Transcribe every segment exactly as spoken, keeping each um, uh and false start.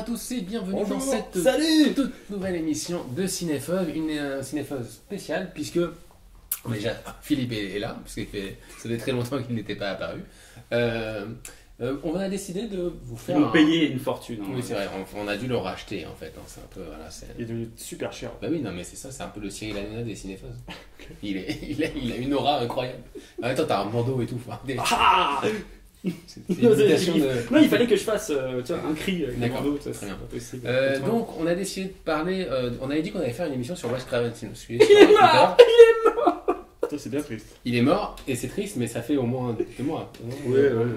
à tous et bienvenue Bonjour, dans cette salut toute nouvelle émission de Cinéfuze, une euh, Cinéfuze spéciale, puisque déjà Philippe est, est là, puisque ça fait très longtemps qu'il n'était pas apparu. Euh, euh, on a décidé de vous faire... Vous un... payer une fortune. Hein. Oui, c'est vrai, on, on a dû le racheter en fait. Hein, c'est un peu, voilà, c'est... Il est devenu super cher. Bah oui, non mais c'est ça, c'est un peu le Cyril Hanouna des Cinéfuze. il, est, il, a, il a une aura incroyable. Attends, t'as un bandeau et tout. Enfin, des... ah Non, de... non, il fallait que je fasse euh, tu vois, un cri avec les bandeaux, ça, c'est pas possible. Euh, donc, on a décidé de parler. Euh, on avait dit qu'on allait faire une émission sur Wes Craven. Il, il est mort Il est mort C'est bien triste. Il est mort, et c'est triste, mais ça fait au moins deux mois. Oui, ouais, ouais.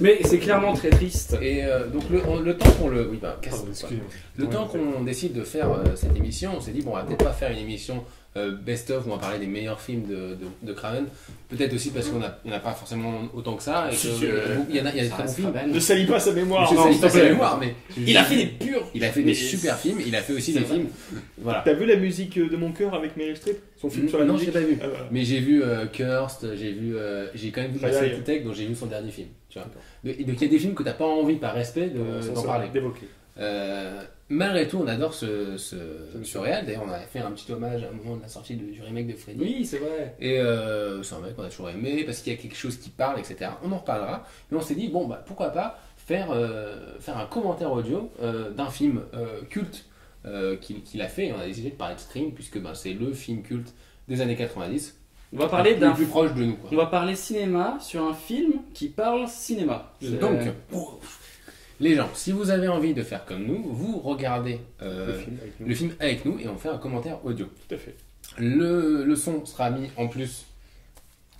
Mais c'est clairement très triste. Et euh, donc, le, on, le temps qu'on le. Oui, bah, casse oh, pas. Le ouais, temps qu'on décide de faire euh, cette émission, on s'est dit, bon, on va peut-être pas faire une émission. Best of, on va parler des meilleurs films de, de, de Craven, peut-être aussi parce qu'on n'a pas forcément autant que ça. Et que, euh, il y en a, il y a des très bons films. Ne salis pas sa mémoire. Non, pas sa mémoire, mais il a fait des purs. Il a fait des super films. Il a fait aussi des vrai. films. Voilà. T'as vu la musique de Mon Cœur avec Meryl Streep, son film mmh, sur la non, musique. Non, je l'ai pas vu. Ah, voilà. Mais j'ai vu euh, Cursed, j'ai vu, euh, j'ai quand même vu Master of Tech, dont j'ai vu son dernier film. Tu vois. De, donc il y a des films que t'as pas envie, par respect, de, d'en parler. D'évoquer. Euh, malgré tout, on adore ce, ce, ce réel. D'ailleurs, on a fait un petit hommage à un moment de la sortie du remake de Freddy. Oui, c'est vrai. Et euh, c'est un mec qu'on a toujours aimé parce qu'il y a quelque chose qui parle, et cetera. On en reparlera. Mais on s'est dit, bon, bah, pourquoi pas faire, euh, faire un commentaire audio euh, d'un film euh, culte euh, qu'il, qu'il a fait. Et on a décidé de parler de Scream puisque bah, c'est le film culte des années quatre-vingt-dix. On va parler d'un plus proche de nous. Quoi. On va parler cinéma sur un film qui parle cinéma. Donc. Pour... Les gens, si vous avez envie de faire comme nous, vous regardez euh, le, film le film avec nous et on fait un commentaire audio. Tout à fait. Le, le son sera mis en plus.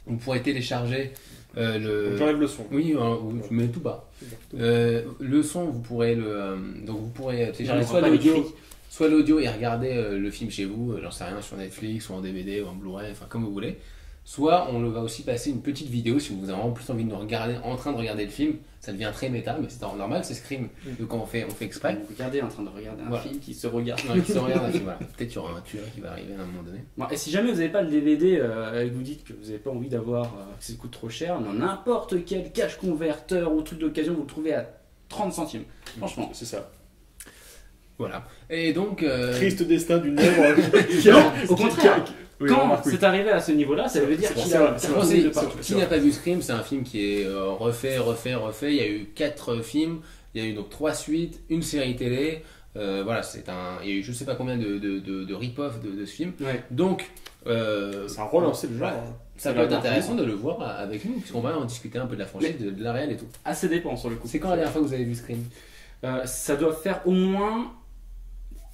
Vous pourrez télécharger euh, le. On enlève le son. Oui, euh, ouais. Je mets tout bas. Euh, le son, vous pourrez le. Euh, donc vous pourrez télécharger soit l'audio, soit l'audio et regarder euh, le film chez vous. Euh, j'en sais rien sur Netflix ou en D V D ou en Blu-ray, enfin comme vous voulez. Soit on va aussi passer une petite vidéo si vous avez vraiment plus envie de nous regarder en train de regarder le film. Ça devient très méta, mais c'est normal, c'est Scream. Donc on fait, on fait exprès. Regardez en train de regarder un voilà. film qui se regarde. Non, qui se regarde un film, voilà. Peut-être qu'il y aura un tueur qui va arriver à un moment donné. Bon, et si jamais vous n'avez pas le D V D, euh, et vous dites que vous n'avez pas envie d'avoir, euh, que ça coûte trop cher, dans n'importe quel cache converteur ou truc d'occasion, vous le trouvez à trente centimes. Franchement, c'est ça. Voilà. Et donc. Euh... Triste destin d'une œuvre. Non, au contraire. Oui, Quand remarque, oui. c'est arrivé à ce niveau-là, ça veut dire qu'il a... Qui n'a pas vu Scream, c'est un film qui est euh, refait, refait, refait. Il y a eu quatre films, il y a eu donc trois suites, une série télé. Euh, voilà, c'est un... Il y a eu je ne sais pas combien de, de, de, de rip-off de, de ce film. Ouais. Donc... Euh, ça a relancé le genre. Ça va être intéressant de le voir avec nous, puisqu'on va en discuter un peu de la franchise, de, de la réelle et tout. Ah, ça dépend sur le coup. C'est quand la dernière fois que vous avez vu Scream euh, Ça doit faire au moins...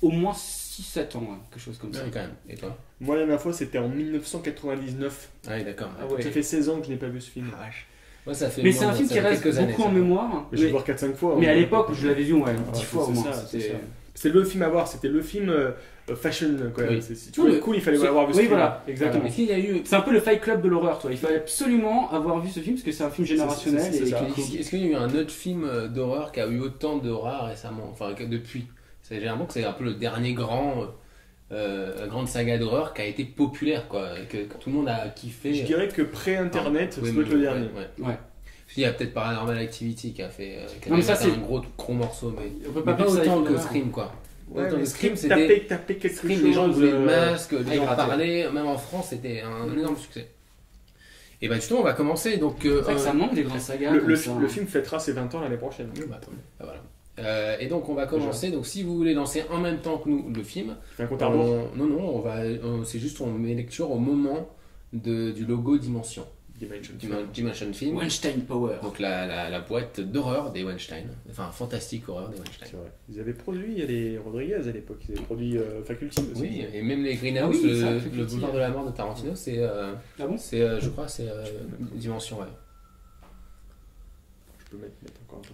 Au moins six sept ans, hein, quelque chose comme ouais, ça. Quand même. Et toi? Moi, la dernière fois, c'était en mille neuf cent quatre-vingt-dix-neuf. Ah oui, d'accord. Ah, ouais. Ça fait seize ans que je n'ai pas vu ce film. Ah, moi, ça fait mais c'est un film qui reste beaucoup années, en mémoire. Mais je vais voir quatre cinq fois. Mais hein, à l'époque, je l'avais vu ouais, ouais, dix fois au moins. C'est le film à voir, c'était le film euh, fashion quand même. Oui. C'est, c'est, oui, cool, il fallait avoir vu ce oui, film. Oui, voilà, exactement. Il y a eu... C'est un peu le Fight Club de l'horreur, toi. Il fallait absolument avoir vu ce film parce que c'est un film générationnel. Est-ce qu'il y a eu un autre film d'horreur qui a eu autant d'aura récemment, enfin depuis? C'est généralement que c'est un peu le dernier grand, euh, grande saga d'horreur qui a été populaire, quoi, que, que tout le monde a kiffé. Je dirais que pré-internet, ah, c'est oui, le dernier. Ouais, ouais. Ouais. Il y a peut-être Paranormal Activity qui a fait, euh, qui non, a fait ça, c'est... un gros, gros morceau, mais, on peut mais pas, pas autant que Scream, quoi. Ouais, autant que Scream, c'était... Taper, taper quelque Scream, chose, les gens voulaient euh... le masque, les gens parlaient, même en France, c'était un mmh. énorme succès. Et bah justement, on va commencer, donc... Euh, ça, euh, ça manque des grandes sagas. Le, le, ça, le hein. film fêtera ses vingt ans l'année prochaine. Oui, bah, bah, voilà. Euh, et donc on va commencer. Genre. Donc si vous voulez lancer en même temps que nous le film, on, non non, on va, on, c'est juste on met lecture au moment de, du logo Dimension. Dimension, Dimension, Dimension Film. Weinstein Power. Donc la, la, la boîte d'horreur des Weinstein, enfin fantastique horreur des Weinstein. C'est vrai. Ils avaient produit les Rodriguez à l'époque. Ils avaient produit euh, Faculty. Aussi. Oui, et même les Greenhouse, ah oui, le, le, le boulevard de la mort de Tarantino, c'est, euh, ah bon c'est, euh, je crois, c'est euh, Dimension. Ouais.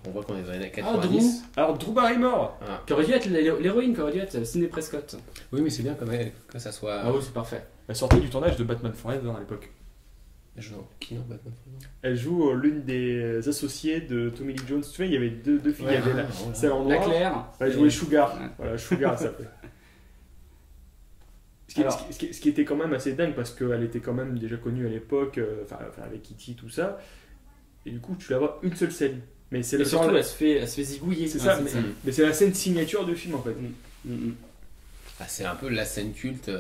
On voit qu'on est dans les années quatre-vingt-dix. Ah, Drew. Alors Drew Barrymore, ah. qui aurait dû être l'héroïne, qui aurait dû être Sidney Prescott. Oui, mais c'est bien comme elle, que ça soit. Ah oui, c'est parfait. Elle sortait du tournage de Batman Forever à l'époque. Elle joue dans qui dans Batman Forever? Elle joue l'une des associées de Tommy Lee Jones. Tu vois, il y avait deux, deux filles. Ouais, il y avait ah, celle en noir. La Claire. Elle jouait et... Sugar. Ouais. Voilà, Sugar, ça s'appelait. Ce qui, Alors, ce, qui, ce qui était quand même assez dingue parce qu'elle était quand même déjà connue à l'époque, enfin euh, avec Kitty, tout ça. Et du coup, tu la vois une seule scène. Mais c'est surtout, la... elle, se fait, elle se fait zigouiller. C'est ça, mais, mais c'est la scène signature du film en fait. Mm. Mm. Ah, c'est un peu la scène culte.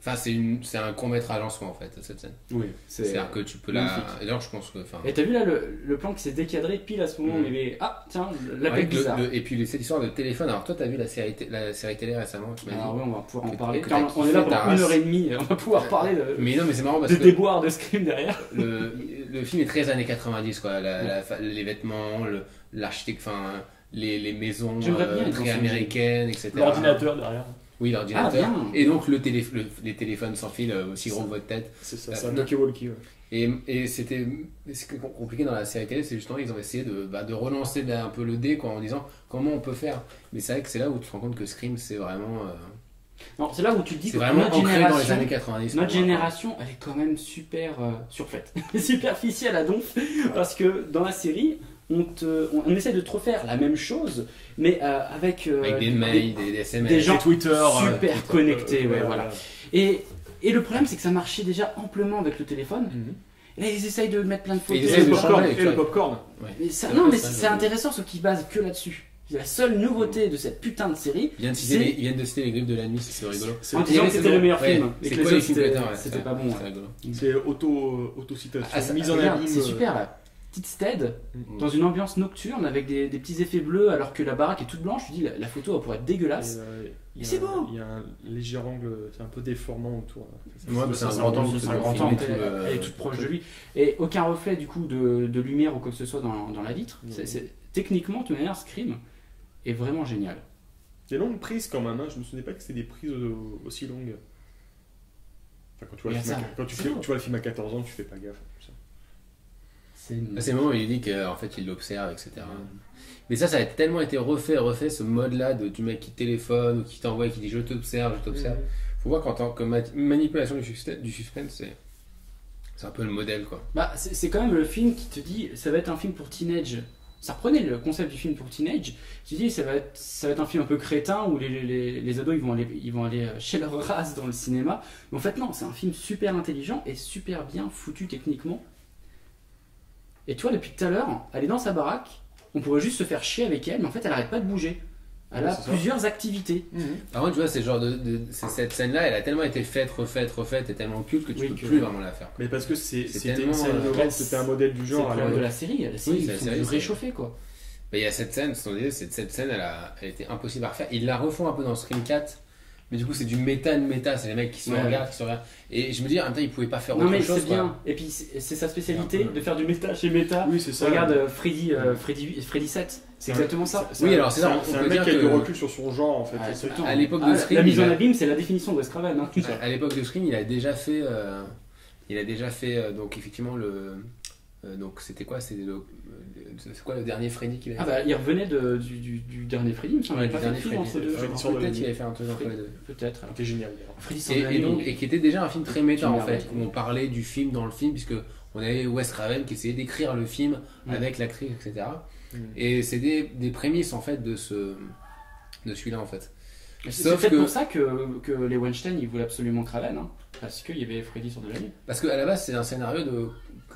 Enfin, c'est une... un court-métrage en soi en fait, cette scène. Oui, c'est-à-dire que tu peux magnifique. la. Et d'ailleurs, je pense que. Fin... Et t'as vu là le, le plan qui s'est décadré pile à ce moment où mm. il y avait. Ah, tiens, l'appel bizarre. Le, le... Et puis, c'est l'histoire de téléphone. Alors, toi, t'as vu la série, t... la série télé récemment. Ah, ouais, on va pouvoir en parler. Car on est là pour une heure et demie. On va pouvoir parler de. Mais non, mais c'est marrant parce que. Des déboires de Scream derrière. Le film est très années quatre-vingt-dix, quoi. La, la, les vêtements, l'architecture, enfin, les, les maisons euh, très américaines, et cetera. L'ordinateur derrière. Oui, l'ordinateur. Ah, et donc, le télé, le, les téléphones sans fil, aussi gros que votre tête. C'est ça, c'est un walkie-walkie. Ouais. Et, et c'était compliqué dans la série télé, c'est justement, ils ont essayé de, bah, de relancer un peu le dé, quoi, en disant comment on peut faire. Mais c'est vrai que c'est là où tu te rends compte que Scream, c'est vraiment. Euh... C'est là où tu te dis que notre génération, dans les années quatre-vingt-dix, notre génération elle est quand même super euh, surfaite, superficielle à donf, parce que dans la série, on, te, on, on essaie de te refaire la même chose, mais euh, avec, euh, avec des, des mails, des, des S M S, des gens des Twitter, super Twitter, connectés. Euh, ouais, ouais, voilà. Et, et le problème, c'est que ça marchait déjà amplement avec le téléphone. Mm-hmm. Là, ils essayent de mettre plein de photos. Et, et, et, et le popcorn. Ouais. Mais ça, non, mais c'est intéressant, ceux qui basent que là-dessus. La seule nouveauté de cette putain de série. Ils viennent de citer, les, ils viennent de citer les griffes de la nuit, c'est rigolo. C'est c'était le meilleur film. Ouais, c'est quoi les c'était ouais, pas bon. C'est auto, auto citation. Ah, ça, mise en abîme. C'est super là. Petite stead mm-hmm. dans une ambiance nocturne avec des, des petits effets bleus alors que la baraque est toute blanche. Je dis la, la photo elle pourrait être dégueulasse. Mais c'est beau. Il y a un léger angle, c'est un peu déformant autour. C'est un grand angle. Elle est toute proche de lui et aucun reflet du coup de lumière ou quoi que ce soit dans la vitre. Techniquement, de toute manière, Scream est vraiment génial. Des longues prises quand même, hein. Je me souvenais pas que c'était des prises aussi longues. Enfin, quand tu vois, le film, à, quand tu, fais, tu vois le film à quatorze ans, tu fais pas gaffe. C'est le moment où il dit qu'en fait il l'observe, et cetera. Ouais. Mais ça, ça a tellement été refait, refait ce mode-là du mec qui téléphone ou qui t'envoie et qui dit je t'observe, je t'observe. Ouais. Faut voir qu'en tant que manipulation du suspense, c'est. C'est un peu le modèle quoi. Bah, c'est quand même le film qui te dit ça va être un film pour teenage. Ça reprenait le concept du film pour teenage. Tu dis, ça va être, ça va être un film un peu crétin où les, les, les ados ils vont, aller, ils vont aller chez leur race dans le cinéma. Mais en fait, non, c'est un film super intelligent et super bien foutu techniquement. Et toi, depuis tout à l'heure, elle est dans sa baraque, on pourrait juste se faire chier avec elle, mais en fait, elle n'arrête pas de bouger. Elle a plusieurs ça. activités. Mmh. Par contre, tu vois, c'est genre de, de, cette scène-là, elle a tellement été faite, refaite, refaite, et tellement culte que tu oui, peux que plus ouais. vraiment la faire. Quoi. Mais parce que c'était euh, un modèle du genre. C'est de la série. La série, oui, la série réchauffée, quoi. Mais il y a cette scène, ce qu'on disait, c'est cette scène, elle, a, elle était impossible à refaire. Ils la refont un peu dans Scream quatre, mais du coup, c'est du méta de méta. C'est les mecs qui se ouais. regardent, qui se regardent. Et je me dis, en même temps, ils pouvaient pas faire non, autre mais chose. C'est bien. Et puis, c'est sa spécialité de faire du méta chez méta. Oui, c'est ça. Regarde Freddy sept. C'est exactement ça. Oui, un, alors c'est ça. C'est un mec qui a du recul sur son genre en fait. Ah, c'est à, à l'époque ah, de Scream. La mise en abîme, c'est la définition de Wes Craven. Hein, à, à l'époque de Scream, il a déjà fait. Euh, il a déjà fait euh, donc effectivement le. Euh, donc c'était quoi c'est quoi le dernier Freddy qu'il avait fait? Ah bah il revenait de, du, du, du dernier Freddy, il me semble. Ouais, du dernier Freddy. Peut-être qu'il avait fait un truc entre les deux. Peut-être. C'était génial. Et qui était déjà un film très méta en fait, où on parlait du film dans le film, puisque on avait Wes Craven qui essayait d'écrire le film avec l'actrice, et cetera. Et c'est des, des prémices en fait de, ce, de celui-là en fait. C'est peut-être que... pour ça que, que les Weinstein ils voulaient absolument Craven, hein, parce qu'il y avait Freddy sur de la nuit. Parce qu'à la base c'est un scénario de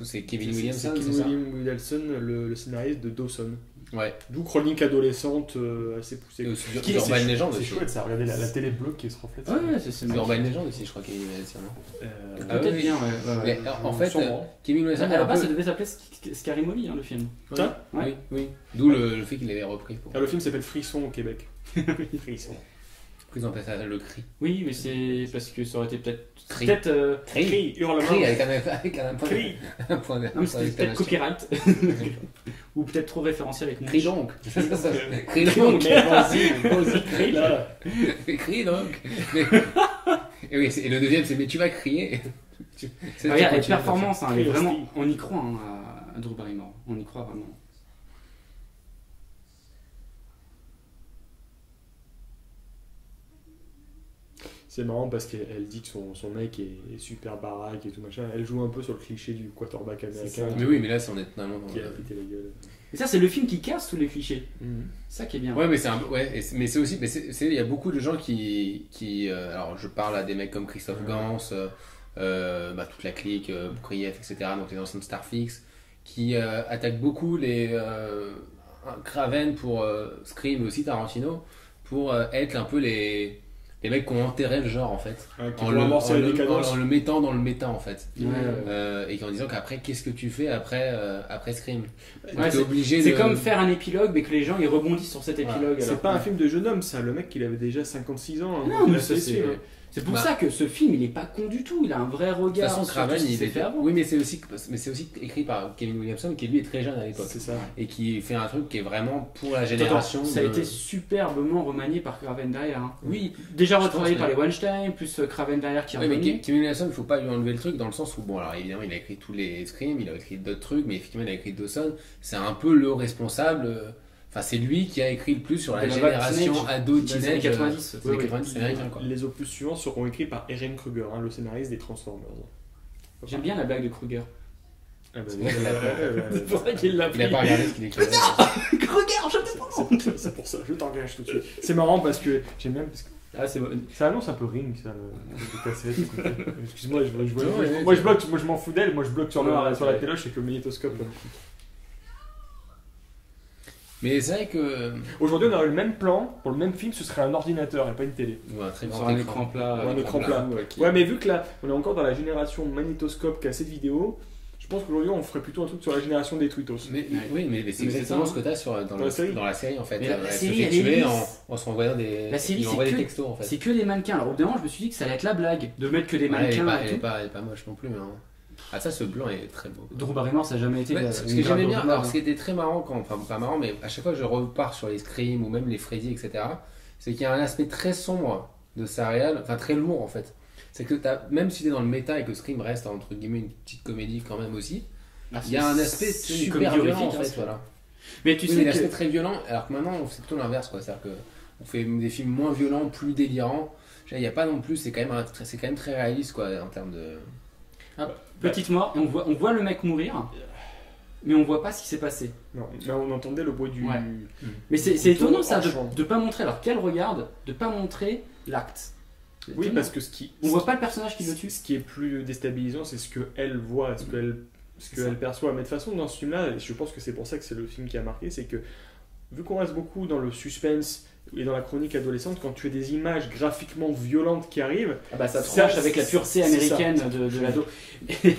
c'est Kevin Williamson, c'est ça Kevin Williamson, le, le scénariste de Dawson. Ouais. D'où chronique adolescente euh, assez poussée. Et aussi Urban Legend aussi. C'est chouette ça, regardez la, la télé bleue qui se reflète. Ouais, c'est Urban Legend aussi je crois Kevin Williamson. Euh, ah, peut-être oui, bien, ouais. Mais, euh, en fait, euh, Kevin Williamson. À la base ça devait s'appeler Scary Movie hein, le film. Ouais. Ça ouais. Oui, oui. D'où ouais. le, le fait qu'il l'avait repris. Pour... Ah, le film s'appelle Frisson au Québec. Frisson. Plus en fait ça le cri. Oui mais c'est parce que ça aurait été peut-être... Cri. Peut-être... Euh... Cri. Cri. Hurlement. Cri avec un, avec un point de... Un point de... Non, c'était peut-être copyright. Ou peut-être trop référencé avec moi. Crie donc. Crie donc. Crie là. Crie donc. Et oui, et le deuxième, c'est mais tu vas crier. C'est ah, la performance, hein, vraiment, on y croit hein, à Drew Barrymore. On y croit vraiment. C'est marrant parce qu'elle dit que son, son mec est, est super baraque et tout machin. Elle joue un peu sur le cliché du quarterback américain. Mais oui, mais là, c'est honnêtement. Qui a pété la gueule. Et ça, c'est le film qui casse tous les clichés. Mm-hmm. Ça qui est bien. Ouais, mais c'est ouais, mais c'est aussi, mais c'est il y a beaucoup de gens qui qui. Euh, alors, je parle à des mecs comme Christophe ouais. Gans, euh, bah, toute la clique, euh, Prieff, et cetera. Donc les anciens Starfix, qui euh, attaquent beaucoup les. Euh, Craven pour euh, Scream, mais aussi Tarantino, pour euh, être un peu les, les mecs qui ont enterré le genre en fait, ouais, en, le, en, le, en, en le mettant dans le méta en fait, ouais, euh, ouais. et en disant qu'après qu'est-ce que tu fais après, euh, après Scream, ouais, c'est obligé de... comme faire un épilogue mais que les gens ils rebondissent sur cet épilogue. Ouais. C'est pas ouais. un film de jeune homme ça, le mec il avait déjà cinquante-six ans. Hein, non, mais ça c'est... C'est pour bah, ça que ce film il est pas con du tout, il a un vrai regard. De toute façon, Craven il est fait avant. Oui, mais c'est aussi mais c'est aussi écrit par Kevin Williamson qui lui est très jeune à l'époque. C'est ça. Et qui fait un truc qui est vraiment pour la génération. Attends, ça de... a été superbement remanié par Craven derrière. Hein. Oui. Déjà retravaillé par les Weinstein, plus Craven derrière qui. Oui, mais Kevin Williamson il faut pas lui enlever le truc dans le sens où bon alors évidemment il a écrit tous les Scream, il a écrit d'autres trucs, mais effectivement il a écrit Dawson. C'est un peu le responsable. Enfin, c'est lui qui a écrit le plus sur la, la génération teenage, ado teenage quatre-vingt-dix. Oui, quatre-vingt-dix, oui. Les opus suivants seront écrits par Henry Winkler, hein, le scénariste des Transformers. J'aime bien la blague de Krueger. Ah bah, c'est pour ça qu'il l'a pris. Il a pas regardé ce qu'il écrit. Putain, Krueger, je te prends. C'est pour ça, je t'engage tout de suite. C'est marrant parce que j'aime bien parce que ah, ça annonce un peu Ring, ça, le cassette. Excuse-moi, je bloque. Moi, je bloque. Moi, je m'en fous d'elle. Moi, je bloque sur la téloche avec le magnétoscope. Mais c'est vrai que. Aujourd'hui, on aurait le même plan, pour le même film, ce serait un ordinateur et pas une télé. Ouais, très bien. Un écran plat. Ouais, un écran plat. Ouais, qui... ouais, mais vu que là, on est encore dans la génération magnétoscope, cassette vidéo, je pense qu'aujourd'hui, on ferait plutôt un truc sur la génération des Twittos. Mais, mais, oui, mais, mais c'est exactement ça, ce que t'as sur, dans, dans, le, la série. dans la série, en fait. Mais la, euh, la série, elle est en, en se renvoyant des, la série, des que, textos, en fait. C'est que des mannequins. Alors, au bout d'un moment, je me suis dit que ça allait être la blague de mettre que des ouais, mannequins. Elle est pas, pas moche non plus, mais. Ah ça, ce blanc est très beau. Drew Barrymore, ça n'a jamais été. Ouais, ce que j'aimais bien, alors ce qui était très marrant, quand, enfin pas marrant, mais à chaque fois que je repars sur les Scream ou même les Freddy, et cetera, c'est qu'il y a un aspect très sombre de sa réal, enfin très lourd en fait. C'est que t'as, même si t'es dans le méta et que Scream reste entre guillemets une petite comédie quand même aussi, ah, il y a un aspect super violent en fait. En fait voilà. Mais tu oui, sais que c'est très violent, alors que maintenant c'est plutôt l'inverse quoi, c'est-à-dire que on fait des films moins violents, plus délirants. Il n'y a pas non plus, c'est quand même, c'est quand même très réaliste quoi en termes de. Hop, petite mort, et on voit, on voit le mec mourir, mais on voit pas ce qui s'est passé. Non, là on entendait le bruit du. Ouais. du mais c'est étonnant ça de, de pas montrer, alors qu'elle regarde, de pas montrer l'acte. Oui, parce que ce qui. On ce voit qui, pas le personnage qui le tue. Ce qui est plus déstabilisant, c'est ce qu'elle voit, ce qu'elle que perçoit. Mais de toute façon, dans ce film-là, je pense que c'est pour ça que c'est le film qui a marqué, c'est que vu qu'on reste beaucoup dans le suspense. Et dans la chronique adolescente, quand tu as des images graphiquement violentes qui arrivent, ah bah ça tranche avec la pureté américaine de, de l'ado. Et,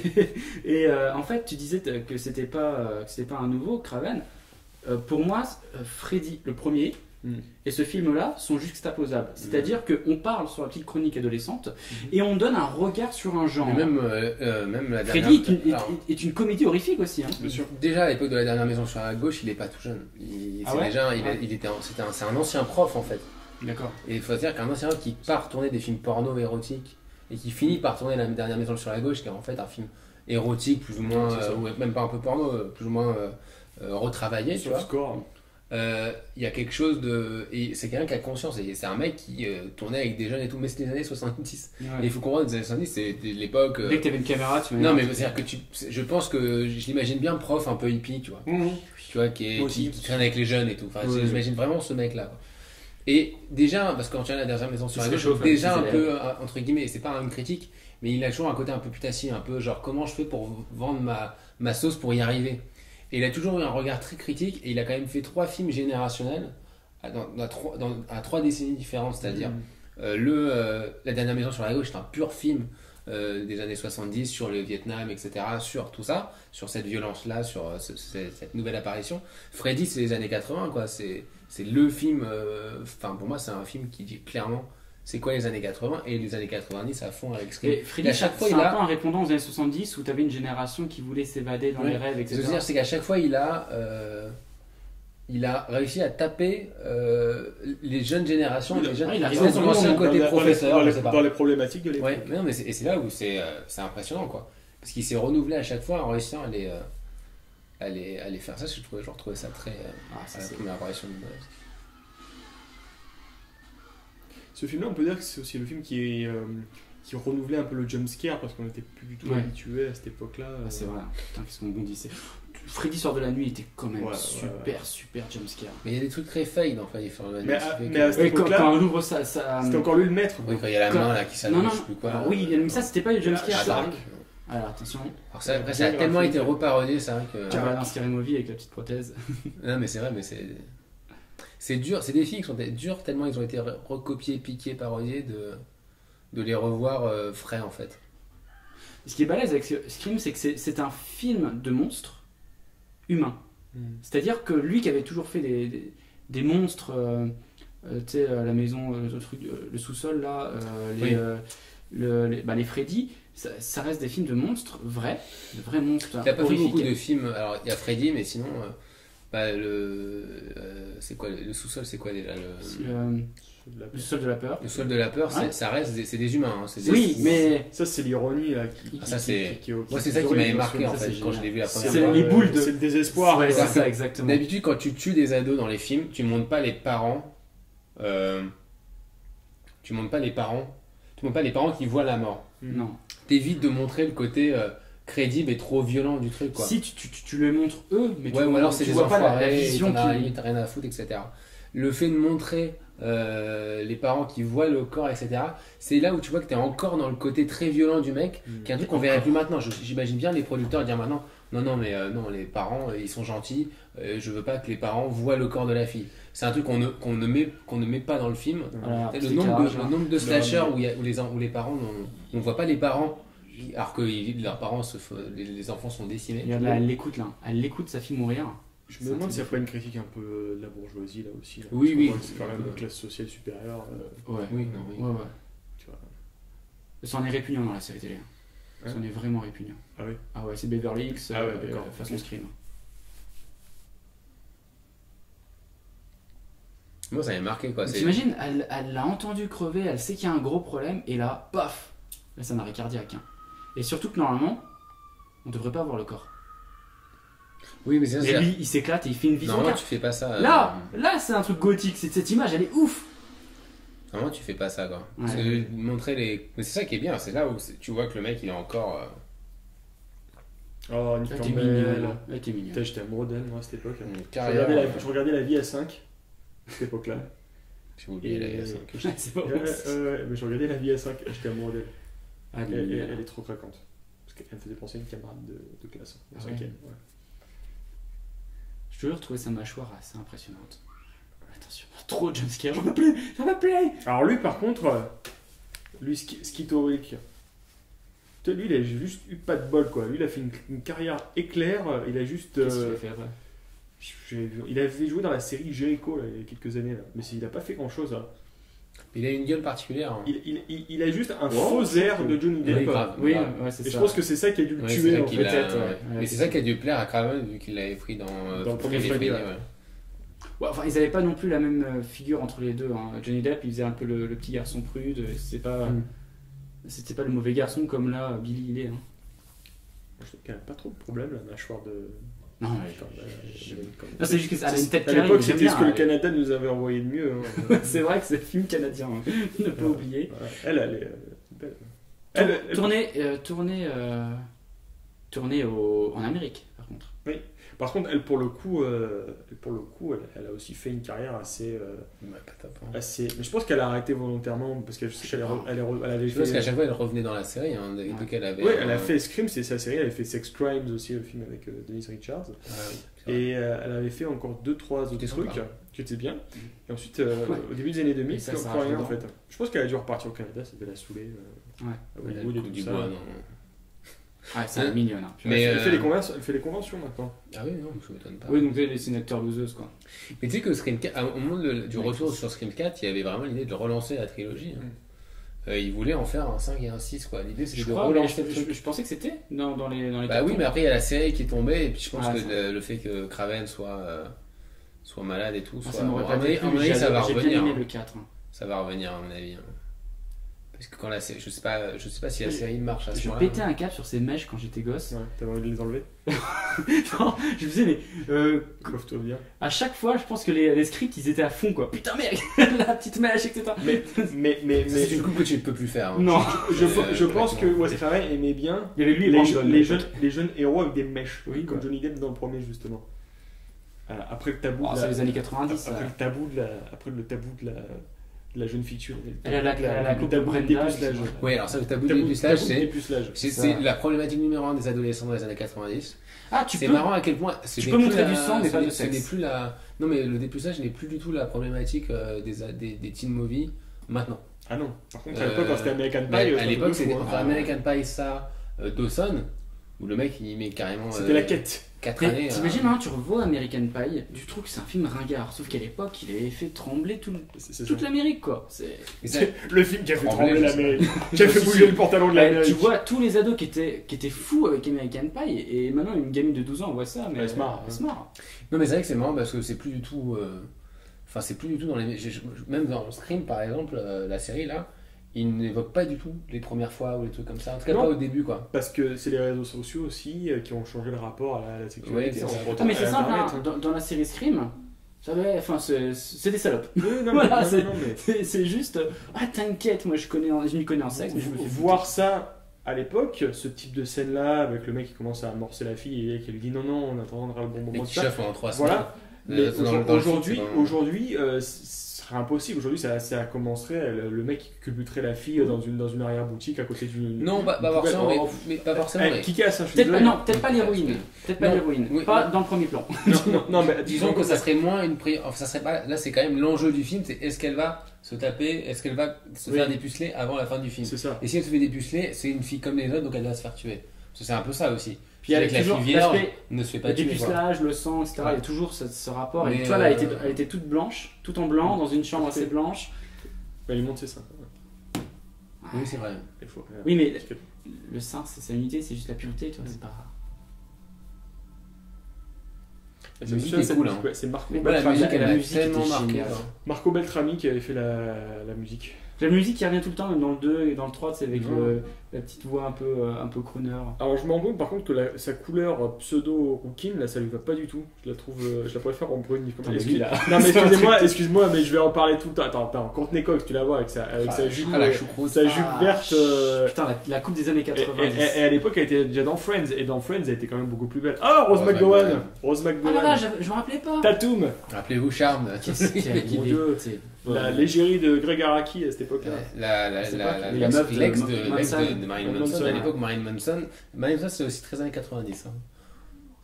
et euh, en fait, tu disais que c'était pas, que c'était pas un nouveau Craven. Euh, pour moi, Freddy, le premier, mm. et ce film-là sont juxtaposables. C'est-à-dire mm. qu'on parle sur la petite chronique adolescente mm. et on donne un regard sur un genre. Et même, euh, euh, même la dernière... Freddy est une, est, est une comédie horrifique aussi. Hein. Bien sûr. Déjà à l'époque de La Dernière Maison sur la Gauche, il n'est pas tout jeune. Il, ah ouais déjà, il, ouais. il était, c'était un, c'est un ancien prof en fait. D'accord. Et il faut dire qu'un ancien prof qui part tourner des films porno érotiques et qui finit par tourner La Dernière Maison sur la Gauche, qui est en fait un film érotique plus ou moins, euh, ou même pas un peu porno, plus ou moins euh, euh, retravaillé. Sur le score. Il euh, y a quelque chose de. Et c'est quelqu'un qui a conscience. Et c'est un mec qui euh, tournait avec des jeunes et tout, mais c'était les années soixante-dix. Ouais. Et il faut comprendre, les années soixante-dix, c'est l'époque. Euh... Dès que t'avais une caméra, tu Non, mais c'est-à-dire que tu. Je pense que je l'imagine bien prof un peu hippie, tu vois. Mmh. Tu vois, qui, est... qui... qui traîne avec les jeunes et tout. Enfin, oui, j'imagine oui. vraiment ce mec-là. Quoi. Et déjà, parce que quand tu as La Dernière Maison sur la Gauche, chauffe, déjà un peu, un, entre guillemets, c'est pas un critique, mais il a toujours un côté un peu putassier, un peu genre comment je fais pour vendre ma, ma sauce pour y arriver. Et il a toujours eu un regard très critique et il a quand même fait trois films générationnels à, dans, dans, trois, dans, à trois décennies différentes, c'est-à-dire mmh. euh, le euh, La Dernière Maison sur la Gauche, c'est un pur film euh, des années soixante-dix sur le Vietnam, et cetera, sur tout ça, sur cette violence-là, sur euh, ce, cette nouvelle apparition. Freddy, c'est les années quatre-vingts, quoi. C'est le film, enfin euh, pour moi, c'est un film qui dit clairement c'est quoi les années quatre-vingts et les années quatre-vingt-dix à fond avec Scream. Freddy, à chaque fois, il a un peu un répondant aux années soixante-dix où tu avais une génération qui voulait s'évader dans oui. les rêves, et cetera. Ce que je veux dire, c'est qu'à chaque fois, il a, euh, il a réussi à taper euh, les jeunes générations. Oui, les jeunes, il a réussi à son ancien côté professeur. Dans les problématiques de l'époque. Ouais, mais c'est là où c'est euh, impressionnant, quoi. Parce qu'il s'est renouvelé à chaque fois en réussissant à les, euh, à les, à les faire ça. Je trouvais, je retrouvais ça très. Euh, ah, ça, c'est la première apparition de. Ce film-là, on peut dire que c'est aussi le film qui, est, euh, qui renouvelait un peu le jumpscare parce qu'on n'était plus du tout ouais. habitué à cette époque-là. Euh... Ah, c'est vrai, putain, qu'est-ce qu'on bondissait. Freddy sort de la nuit était quand même ouais, super, ouais, ouais. super jumpscare. Mais il y a des trucs très fake dans Freddy sort de la nuit. Mais, à, mais à cette ouais, époque-là, quand on ouvre ça. ça... C'était encore lui le maître. Oui, quand il y a la main là, qui s'annonce, je sais plus quoi. Alors, oui, mais ça, c'était pas le jumpscare. Alors attention. Alors, ça, après, ça a tellement été reparodié, c'est vrai que. Tu regardes un Scary Movie avec la petite prothèse. Non, mais c'est vrai, mais c'est. C'est dur, c'est des films qui sont durs tellement ils ont été recopiés, piqués, parodiés, de, de les revoir euh, frais en fait. Ce qui est balèze avec Scream, c'est que c'est un film de monstres humains. Mm. C'est-à-dire que lui qui avait toujours fait des, des, des monstres, euh, euh, tu sais, euh, la maison, euh, le truc, euh, le sous-sol là, euh, les, oui. euh, le, les, bah, les Freddy, ça, ça reste des films de monstres vrais, de vrais monstres. Il n'y a pas fait beaucoup de films, alors il y a Freddy, mais sinon. Euh... Bah, le euh, c'est quoi le sous-sol, c'est quoi déjà le le sous-sol de la peur le sous-sol de la peur hein, ça reste c'est des humains hein, des, oui mais ça c'est l'ironie là qui, ah, ça c'est moi c'est ça qui m'avait marqué en fait quand je l'ai vu la première fois, c'est les boules de... c'est le désespoir, c'est ça exactement. D'habitude quand tu tues des ados dans les films tu montes pas les parents euh, tu montes pas les parents tu montes pas les parents qui voient la mort, non, t'évites de montrer le côté euh, crédible et trop violent du truc quoi. Si tu, tu, tu, tu le montres eux, mais ouais, tu, alors tu vois pas la, la vision qui t'as rien à foutre et cetera. Le fait de montrer euh, les parents qui voient le corps et cetera. C'est là où tu vois que t'es encore dans le côté très violent du mec, mmh. qui est un truc qu'on verrait plus maintenant. J'imagine bien les producteurs dire maintenant non non mais euh, non les parents ils sont gentils, euh, je veux pas que les parents voient le corps de la fille. C'est un truc qu'on ne, qu'on ne, met, qu'on ne met pas dans le film. Alors, le, nombre de, le nombre de slashers où, où, les, où les parents on, on voit pas les parents. Alors que leurs parents, se f... les enfants sont décimés. Regarde, là, elle l'écoute là, elle l'écoute sa fille mourir. Je me demande si elle ferait une critique un peu de la bourgeoisie là aussi. Là, oui, oui. C'est quand même une classe sociale supérieure. Euh... Ouais. Oui, non, oui. Ouais, ouais. Tu vois. Ça en est répugnant dans la série télé. Hein. Ouais. Ça en est vraiment répugnant. Ah oui. Ah ouais, c'est Beverly Hills. Ah ouais, euh, d'accord. Façon Scream. Moi, ça m'avait marqué quoi. T'imagines, elle, elle l'a entendu crever, elle sait qu'il y a un gros problème et là, paf, là, c'est un arrêt cardiaque. Hein. Et surtout que normalement, on devrait pas avoir le corps. Oui, mais c'est ça. Et lui, il s'éclate et il fait une vision. Normalement, tu fais pas ça. Euh... Là, là c'est un truc gothique. Cette image, elle est ouf. Normalement, tu fais pas ça, quoi. Ouais. Parce que montrer les. Mais c'est ça qui est bien. C'est là où tu vois que le mec, il est encore. Euh... Oh, Neve Campbell. Elle était mignonne. J'étais amoureux d'elle, moi, à cette époque. Hein. Carrière, je, regardais la... je regardais la vie à cinq, à cette époque-là. J'ai oublié la vie à cinq. Je sais pas. Euh, euh, mais je regardais la vie à cinq, j'étais amoureux d'elle. Ah, elle, elle, elle, elle est trop craquante. Parce qu'elle me faisait penser à une camarade de, de classe. Ah ouais. Ouais. Je toujours trouvais sa mâchoire assez impressionnante. Attention, trop de jumpscare, j'en appelais, j'en appelais. Alors lui par contre, lui Schitoric, lui il a juste eu pas de bol quoi. Lui il a fait une, une carrière éclair, il a juste... Qu'est-ce euh, qu'il a fait après je, il avait joué dans la série Jericho là, il y a quelques années, là. Mais il n'a pas fait grand chose. Là. Il a une gueule particulière. Hein. Il, il, il, il a juste un wow, faux air de Johnny Depp. Oui, grave, oui grave. Ouais, et je pense que c'est ça qui a dû le ouais, tuer en fait. A... Ouais. Mais c'est ça qui a dû plaire à Craven vu qu'il l'avait pris dans, dans le premier film. Ouais. Ouais. Ouais, enfin, ils n'avaient pas non plus la même figure entre les deux. Hein. Johnny Depp, il faisait un peu le, le petit garçon prude. C'était pas, mm. c'était pas le mauvais garçon comme là Billy il est. Hein. Je trouve qu'il n'y a pas trop de problème la mâchoire de. Non, non c'est juste qu'elle a une tête carrée. À l'époque, c'était ce que le Canada nous avait envoyé de mieux. Hein. C'est vrai que c'est le film canadien, hein. Ne pas oublier. Elle, elle est belle. Elle, elle... Tournée, euh, tournée, euh, tournée au... en Amérique, par contre. Oui. Par contre, elle, pour le coup, euh, pour le coup elle, elle a aussi fait une carrière assez. Euh, ouais, pas top, hein. Assez... Mais je pense qu'elle a arrêté volontairement parce qu'elle elle elle elle fait... qu'à chaque fois, elle revenait dans la série. Hein, de, ouais. de elle avait, oui, elle euh... a fait Scream, c'est sa série. Elle avait fait Sex Crimes aussi, le film avec euh, Denise Richards. Ah, oui, et euh, elle avait fait encore deux trois autres trucs qui étaient bien. Et ensuite, euh, ouais. au début des années deux mille, c'est encore rien en fait. Je pense qu'elle a dû repartir au Canada, ça devait la saouler. Euh, ouais, au niveau du bois, non. Ah, c'est hein? mignonne. Hein. Elle, euh... fait les convers... elle fait les conventions maintenant. Ah oui, non, je m'étonne pas. Oui, donc c'est une acteur loseuse quoi. Mais tu sais que Scream quatre, au moment de, du ouais, retour sur Scream quatre, il y avait vraiment l'idée de relancer la trilogie. Hein. Mm. Euh, ils voulaient en faire un cinq et un six quoi. L'idée c'était de crois, relancer le truc. Je, je pensais que c'était dans, dans les. Dans les bah oui, mais après il y a la série qui est tombée et puis je pense ah, que le, le fait que Craven soit, euh, soit malade et tout. Ah, soit... À mon avis, ça va revenir. Ça va revenir à mon avis. Parce que quand la série, je sais pas, je sais pas si la série marche à ce moment-là. Je pétais un câble sur ces mèches quand j'étais gosse. Ouais, t'avais envie de les enlever. Non, je me disais mais. Euh, Couvre-toi bien. À chaque fois, je pense que les, les scripts, ils étaient à fond quoi. Putain merde, la petite mèche, et cetera. Mais mais mais mais. Du coup, tu ne peux plus faire. Hein. Non. Je, euh, je pense que Wes Craven aimait bien. Il y avait lui les, je, les jeunes les jeunes héros avec des mèches. Oui. Comme quoi. Johnny Depp dans le premier justement. Après le tabou. Oh, c'est les années quatre-vingt-dix. Après, ça. Après le tabou de la. Après le tabou de la. la jeune fille tuée. La, la, la, la, la coupe tabou des pucelages. Oui, alors ça, le tabou, tabou des pucelages, c'est, c'est, c'est la problématique numéro un des adolescents dans les années quatre-vingt-dix. Ah, tu c'est peux... marrant à quel point. C'est tu peux montrer la, du sang, mais pas de sexe. N'est plus la... Non, mais le dépucelage n'est plus du tout la problématique euh, des, des, des teen movies maintenant. Ah non, par contre, à l'époque, euh, quand c'était American Pie. Bah, euh, à l'époque, c'était hein. American Pie, ça, euh, Dawson, où le mec il met carrément. C'était euh, la quête. quatre mais années. T'imagines, hein, tu revois American Pie, tu trouves que c'est un film ringard, sauf qu'à l'époque, il avait fait trembler tout, c'est, c'est toute ça. L'Amérique, quoi. C'est... c'est le film qui a fait trembler, trembler l'Amérique, qui a fait bouger le pantalon de l'Amérique. Tu vois tous les ados qui étaient, qui étaient fous avec American Pie, et maintenant une gamine de douze ans voit ça, mais ouais, c'est marrant. Ouais. Non, mais c'est vrai que c'est marrant parce que c'est plus du tout. Euh... Enfin, c'est plus du tout dans les. Même dans Scream, par exemple, euh, la série là. Ils n'évoquent pas du tout les premières fois ou les trucs comme ça, en tout cas non, pas au début quoi. Parce que c'est les réseaux sociaux aussi euh, qui ont changé le rapport à la, la sexualité. Ouais, c'est ah, mais c'est simple, hein, dans, dans la série Scream, ça avait, enfin, c'est, c'est des salopes. Oui, non, voilà, non, c'est, non, mais... c'est, c'est juste, ah t'inquiète, moi je connais, je m'y connais en sexe. Mais je me voir ça à l'époque, ce type de scène là, avec le mec qui commence à amorcer la fille et qui lui dit non, non, on attendra le bon moment. Et qui chauffe en trois semaines. Voilà, mais aujourd'hui, aujourd'hui, impossible. Aujourd'hui, ça, ça commencerait le, le mec qui culbuterait la fille dans une, dans une arrière-boutique à côté d'une. Non, bah, pas forcément, mais, mais pas forcément. Elle, mais... Qui casse, hein, je suis peut-être, non, peut-être pas l'héroïne. Peut-être pas non, l'héroïne. Oui, pas non. Dans le premier plan. Non, non, non mais disons que ça serait moins une. Pré... Enfin, ça serait pas. Là, c'est quand même l'enjeu du film, c'est est-ce qu'elle va se taper, est-ce qu'elle va se oui. faire dépuceler avant la fin du film. C'est ça. Et si elle se fait dépuceler, c'est une fille comme les autres, donc elle va se faire tuer. Parce que c'est un peu ça aussi. Puis avec la filière, ne se fait pas tuer. Le dépucelage, le sang, et cetera. Ouais. Il y a toujours ce, ce rapport. Mais et toi, euh... là, elle, était, elle était toute blanche, tout en blanc, ouais. dans une chambre assez blanche. Bah, il monte, c'est ça. Ouais. Ouais. Oui, c'est vrai. Il faut... Oui, mais que... le sein, c'est sa unité, c'est juste la pureté, toi. Ouais. C'est pas. La c'est musique, c'est cool, hein. Ouais, c'est Marco. Bah, la musique, elle a tellement marqué. Marco Beltrami qui avait fait la, la musique. La musique qui revient tout le temps, même dans le deux et dans le trois, c'est avec mmh. le, la petite voix un peu, un peu crooner. Alors je me rends compte par contre que la, sa couleur pseudo-rouquine, là ça lui va pas du tout. Je la trouve, je la préfère en brune. Comme excuse... a... Non mais excusez-moi, excuse-moi, mais je vais en parler tout le temps. Attends, attends, Courtney Cox, tu la vois avec sa, avec ah, sa jupe, ah, la choucroute, sa jupe ah, verte. Euh... Putain, la, la coupe des années quatre-vingt-dix. Et, et, et à l'époque, elle était déjà dans Friends, et dans Friends, elle était quand même beaucoup plus belle. Ah, Rose McGowan. McGowan Rose McGowan. Ah là là, je, je me rappelais pas. Tatum. Rappelez-vous Charme. Qu'est-ce qu'il y la l'égérie de Greg Araki à cette époque-là. La, la, la, la, la meuf de, l'ex de, de, de Marilyn Manson. Manson. À l'époque, Marilyn Manson, Marilyn Manson, c'est aussi très années quatre-vingt-dix. Hein.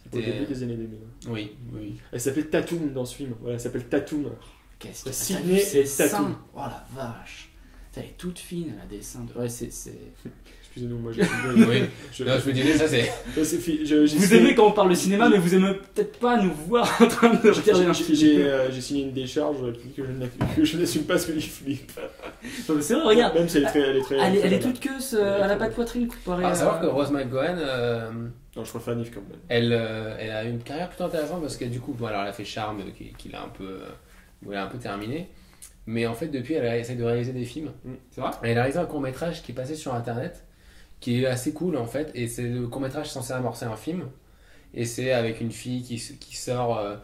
C'était au début des années deux mille. Oui, oui. Elle s'appelle Tatum dans ce film. Voilà, elle s'appelle Tatum. Qu'est-ce que c'est Sidney et Tatum. Oh la vache. Elle est toute fine, elle a des seins. De... Ouais, c'est. c'est... Excusez-nous, moi j'ai. Oui. Je... Non, je me disais, ça c'est. Ça, c'est... Je, j'ai vous signé... aimez quand on parle de cinéma, mais vous aimez peut-être pas nous voir en train de regarder un film. J'ai, euh, j'ai signé une décharge que je, je n'assume pas ce que je flippe. Non, mais c'est vrai, regarde. Même si elle est très. Elle est, très, elle, elle est toute queuse, euh, elle n'a pas de poitrine. Comparé à ah, savoir que Rose McGowan. Euh... Non, je préfère Neve Campbell. Elle, euh, elle a une carrière plutôt intéressante parce que du coup, bon, alors elle a fait Charme, qui, qui l'a un peu, euh, elle a un peu terminé. Mais en fait, depuis, elle essaie de réaliser des films. C'est vrai ? Elle a réalisé un court-métrage qui est passé sur Internet, qui est assez cool en fait. Et c'est le court-métrage censé amorcer un film. Et c'est avec une fille qui, qui sort, euh,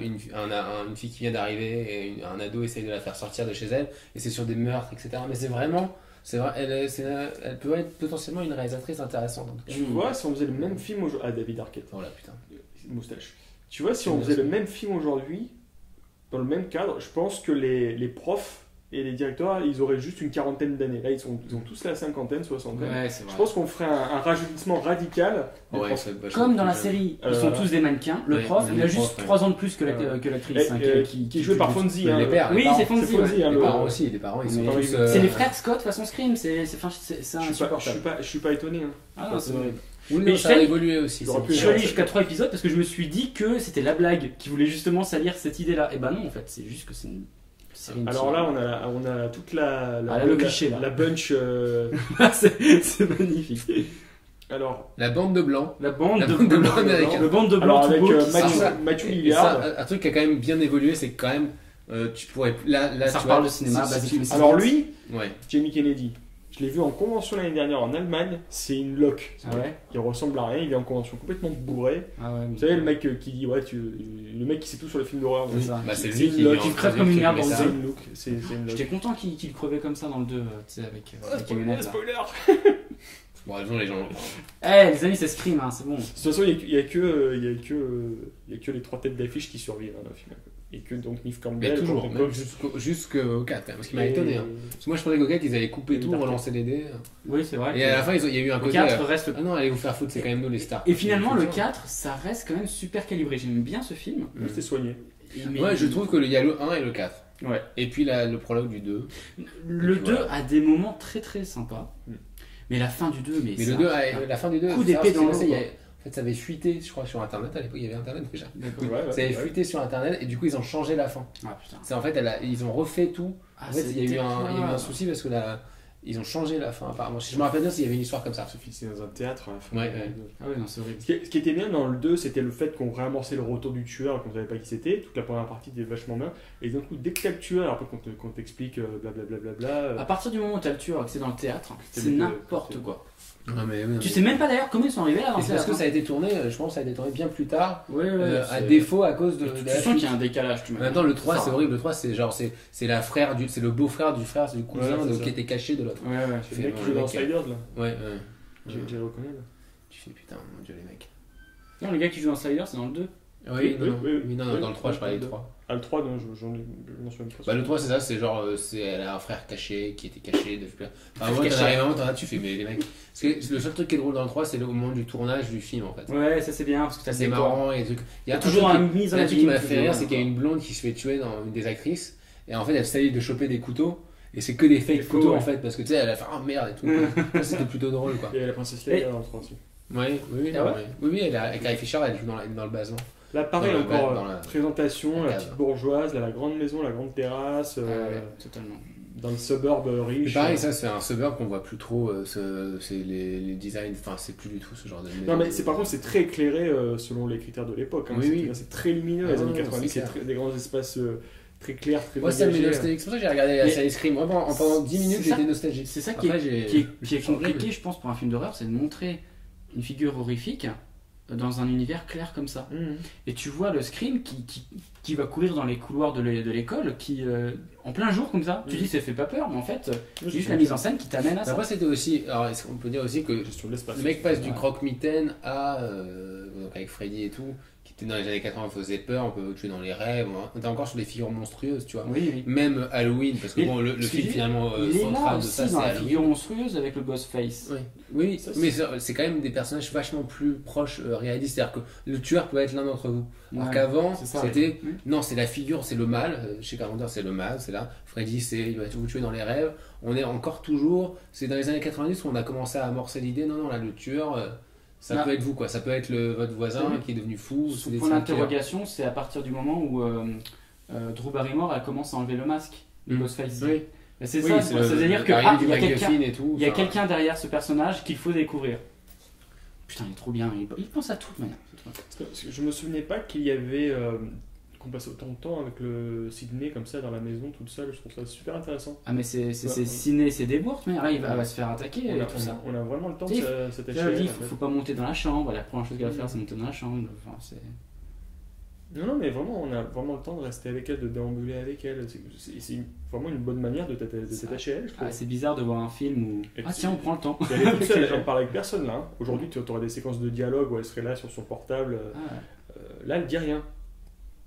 une, un, un, une fille qui vient d'arriver, et une, un ado essaye de la faire sortir de chez elle. Et c'est sur des meurtres, et cetera. Mais c'est vraiment... C'est vrai, elle, c'est, elle peut être potentiellement une réalisatrice intéressante. Tu vois, si on faisait le même film aujourd'hui... Ah, David Arquette. Oh là, putain. Moustache. Tu vois, si on faisait le même film aujourd'hui... Dans le même cadre, je pense que les, les profs et les directeurs, ils auraient juste une quarantaine d'années. Là, ils, sont, ils ont tous la cinquantaine, soixantaine. Ouais, je pense qu'on ferait un, un rajeunissement radical. Ouais, comme dans la série, euh, ils sont tous des mannequins. Le ouais, prof, il a juste trois ouais. ans de plus que, la, euh, que l'actrice. Hein, euh, qui, qui, qui est jouée par Fonzie. Hein, les pères, oui, c'est Fonzie. C'est Fonzie ouais. hein, les parents aussi, les parents, ils sont tous, c'est euh... les frères Scott façon Scream. C'est, c'est, c'est, c'est insupportable. Je ne suis pas étonné. Ah non, c'est horrible. Oui, mais non, ça a évolué aussi. Je suis allé jusqu'à trois épisodes parce que je me suis dit que c'était la blague qui voulait justement salir cette idée-là. Et bah ben non, en fait, c'est juste que c'est une. C'est une alors là, on a, on a toute la. la ah, là, le cliché, la, là. La bunch. Euh... c'est, c'est magnifique. Alors. La bande de blanc. La bande, la bande de, de blanc. Avec, le bande de blanc. Alors avec euh, Mathieu, ça, Mathieu Lillard. Ça, un truc qui a quand même bien évolué, c'est quand même. Euh, tu pourrais. Là, là ça tu reparle de cinéma. Alors lui, Jamie Kennedy. Je l'ai vu en convention l'année dernière en Allemagne, c'est une loque. Ah ouais. Il ressemble à rien, il est en convention complètement bourré. Ah ouais, vous savez, le mec qui dit, ouais, tu... le mec qui sait tout sur le film d'horreur. C'est ça. Bah, c'est lui qui crève comme une merde dans le look. C'est, c'est une loque. J'étais content qu'il, qu'il crevait comme ça dans le deux, tu sais, avec. Euh, oh, avec spoiler, spoiler. Bon, raison, les gens. Eh, hey, les amis, c'est Scream, hein, c'est bon. De toute façon, il n'y a, a, a, euh, a, a que les trois têtes d'affiche qui survivent hein, dans le film. et que donc Neve Campbell... Mais toujours, même jusqu'au, jusqu'au quatre, hein, parce qu'il m'a étonné. Hein. Parce que moi je pensais qu'au quatre, ils avaient coupé tout, relancé les dés. Oui, c'est vrai. Et à la fin, il y a eu un côté... Le quatre reste... Ah non, allez vous faire foutre, c'est quand même nous les stars. Et finalement, le quatre, ça reste quand même super calibré. J'aime bien ce film. Mmh. C'était soigné. Mais... Ouais, je trouve qu'il y a le un et le quatre. Ouais. Et puis la, le prologue du deux. Le deux voilà. a des moments très très sympas. Mmh. Mais la fin du deux, mais, mais ça, le deux, a, la fin du deux, coup d'épée dans le dos. En fait, ça avait fuité, je crois, sur Internet. À l'époque, il y avait Internet déjà. Ouais, ouais, ça avait ouais. fuité sur Internet et du coup, ils ont changé la fin. Ah, putain. C'est, en fait, elle a, ils ont refait tout. Ah, en fait, il y, y a eu un souci parce que la, ils ont changé la fin. Apparemment, si je me rappelle bien, s'il y avait une histoire comme ça. Se fixer dans un théâtre. Hein, ouais, ouais. Ah ouais, non, c'est horrible. Ce qui, ce qui était bien dans le deux, c'était le fait qu'on réamorçait le retour du tueur, qu'on ne savait pas qui c'était. Toute la première partie était vachement bien. Et d'un coup, dès que t'as le tueur, alors qu'on, te, qu'on t'explique blablabla. Bla, bla, bla, à partir du moment où t'as le tueur et que c'est dans le théâtre, c'est, c'est n'importe c'est... quoi. Non, mais, mais, tu sais même pas d'ailleurs comment ils sont arrivés là. Parce la que ça a été tourné, je pense que ça a été tourné bien plus tard, ouais, ouais, euh, à défaut à cause de. Tu, de tu sens qu'il y a un décalage. Tu Maintenant le trois c'est, c'est horrible, le trois c'est genre c'est c'est la frère du, c'est le beau frère du frère, c'est du cousin ouais, c'est de, qui était caché de l'autre. Ouais ouais. Tu fais, le mec qui joue dans Outsiders là. Ouais ouais. Tu ouais. le reconnais là. Tu fais putain mon dieu les mecs. Non le gars qui joue dans Outsiders c'est dans le deux. Oui, oui, non, oui, oui. Non, oui, dans le trois, je parlais du trois. Ah, le trois, non, je, je, je m'en souviens pas. Bah, le trois, c'est ça, c'est genre, euh, c'est, elle a un frère caché qui était caché depuis plein. Enfin, ouais, t'en arrives à un moment, t'en as, tu fais, mais les mecs. Parce que le seul truc qui est drôle dans le trois, c'est le moment du tournage du film, en fait. Ouais, ça c'est bien, parce que t'as c'est marrant. Et trucs. Il y a toujours un mise en scène qui m'a fait rire, c'est qu'il y a une blonde qui se fait tuer dans une des actrices, et en fait, elle s'allie de choper des couteaux. Et c'est que des fake couteaux, en fait, parce que tu sais, elle a fait, ah merde et tout. Ça, c'était plutôt drôle, quoi. Et la princesse Leia dans le trois aussi. Ouais, oui, ah ouais. oui, oui, elle a, avec Carrie Fisher, elle joue dans, la, dans le basement. Là, pareil, encore la, la présentation, la, la petite bourgeoise, la, la grande maison, la grande terrasse. Ah, euh, ouais, totalement. Dans le suburb riche. Mais pareil, ça, c'est un suburb qu'on voit plus trop. Euh, ce, c'est les, les designs, enfin, c'est plus du tout ce genre de. Non, mais c'est, par contre, c'est très éclairé euh, selon les critères de l'époque. Hein, oui, c'est, oui. C'est très lumineux, ah, les années quatre-vingt-dix, c'est, c'est très, des grands espaces. Euh, Très clair, très bien. Moi, ça me nostalgique. C'est pour ça que j'ai regardé la série Scream. Vraiment, en pendant dix minutes, j'étais nostalgique. C'est ça qui est compliqué, je pense, pour un film d'horreur, c'est de montrer une figure horrifique dans un univers clair comme ça. Mmh. Et tu vois le Scream qui, qui, qui va courir dans les couloirs de, l'é- de l'école, qui euh, en plein jour comme ça. Mmh. Tu dis ça fait pas peur, mais en fait, c'est juste la mise en scène qui t'amène à ça. Après, c'était aussi, alors est-ce qu'on peut dire aussi que le mec passe du croque-mitaine à, euh, donc avec Freddy et tout, qui était dans les années quatre-vingts, faisait peur, on peut tuer dans les rêves, hein. On était encore sur des figures monstrueuses, tu vois. Oui, oui. Même Halloween, parce que bon, le, le film finalement euh, central de ça, c'est Halloween. Les figures monstrueuses avec le boss face. Oui, oui ça, mais c'est... c'est quand même des personnages vachement plus proches, euh, réalistes, c'est-à-dire que le tueur peut être l'un d'entre vous. Alors ouais, qu'avant, ça, c'était, oui. non, c'est la figure, c'est le mal, euh, chez Carpenter, c'est le mal, c'est là, Freddy, c'est, il va vous tuer dans les rêves, on est encore toujours, c'est dans les années quatre-vingt-dix où on a commencé à amorcer l'idée, non, non, là, le tueur... Euh, Ça non. peut être vous, quoi. Ça peut être le, votre voisin oui. qui est devenu fou. Son point d'interrogation, c'est à partir du moment où euh, euh, Drew Barrymore elle commence à enlever le masque, le mmh. Ghostface. Oui. C'est oui, ça, c'est le, c'est-à-dire qu'il ah, y a, quelqu'un, et tout, y a quelqu'un derrière ce personnage qu'il faut découvrir. Putain, il est trop bien, il, il pense à tout maintenant. Je me souvenais pas qu'il y avait. Euh... qu'on passe autant de temps avec le Sidney comme ça dans la maison toute seule, je trouve ça super intéressant. Ah mais c'est c'est, ouais, c'est ouais. Sidney, c'est des bourses, mais là il va, ouais. va se faire attaquer a, et tout on, ça. On a vraiment le temps de s'attacher. Il faut, faut, faut pas monter dans la chambre, la première chose qu'elle va faire c'est monter dans la chambre. Enfin, c'est... Non non mais vraiment on a vraiment le temps de rester avec elle, de déambuler avec elle, c'est, c'est, c'est vraiment une bonne manière de, de s'attacher à elle je trouve. Ah, c'est bizarre de voir un film où... Et ah tiens on prend le temps. Elle est toute seule, elle ne parle avec personne là. Hein. Aujourd'hui tu aurais des séquences de dialogue où elle serait là sur son portable, ah, ouais. euh, là elle dit rien.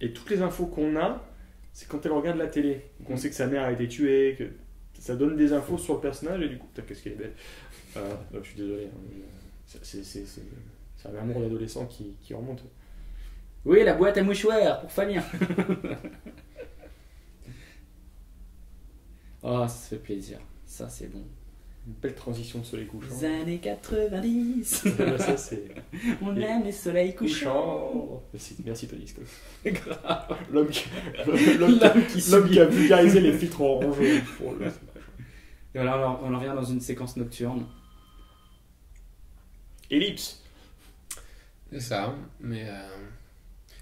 Et toutes les infos qu'on a, c'est quand elle regarde la télé. Donc on sait que sa mère a été tuée, que ça donne des infos sur le personnage et du coup, putain, qu'est-ce qu'elle est belle. Euh, non, je suis désolé, hein, c'est, c'est, c'est, c'est, c'est un amour d'adolescent qui, qui remonte. Oui, la boîte à mouchoirs pour Fabien. Oh, ça se fait plaisir. Ça, c'est bon. Une belle transition de soleil couchant. Les années quatre-vingt-dix. Ouais, ça, c'est... On les... aime les soleils couchants. Couchant. Merci, merci Tony Scott. Grave. L'homme qui, l'homme, l'homme qui, l'homme qui a vulgarisé les filtres orange. Et voilà, on en revient dans une séquence nocturne. Ellipse. C'est ça, mais euh,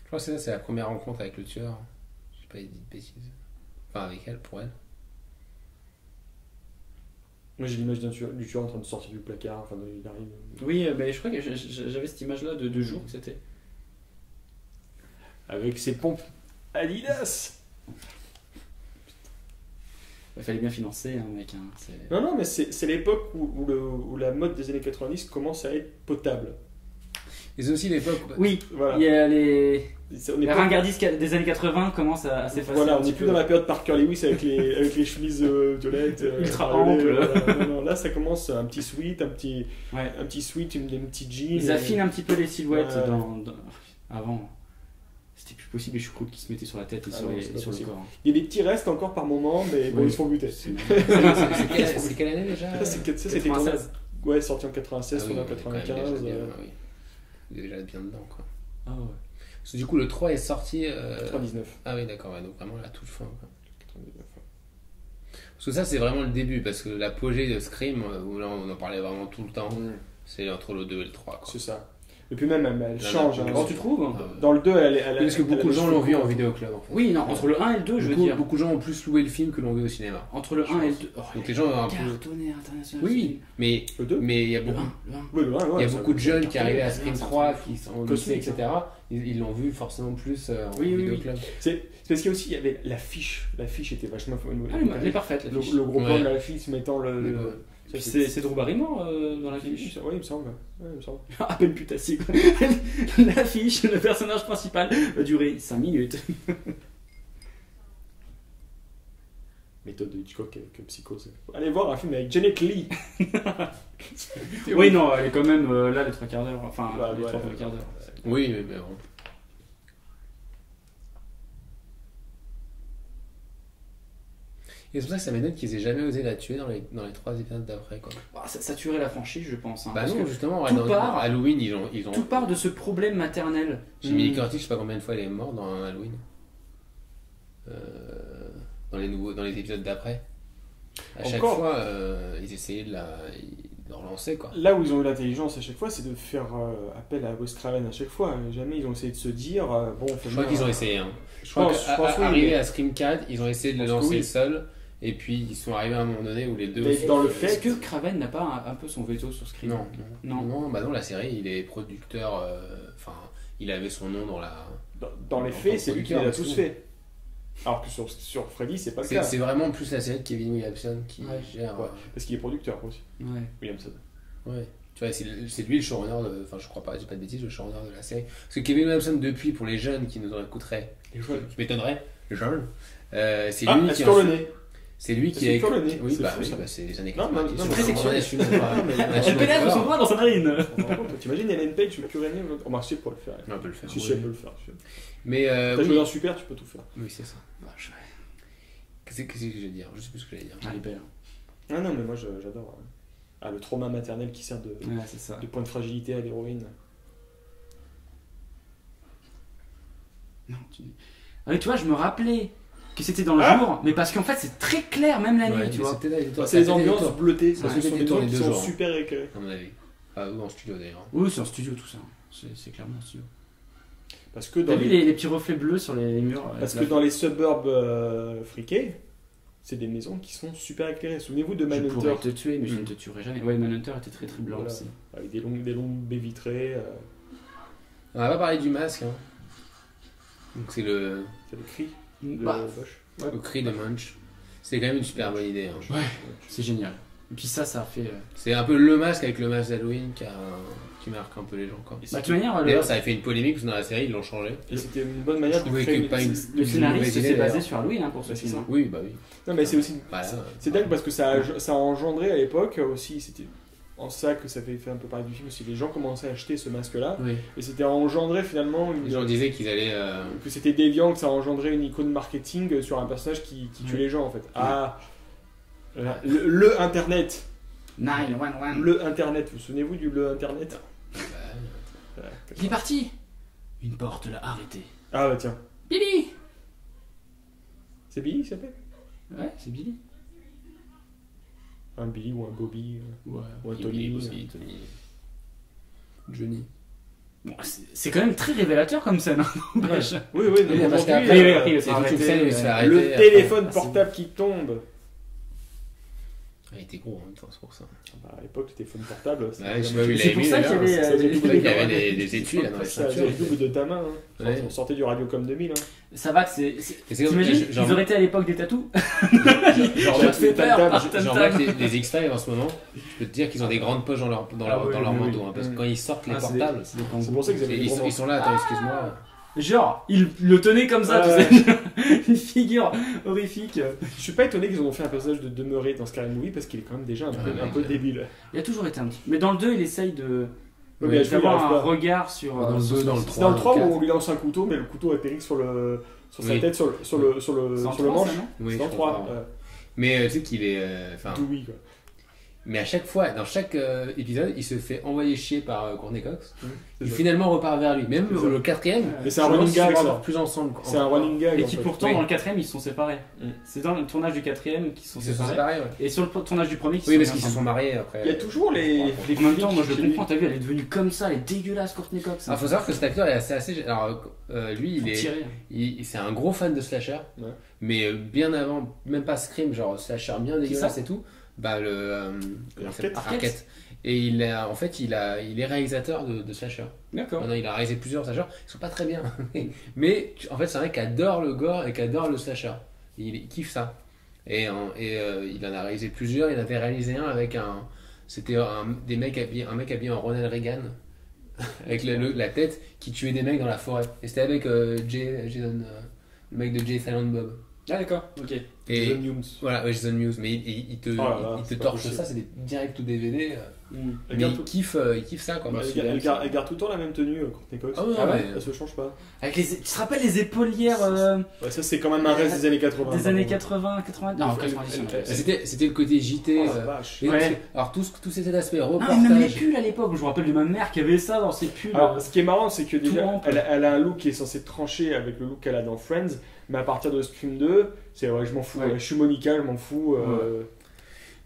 je crois que c'est ça, c'est la première rencontre avec le tueur. J'ai pas dit de bêtises. Enfin, avec elle, pour elle. Moi j'ai l'image d'un tueur, du tueur en train de sortir du placard, enfin il arrive. Oui, mais je crois que j'avais cette image-là de deux jours que c'était. Avec ses pompes Adidas. Il fallait bien financer, hein, mec. Hein. C'est... Non, non, mais c'est, c'est l'époque où, où, le, où la mode des années quatre-vingt-dix commence à être potable. Et c'est aussi l'époque. Oui, voilà. Il y a les. La ringardise des années quatre-vingts commence à s'effacer. Voilà, on n'est plus dans la période Parker Lewis avec les, avec les chemises euh, violettes. Euh, Ultra amples. Euh, non, non, là, ça commence un petit sweat, un petit, ouais. un petit sweat, une, une petite jean. Ils et... affinent un petit peu les silhouettes. Euh... Dans, dans... Avant, c'était plus possible les choucroutes qui se mettaient sur la tête et ah sur, non, les, et sur le corps. Il y a des petits restes encore par moment, mais bon, oui. Ils se font buter. C'est quelle année déjà? C'était ouais, sorti en quatre-vingt-seize, on est en quatre-vingt-quinze. Il est déjà bien dedans, quoi. Ah ouais. Parce que du coup, le trois est sorti. Euh... quatre-vingt-dix-neuf. Ah oui, d'accord, ouais, donc vraiment la toute fin. Quoi. quatre-vingt-dix-neuf. Parce que ça, c'est vraiment le début, parce que l'apogée de Scream, où là, on en parlait vraiment tout le temps, mm. c'est entre le deux et le trois. C'est ça. Et puis même, elle, elle change. Hein, tu trouves hein. Dans le deux, elle est. Parce que beaucoup de gens l'ont vu en vidéoclub. En fait. Oui, non, entre le un et le deux, je veux dire. Beaucoup de gens ont plus loué le film que l'ont vu au cinéma. Entre le un et le deux. Donc les gens ont un peu. Oui, mais il y a beaucoup. Il y a beaucoup de jeunes qui arrivaient à Scream trois, qui sont au lycée, et cetera. Ils l'ont vu forcément plus en vidéoclub. C'est parce qu'il y a aussi l'affiche. L'affiche était vachement. Elle est parfaite. Le gros plan de la fille se mettant le. C'est Drew Barrymore euh, dans l'affiche. Oui, il me semble. Ouais, il me semble. À peine putassier. L'affiche, le personnage principal, va durer cinq minutes. Méthode de Hitchcock avec Psychose. Allez voir un film avec Janet Leigh. Oui, oui, non, elle est quand même euh, là les trois quarts d'heure. Enfin, bah, les ouais, trois ouais, quarts d'heure. Oui, mais bien. Bon. Et c'est pour ça que ça m'étonne qu'ils aient jamais osé la tuer dans les, dans les trois épisodes d'après. Ça, ça tuerait la franchise, je pense. Hein, bah non, justement, tout dans, part, dans Halloween, ils ont, ils ont. Tout part de ce problème maternel. Jimmy Lee Curtis, je sais pas combien de fois elle est morte dans Halloween. Euh, dans, les nouveaux, dans les épisodes d'après. À Encore. chaque fois, euh, ils essayaient de la. Ils... Relancer, quoi. Là où ils ont eu l'intelligence à chaque fois, c'est de faire euh, appel à Wes Craven à chaque fois. Jamais ils ont essayé de se dire euh, bon. Je crois qu'ils ont essayé. Hein. Je, je crois qu'arrivé oui, à Scream quatre, ils ont essayé de le lancer oui. seul, et puis ils sont arrivés à un moment donné où les deux. Mais dans le fait, est-ce que Craven n'a pas un, un peu son veto sur Scream? Non, non, non. non bah non, la série, il est producteur. Enfin, euh, il avait son nom dans la. Dans, dans, dans les faits, c'est lui qui l'a tous fait. Alors que sur, sur Freddy, c'est pas le cas. C'est vraiment plus la série de Kevin Williamson qui ouais. gère. Ouais. Parce qu'il est producteur aussi. Ouais. Williamson. Ouais. Tu vois, c'est lui le showrunner de. Enfin, je crois pas, j'ai pas de bêtises, le showrunner de la série. Parce que Kevin Williamson, depuis, pour les jeunes qui nous en écouteraient, les jeunes. qui m'étonneraient, les jeunes, euh, c'est ah, lui qui. C'est lui qui est. Est oui, bah, oui, bah c'est les années quatre-vingt. C'est très sexuel. Elle pénètre son doigt dans sa narine. T'imagines, Ellen Page, tu peux plus rien. On marche pour le faire. On peut le faire. Si, si, elle peut le faire. Mais. T'as joué dans Super, tu peux tout faire. Oui, c'est ça. Qu'est-ce que je vais dire? Je sais plus ce que j'allais dire. Elle est belle. Ah non, mais moi j'adore. Ah, le trauma maternel qui sert de point de fragilité à l'héroïne. Non, tu dis. Ah, tu vois, je me rappelais. Que c'était dans le ah. jour, mais parce qu'en fait c'est très clair, même la nuit, ouais, tu vois. C'est les ambiances bleutées, parce que ce sont des tours qui sont super éclairés. À mon avis. Ah, ou en studio d'ailleurs. Oui, c'est en studio tout ça. C'est clairement en studio. Parce que dans. T'as les... vu les, les petits reflets bleus sur les murs? Parce que la... dans les suburbs euh, friqués, c'est des maisons qui sont super éclairées. Souvenez-vous de Manhunter. Je pourrais te tuer, mais mmh. je ne te tuerai jamais. Ouais, Manhunter était très très blanc voilà. aussi. Avec des longues, des longues baies vitrées. Euh... On va pas parler du masque. Hein. Donc c'est le. C'est le cri. De bah, ouais. Le cri de Munch, c'est quand même une super bonne idée. Hein. Ouais, c'est génial. Et puis ça, ça a fait. Euh... C'est un peu le masque avec le masque d'Halloween qui, a... qui marque un peu les gens. Bah, d'ailleurs, le... ça a fait une polémique parce que dans la série, ils l'ont changé. Et c'était une bonne manière de créer une... une... Le scénariste s'est basé sur Halloween hein, pour ce film. Oui, bah oui. Non, mais c'est aussi. Voilà. C'est dingue parce que ça a, ouais. ça a engendré à l'époque aussi. C'était en ça que ça fait un peu parler du film aussi. Les gens commençaient à acheter ce masque-là oui. et c'était engendré finalement une... les gens disaient qu'ils allaient euh... que c'était déviant, que ça engendrait une icône marketing sur un personnage qui, qui tue oui. les gens en fait oui. ah le, le internet neuf un un le internet, vous souvenez-vous du le internet bah, ouais, il est parti, une porte l'a arrêté. Ah bah tiens, Billy, c'est Billy qui s'appelle ouais c'est Billy. Un Billy ou un Bobby ouais, ou un Tony, Bobby, Tony, Johnny. Bon, c'est quand même très révélateur comme scène. Hein, ouais. Oui, oui, oui. Le téléphone portable qui tombe. Il était gros en même temps, c'est pour ça. Bah, à l'époque, les téléphones portables, c'est ouais, c'est pour ça qu'il y avait des études. Ça faisait le double de ta main. Hein. Ouais. On sortait du Radiocom deux mille. Hein. Ça va que c'est. T'imagines genre... Ils auraient été à l'époque des tatous. Genre, je te fais peur. Genre, les X-Files en ce moment, je peux te dire qu'ils ont des grandes poches dans leur manteau. Parce que quand ils sortent les portables, c'est pour ça qu'ils sont là. Attends, excuse-moi. Genre, il le tenait comme ça, euh... tu sais. Une figure horrifique. Je suis pas étonné qu'ils ont fait un personnage de demeurer dans Scary Movie parce qu'il est quand même déjà un, ah, peu, un peu débile. Il a toujours été un petit. Mais dans le deux, il essaye de. Ouais, mais d'avoir un regard sur. Dans le deux, dans le trois. Dans le trois, où il lance un couteau, mais le couteau atterrit sur, le... sur sa oui. tête, sur le, sur le... Sur le... Sur le manche. Oui, dans le trois. Euh... Mais tu sais qu'il est. Euh... Enfin... Tout oui, quoi. Mais à chaque fois, dans chaque euh, épisode, il se fait envoyer chier par euh, Courtney Cox. Mmh, et ça. Finalement repart vers lui. Même le quatrième, mais c'est un running gag. Ils sont plus ensemble. C'est un running gag. Et qui pourtant oui. dans le quatrième ils sont séparés. Mmh. C'est dans le tournage du quatrième qu'ils sont ils séparés. Sont séparés ouais. Et sur le tournage du premier, ils oui, sont parce qu'ils se sont mariés après. Il y a toujours les. les en même temps, moi je le comprends. T'as vu, elle est devenue comme ça, elle est dégueulasse Courtney Cox. Il faut savoir que cet acteur est assez, assez. Alors euh, lui, il est, il, c'est un gros fan de slasher. Ouais. Mais euh, bien avant, même pas Scream, genre slasher bien dégueulasse et tout. Bah le euh, Arquette. Arquette. Et il a, en fait il, a, il est réalisateur de, de slasher. D'accord. Il a réalisé plusieurs slashers, ils sont pas très bien. Mais en fait c'est un mec qui adore le gore et qui adore le slasher. Il, il kiffe ça. Et, et euh, il en a réalisé plusieurs, il avait réalisé un avec un... C'était un, des mecs habillés, un mec habillé en Ronald Reagan. Avec le, le, la tête qui tuait des mecs dans la forêt. Et c'était avec euh, Jay, Jason, euh, le mec de Jay Silent Bob. Ah d'accord, ok. Et Jason Mewes. Voilà, ouais, Jason Mewes, mais il, il, il te, oh là là, il, il te torche ça, c'est des directs ou D V D. Mmh. Mais il, tout... kiffe, euh, il kiffe ça quand même. Bah, elle, elle, elle garde tout le temps la même tenue, euh, Courtney Cox. Ah, ouais, ah ouais, ouais. Elle se change pas. Avec les... Tu te rappelles les épaulières euh... Ouais, ça c'est quand même un reste des années quatre-vingts. Des années quatre-vingts, quatre-vingts. Non, c'était le côté J T. Oh, euh... vache. Ouais. Alors tout, tout c'était l'aspect reportage. Non, mais même les pulls à l'époque, je me rappelle de ma mère qui avait ça dans ses pulls. Alors, ce qui est marrant, c'est que déjà, elle a un look qui est censé trancher avec le look qu'elle a dans Friends. Mais à partir de Scream deux, c'est ouais, je m'en fous, ouais. Ouais, je suis Monica, je m'en fous. Euh... Ouais.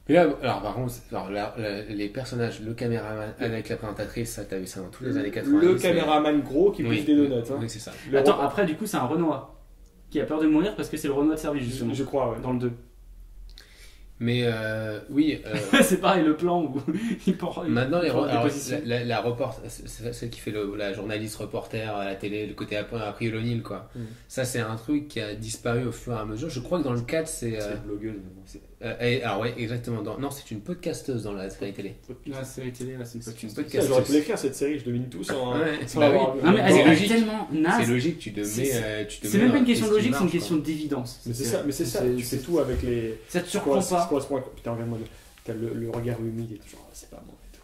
Mais là, alors par contre, alors, la, la, les personnages, le caméraman avec la présentatrice, ça t'as vu ça dans tous les le, années quatre-vingts. Le caméraman gros qui pousse des donuts. Le, hein. Oui, c'est ça. Le Attends, Ro... après du coup, c'est un Renoir qui a peur de mourir parce que c'est le Renoir de service, justement. Je crois, ouais. Dans le deux. Mais euh, oui. Euh... c'est pareil, le plan où il prend. Maintenant, les alors, la, la, la report... celle qui fait le, la journaliste reporter à la télé, le côté April O'Neil, quoi. Mm. Ça, c'est un truc qui a disparu au fur et à mesure. Je crois que dans le quatre, c'est. C'est euh... blogueuse. Euh, et, alors, oui, exactement. Dans... Non, c'est une podcasteuse dans la série télé. La série télé, là, c'est une podcasteuse. Podcast. J'aurais pu l'écrire cette série, je devine tout sans. Ah ouais, sans bah avoir... oui. Non, mais elle est tellement naze. C'est logique, tu te mets. C'est même pas une question de logique, c'est une question d'évidence. Mais c'est ça, mais c'est ça. Tu fais tout avec les. Ça te surprend pas. Putain, regarde-moi, t'as le, le regard humide et tout, genre, c'est pas bon et tout.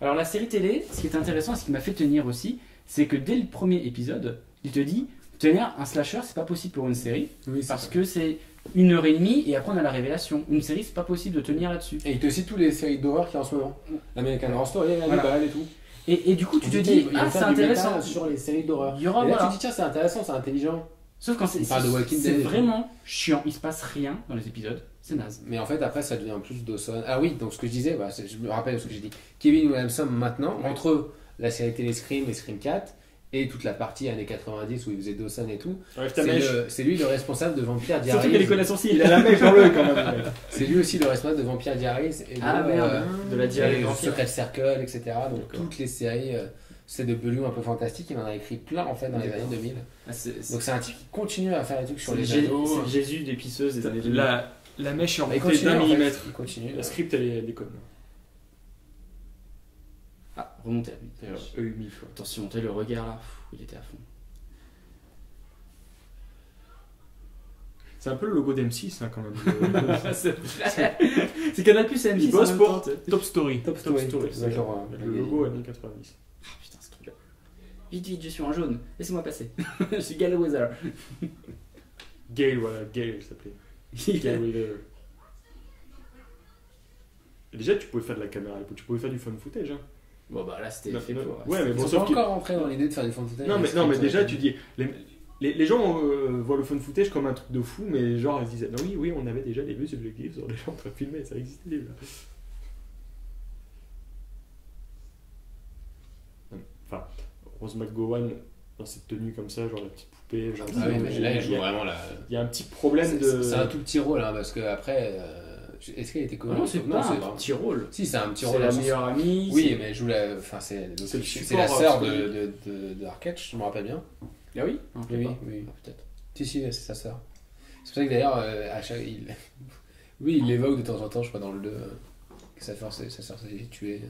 Alors, la série télé, ce qui est intéressant, ce qui m'a fait tenir aussi, c'est que dès le premier épisode, il te dit, tenir un slasher, c'est pas possible pour une série, oui, parce vrai. que c'est une heure et demie et après on a la révélation. Une série, c'est pas possible de tenir là-dessus. Et il te cite tous les séries d'horreur qu'il y a en ce moment. L'American Horror Story, la voilà. Balle et tout. Et, et du coup, tu te dis, ah, c'est intéressant. Sur les séries d'horreur. Et là, voilà. Tu te dis, tiens, c'est intéressant, c'est intelligent. Sauf quand c'est vraiment chiant, il se passe rien dans les épisodes, c'est naze. Mais en fait, après, ça devient plus Dawson. Ah oui, donc ce que je disais, bah, je me rappelle ce que j'ai dit. Kevin Williamson, maintenant, ouais. Entre la série télé Scream et Scream quatre, et toute la partie années quatre-vingt-dix où il faisait Dawson et tout, ouais, c'est lui le responsable de Vampire Diaries. Surtout qu'il les connaît sourcils, il a la mèche dans le quand même. Ouais. C'est lui aussi le responsable de Vampire Diaries et de, ah, merde. Euh, de la Diary, de Secret Circle, et cetera. Donc toutes les séries. Euh, C'est de Bellion un peu fantastique, il en a écrit plein en fait dans les années deux mille. Ah, c est, c est... Donc c'est un type qui continue à faire des trucs sur les ados. C'est Jésus des pisseuses des années deux mille. La, la mèche est en montée d'un millimètre. Il continue. La script elle est déconne. Ah, remontez à lui. E mille fois. Attention, t'as le regard là, il était à fond. C'est un peu le logo d'M six hein, quand même. C'est Canal Plus et M six. Il bosse pour Top Story. Top Story. Le logo années quatre-vingt-dix. Ah putain, ce truc-là. Vite, vite, je suis en jaune. Laissez-moi passer. Je suis Gale Weathers. Gale, voilà, Gale s'appelait. Gale Weathers. Déjà, tu pouvais faire de la caméra, tu pouvais faire du fan footage. Hein. Bon, bah là, c'était fait pour. Ouais, mais bon, sauf que. Encore rentré dans l'idée de faire du fan footage. Non, mais, non, mais déjà, tu dis. Les, les, les gens euh, voient le fan footage comme un truc de fou, mais genre, ils se disaient, non, oui, oui, on avait déjà des vues subjectives sur les gens en train de filmer, ça existait déjà. Enfin, Rose McGowan dans cette tenue comme ça, genre la petite poupée. Genre ah oui, mais là, elle joue vraiment la. Il y a un petit problème de. C'est un tout petit rôle, hein, parce que après, euh, Est-ce qu'elle était connue? Non, c'est pas un petit rôle. Si, c'est un petit rôle. C'est la meilleure amie. Oui, mais elle joue la. Enfin, c'est la sœur de Arquette, je me rappelle bien. Ah oui? Oui, oui, peut-être. Si, si, c'est sa sœur. C'est pour ça que d'ailleurs, oui, il l'évoque de temps en temps, je crois, dans le deux, que sa sœur s'est tuée.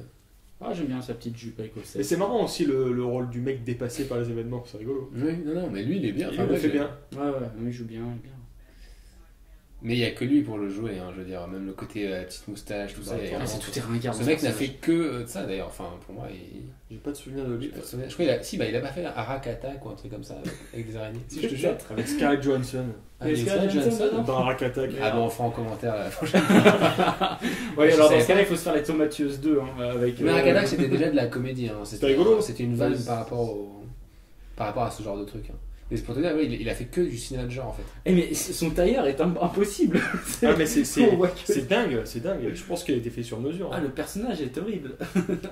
Ah, j'aime bien sa petite jupe avec Océane. Et c'est marrant aussi le, le rôle du mec dépassé par les événements, c'est rigolo. Oui, non, non, mais lui il est bien. Il enfin, le ouais, fait bien. Ouais, ouais, il joue bien, il est bien. Mais il n'y a que lui pour le jouer, hein, je veux dire, même le côté euh, petite moustache, tout ça. Ah, c'est tout est ringard. Ce mec n'a fait que euh, ça d'ailleurs, enfin pour moi. Il... J'ai pas de souvenir de lui. Pas de souvenir. Je crois qu'il a... Si, bah, il a pas fait un Arakata ou un truc comme ça avec, avec des araignées. Si, je te jure. Avec Scarlett Johansson. Ah, avec Scarlett Johansson dans Arakata. Ah bon, on fera en commentaire la prochaine. Ouais, alors dans ce cas-là, il faut se faire la tomateuse deux. Hein, avec, mais Arakata, euh... c'était déjà de la comédie. Hein. C'était rigolo. C'était une vanne par rapport, au... par rapport à ce genre de truc. Hein. Mais pour te dire, oui, il a fait que du cinéma de genre en fait. Et mais son tailleur est impossible. Ah mais c'est que... dingue, c'est dingue. Je pense qu'il a été fait sur mesure. Ah hein. Le personnage est horrible.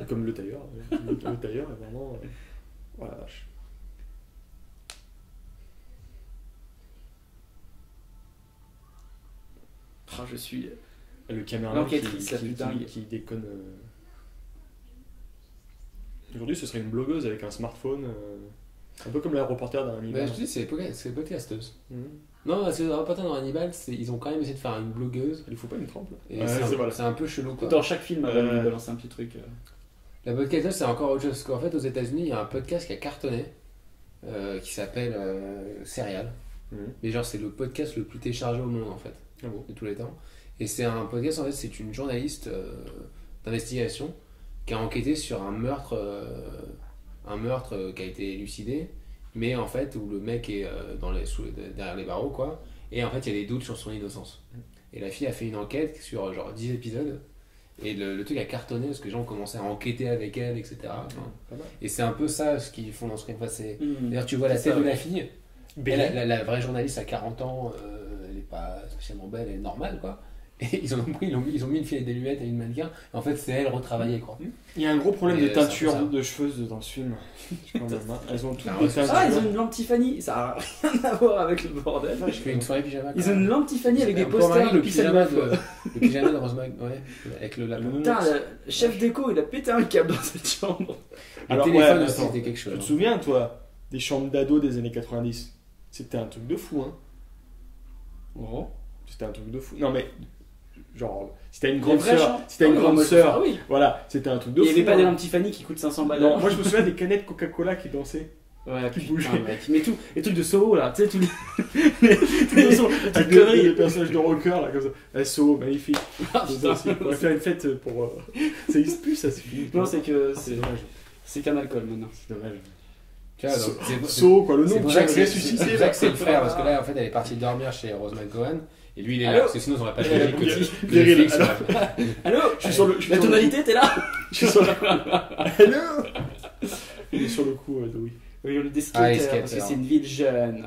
Comme le tailleur. Le tailleur est vraiment. Voilà. Vache. Ah je suis. Le caméraman qui, qui, qui, qui déconne. Aujourd'hui, ce serait une blogueuse avec un smartphone. Euh... Un peu comme la reporter dans Hannibal. Bah, je te dis, c'est une podcasteuse. Mm -hmm. Non, parce que la reporter dans Hannibal, ils ont quand même essayé de faire une blogueuse. Il faut pas une trempe. Ouais, c'est voilà. un peu chelou. Quoi. Dans chaque film, elle euh... balance un petit truc. Euh... La podcasteuse, c'est encore autre chose. Parce qu'en fait, aux États-Unis, il y a un podcast qui a cartonné, euh, qui s'appelle euh, Serial. Mm -hmm. Mais genre, c'est le podcast le plus téléchargé au monde, en fait, ah bon. de tous les temps. Et c'est un podcast, en fait, c'est une journaliste euh, d'investigation qui a enquêté sur un meurtre. Euh, un meurtre qui a été élucidé, mais en fait où le mec est dans les, sous, derrière les barreaux quoi, et en fait il y a des doutes sur son innocence. Et la fille a fait une enquête sur genre dix épisodes, et le, le truc a cartonné parce que les gens ont commencé à enquêter avec elle, et cetera. Enfin, et c'est un peu ça ce qu'ils font dans ce film. Mmh, d'ailleurs tu vois la tête de la fille, elle, la, la, la vraie journaliste à quarante ans, euh, elle est pas spécialement belle, elle est normale quoi. Et ils ont pris, ils ont, ils ont mis une fille avec des lunettes et une mannequin. Et en fait, c'est elle retravaillée, quoi. Il y a un gros problème et de teinture de cheveuses dans ce film. Je pense elles ont toutes non, des teintures. Ah, ils ont une lampe Tiffany. Ça n'a rien à voir avec le bordel. Je fais une soirée pyjama. Ils ont une lampe Tiffany avec des posters. Le pyjama de, le pyjama de Rose McGowan. Ouais. Avec le lapin. Putain, le chef déco, il a pété un câble dans cette chambre. Le Alors, téléphone ouais, aussi, c'était quelque chose. Tu te hein. souviens, toi, des chambres d'ado des années quatre-vingt-dix? C'était un truc de fou, hein. Oh. C'était un truc de fou. Non, mais. Genre, si t'as une grande sœur, si t'as une grande sœur, voilà, c'était un truc de fou. Il n'y avait pas des lampes Tiffany qui coûtent cinq cents balles. Non, moi je me souviens des canettes Coca-Cola qui dansaient. Ouais, qui bougeaient. Mais tout, les trucs de Soho là, tu sais, tous les. Les personnages de rocker là, comme ça. Soho, magnifique. On va faire une fête pour. Ça existe plus ça, c'est fini. Non, c'est que. C'est dommage. C'est qu'un alcool maintenant. C'est dommage. Soho quoi, le nom de Jack s'est suicidé. C'est Jack, c'est le frère, parce que là en fait elle est partie dormir chez Rose McGowan. Et lui, il est là, parce que sinon, on n'aurait pas de la vie. Allô? Je suis sur le. La tonalité, t'es là? Je suis sur le. Allô? Il est sur le coup, euh, de oui. Oui, on est des skateurs, parce que c'est une ville jeune.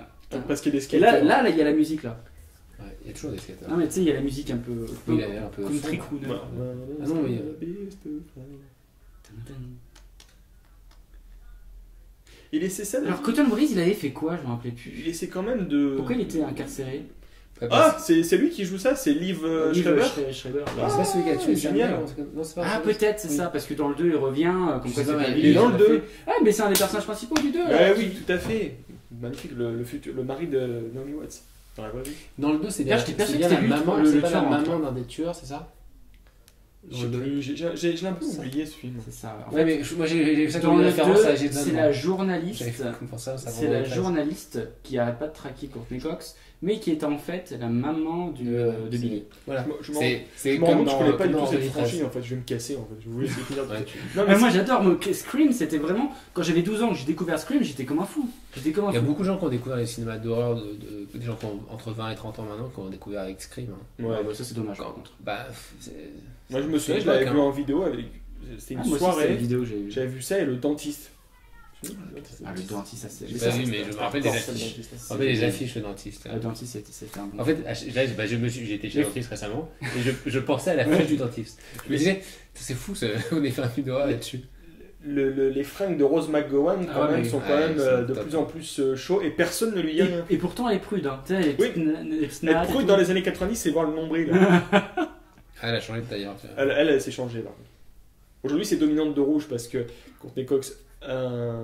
Parce qu'il y a des skateurs. Là, là, il y a la musique, là. Ouais, il y a toujours des skateurs. Non, mais tu sais, il y a la musique un peu. Oui, il y a un peu. Country crooner. Ah non, mais. Il essaie ça. Alors, Cotton Breeze, il avait fait quoi? Je me rappelais plus. Il essaie quand même de. Pourquoi il était incarcéré? Ah, c'est lui qui joue ça, c'est Liv Schreiber. Ah, c'est pas celui qui a tué Génial. Ah, peut-être, c'est ça, parce que dans le deux, il revient. Il est dans le deux. Ah, mais c'est un des personnages principaux du deux. Ah, oui, tout à fait. Magnifique, le mari de Naomi Watts. Dans le deux, c'est bien la maman d'un des tueurs, c'est ça? J'ai un peu oublié ce film. C'est ça. Ouais, mais moi j'ai ça comme référence à Jason. C'est la journaliste. C'est la journaliste qui arrête pas de traquer Courtney Cox. Mais qui est en fait la maman du, euh, de Billy. Voilà. Je m'en rends compte, je connais pas du tout cette franchise en fait, je vais me casser en fait, je voulais finir de... ouais, tu... non, mais mais moi j'adore, Scream c'était vraiment, quand j'avais douze ans que j'ai découvert Scream, j'étais comme un fou. Comme un Il y a fou. beaucoup de gens qui ont découvert les cinémas d'horreur, de, de, des gens qui ont entre vingt et trente ans maintenant qui ont découvert avec Scream. Hein. Ouais, ouais bah, ça c'est dommage par contre. Bah, c est, c est, moi je me souviens, je l'avais vu en vidéo, c'était une soirée, j'avais vu ça et le dentiste. Ah, le dentiste, ça c'est. J'ai pas vu, mais je me rappelle des affiches. Je me rappelle des affiches, le dentiste. Le dentiste, c'était un bon. En fait, là, je me suis, j'étais chez le dentiste récemment, et je, je pensais à la l'affiche du dentiste. Je me disais, c'est fou, ça, on est fait un film d'horreur là-dessus. Le, le, les fringues de Rose McGowan quand ah même, oui. sont quand ah, même euh, de top. plus en plus euh, chauds et personne ne lui dit rien. Et pourtant, elle est prude. Hein. Elle est oui. Être prude dans les années quatre-vingt-dix, c'est voir le nombril. Elle a changé de tailleur. Elle, elle, elle s'est changée là. Aujourd'hui, c'est dominante de rouge parce que Courtney Cox a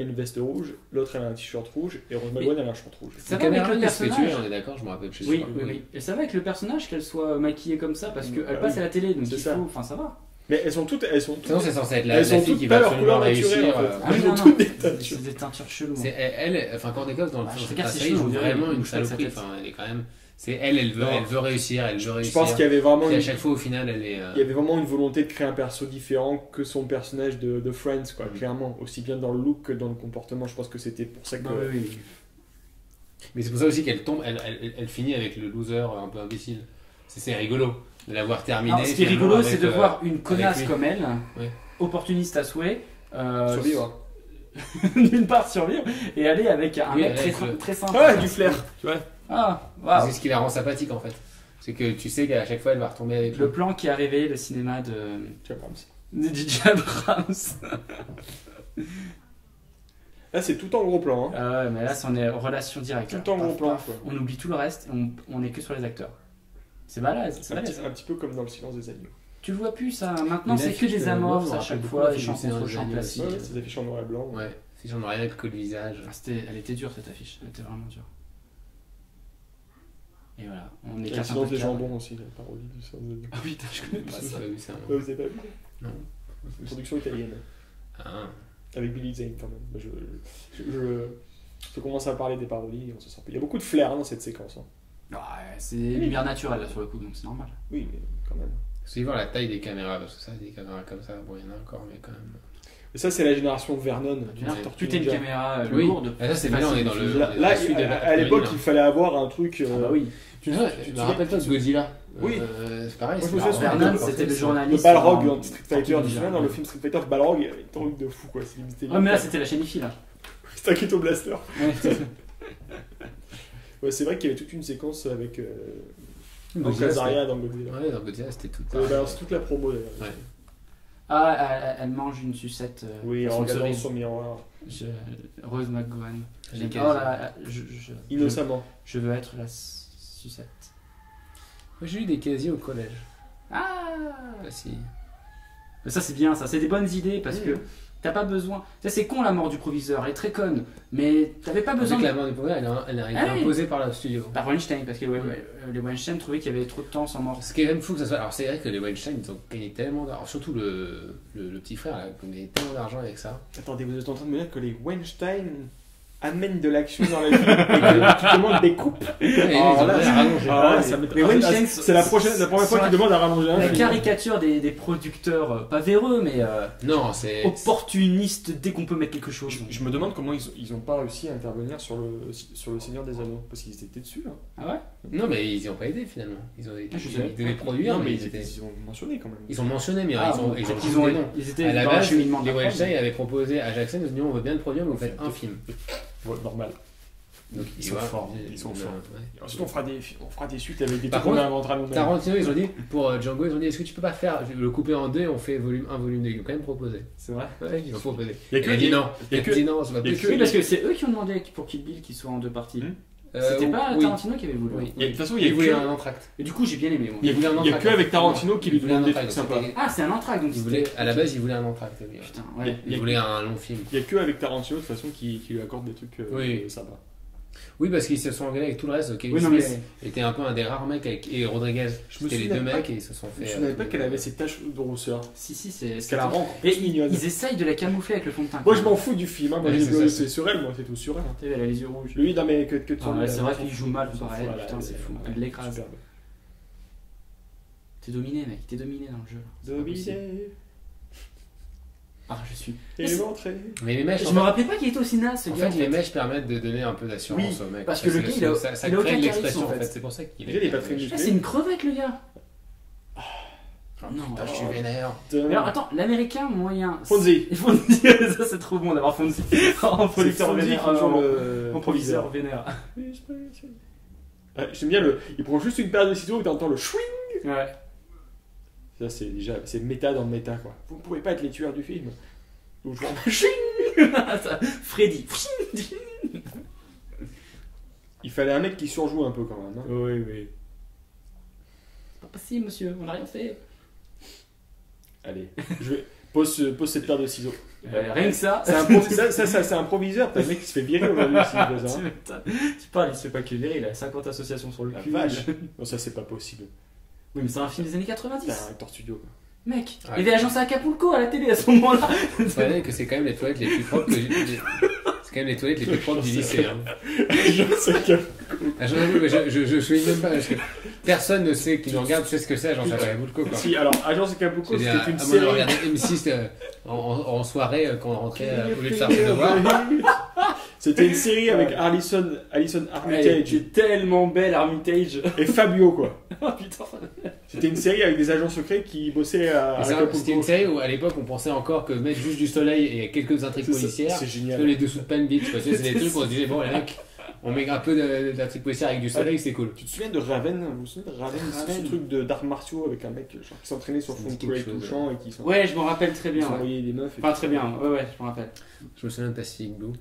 une veste rouge, l'autre elle a un t-shirt rouge et Rose McGowan elle a un short rouge. Ça va avec le personnage. On est d'accord, je me rappelle. Je suis oui, oui, oui. Et ça va avec le personnage qu'elle soit maquillée comme ça parce qu'elle ah, passe oui. à la télé, donc il faut. Enfin, ça va. Mais elles sont toutes, elles sont toutes. Non, c'est censé être la, elles la fille qui va absolument réussir. Elles ont toutes des teintures. C'est des teintures cheloues. Elle, enfin, Courtney Cox dans le film, c'est vraiment une saloperie. Enfin, elle est quand même. C'est elle, elle veut, elle veut réussir, elle veut réussir. Je pense qu'il y avait vraiment. Une... à chaque fois, au final, elle est. Euh... Il y avait vraiment une volonté de créer un perso différent que son personnage de, de Friends, quoi. Mm. Clairement, aussi bien dans le look que dans le comportement. Je pense que c'était pour ça que. Non, oui, oui. Mais c'est pour ça aussi qu'elle tombe, elle, elle, elle finit avec le loser un peu imbécile. C'est rigolo de l'avoir terminé. Alors, ce qui est rigolo, c'est de euh, voir une connasse comme elle, ouais. opportuniste à souhait, euh, survivre. D'une part survivre et aller avec un oui, mec très, le... très simple. Ah, ouais, du flair, tu vois. Ah, wow. C'est ce qui la rend sympathique en fait. C'est que tu sais qu'à chaque fois elle va retomber avec le lui. Plan qui a réveillé le cinéma de J J Abrams. Là c'est tout en gros plan. Hein. Euh, mais là c'en est relation directe. Tout en gros plan. Quoi. On oublie tout le reste et on, on est que sur les acteurs. C'est malade. C'est un, un petit peu comme dans Le Silence des Agneaux. Tu le vois plus ça. Maintenant c'est que des amorces à chaque fois. Les chansons sont remplacées. C'est des affiches en noir et blanc. Ouais. Affiches en noir et blanc que le visage. Elle était dure cette affiche. Elle était vraiment dure. Et voilà, on est quatre. Silence des jambons aussi, la parodie du Silence des jambons. Ah putain, je connais pas ça. Vous avez pas vu? Non. Une production italienne. Ah. Avec Billy Zane quand même. Je, je, je, je commence à parler des parodies et on se sent. Il y a beaucoup de flair hein, dans cette séquence. Hein. Ouais, c'est lumière naturelle là sur le coup, donc c'est normal. Oui, mais quand même. C'est voir la taille des caméras, parce que ça, des caméras comme ça, bon, il y en a encore, mais quand même. Et ça, c'est la génération Vernon. Tu t'es une caméra lourde. Oui. Ah, ça, c'est bien, on est dans le. Là, dans là sud, à, à l'époque, il fallait avoir un truc. Euh... Ah, bah oui. Tu te, tu te rappelles-toi de Godzilla? Oui. Euh, c'est pareil. Moi, je Vernon, c'était le journaliste. Le Balrog dans Street Fighter. Dans le film Street Fighter, Balrog, il y avait un truc de fou, quoi. Ouais, mais là, c'était la chaîne I F I, là. C'était un Keto Blaster. Ouais, c'est vrai qu'il y avait toute une séquence avec. Dans Casaria, dans Godzilla. Ouais, dans Godzilla, c'était tout. C'est toute la promo, d'ailleurs. Ouais. Ah, elle mange une sucette. Euh, oui, en regardant son miroir. Je... Rose McGowan. J'ai oh là, je, je, innocemment. Je, je veux être la sucette. Moi, j'ai eu des casiers au collège. Ah, bah, si. Mais ça, c'est bien, ça. C'est des bonnes idées parce oui. que t'as pas besoin. Ça, c'est con la mort du proviseur. Elle est très conne. Mais t'avais pas besoin. De... la mort du proviseur, elle a, elle a été ah, imposée oui. par le studio. Par Weinstein, parce que oui. les Weinstein trouvaient qu'il y avait trop de temps sans mort. Ce qui est même fou que ça soit. Alors, c'est vrai que les Weinstein, ils ont gagné tellement d'argent. Surtout le, le, le petit frère, là, ils ont gagné tellement d'argent avec ça. Attendez, vous êtes en train de me dire que les Weinstein amènent de l'action dans la vie et que tu demandes des coupes. Les Weinstein, c'est la première fois qu'ils demandent à rallonger un film. La caricature des, des producteurs, euh, pas véreux, mais euh, non, c'est opportuniste dès qu'on peut mettre quelque chose. Je, je me demande comment ils n'ont pas réussi à intervenir sur le, sur le Seigneur des Anneaux, parce qu'ils étaient dessus. Là. Ah ouais? Non, mais ils n'y ont pas aidé finalement. Ils, ont, ah, ils, ils devaient produire, non, mais, mais ils, étaient... ils ont mentionné quand même. Ils ont mentionné, mais ah, ils, ont, ils, ont, ils, ont, ils, ont, ils étaient à la base, les Weinstein avaient proposé à Jackson, ils ont dit on veut bien le produire, mais vous faites un film. Normal. Donc, ils, ils sont forts. Ils, ils sont forts. Ouais. Et ensuite, on fera des, on fera des suites avec des trucs qu'on inventera nous-mêmes. Tarantino, ils ont dit, pour euh, Django, ils ont dit est-ce que tu peux pas faire le couper en deux, on fait volume un, volume deux. Ils ont quand même proposé. C'est vrai ouais, ils ont proposé. Il y a que dit non. Il y a que dit non. Oui, parce que c'est eux qui ont demandé pour Kill Bill qu'il soit en deux parties. Mmh. C'était euh, pas Tarantino oui. qui avait voulu. Oui. De toute façon, il, il voulait que... un entracte. Et du coup, j'ai bien aimé. Moi. Il n'y a, il y a que avec Tarantino qui lui demandait des trucs sympas. Ah, c'est un entracte. Donc il voulait, à la base, il voulait un entracte. Putain, ouais. Il, il voulait que... un long film. Il n'y a que avec Tarantino, de toute façon, qui, qui lui accorde des trucs euh, oui. sympas. Oui, parce qu'ils se sont engueulés avec tout le reste. Kevin Smith oui, mais... était un peu un des rares mecs avec... et Rodriguez. C'était les deux mecs et ils se sont fait. Je ne savais pas qu'elle avait ces taches de rousseur. Si, si, c'est qu'elle la rend. Et ils essayent de la camoufler avec le fond de teint. Moi, je m'en fous du film. C'est sur elle, moi, c'est tout sur elle. Elle a les yeux rouges. Lui, non, mais que tu c'est vrai qu'il joue mal, pareil. Putain, c'est fou. Elle l'écrase. T'es dominé, mec. T'es dominé dans le jeu. Dominé. Ah, je suis. Éventré. Mais les mèches. Je me rappelais pas qu'il était aussi naze ce gars. En fait, les mèches permettent de donner un peu d'assurance au mec. Parce que le gars, il a aucun charisme en fait. C'est pour ça qu'il est pas très musclé. C'est une crevette, le gars. Non, je suis vénère. Alors attends, l'américain moyen. Fonzie. Fonzie, ça c'est trop bon d'avoir Fonzie. En producteur vénère. En proviseur vénère. J'aime bien le. Il prend juste une paire de ciseaux et t'entends le chouing. Ouais. Ça c'est déjà. C'est méta dans le méta quoi. Vous ne pouvez pas être les tueurs du film. Ou genre. Chouing Freddy. Il fallait un mec qui surjoue un peu quand même. Oui, oui. Si, monsieur, on n'a rien fait. Allez, je vais... Pose, pose cette paire de ciseaux. Euh, rien que ça. C'est un, ça, ça, ça, c'est un proviseur. T'as un mec qui se fait virer aujourd'hui. Tu parles, il se fait pas que virer. Il a cinquante associations sur le cul. Vache. Non, ça, c'est pas possible. Oui, mais c'est un film des années quatre-vingt-dix. C'est un acteur studio. Mec, ouais. Il y avait Agence à Acapulco à la télé à ce moment-là. Vous savez que c'est quand même les toilettes les plus propres que j'ai. C'est quand même les toilettes les plus propres du lycée. Hein. Agence à Acapulco. Agence à Acapulco, je, je, je suis même pas. Je... Personne ne sait, qui nous regarde, sait ce que c'est Agence à Acapulco. Quoi. Si, alors Agence à Acapulco, c'était une série. Moi, on regardait M six euh, en, en soirée euh, quand on rentrait euh, au lieu de faire ses devoirs. C'était une série avec Alison, Alison Armitage. Elle est tellement belle, Armitage. Et Fabio, quoi. Oh, putain. C'était une série avec des agents secrets qui bossaient à Acapulco. C'était une série où à l'époque on pensait encore que mettre juste du soleil et quelques intrigues policières, c'est génial. Les dessous de Pan Beach, c'est des trucs où on se disait bon les mecs, on met un peu d'intrigues policières avec du soleil, c'est cool. Tu te souviens de Raven? Vous vous souvenez de Raven? C'est ce truc d'arts martiaux avec un mec qui s'entraînait sur fond de crack touchant et qui... Ouais, je m'en rappelle très bien. Envoyait des meufs. Pas très bien. Ouais ouais, je m'en rappelle. Je me souviens de Pacific Blue.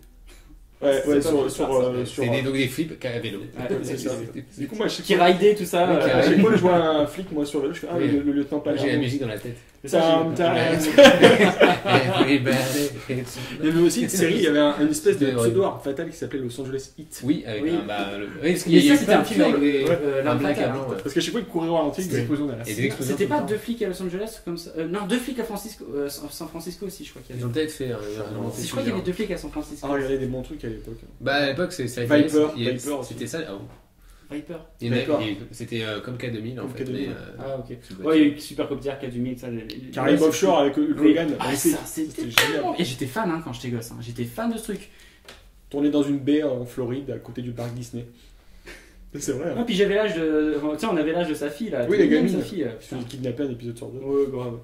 Ouais, ouais, sur, sur, euh, sur, c'est des, donc des flics à vélo. Ouais, c'est ça. Du coup, moi, je qui rideaient tout ça. À chaque fois, je vois un flic, moi, sur vélo, je fais ah, oui. le, le lieutenant Palmer. J'ai la musique dans la tête. Sometimes. Il y avait aussi une série, il y avait un, une espèce de pseudo-art fatal qui s'appelait Los Angeles Heat. Oui, avec oui. un. Bah, le... oui, parce qu'il y a c'était un film avec l'arme black à blanc. Parce que je sais pas, ils couraient au ralenti, des explosions dans la scène. C'était pas deux flics à Los Angeles comme ça. Non, deux flics à San Francisco aussi, je crois qu'il y avait. Ils ont peut-être fait. Je crois qu'il y avait deux flics à San Francisco. Ah, regardez des bons trucs. L'époque. Bah à l'époque c'est ça Viper, c'était ça oh. Viper. C'était euh, comme K deux mille en comme fait. K deux mille. Mais, euh, ah ok. Ouais, il y a eu Super Copter K deux mille ça. Caribe Offshore avec Hulk Hogan. Ah ça c'était génial. Et j'étais fan hein, quand j'étais gosse, hein. J'étais fan de ce truc. Tourné dans une baie en Floride à côté du parc Disney. C'est vrai. Hein. Ah puis j'avais l'âge de tiens, on avait l'âge de sa fille là. Oui, les gamins sa fille. Putain, kidnappé un épisode sur deux. Ouais, grave.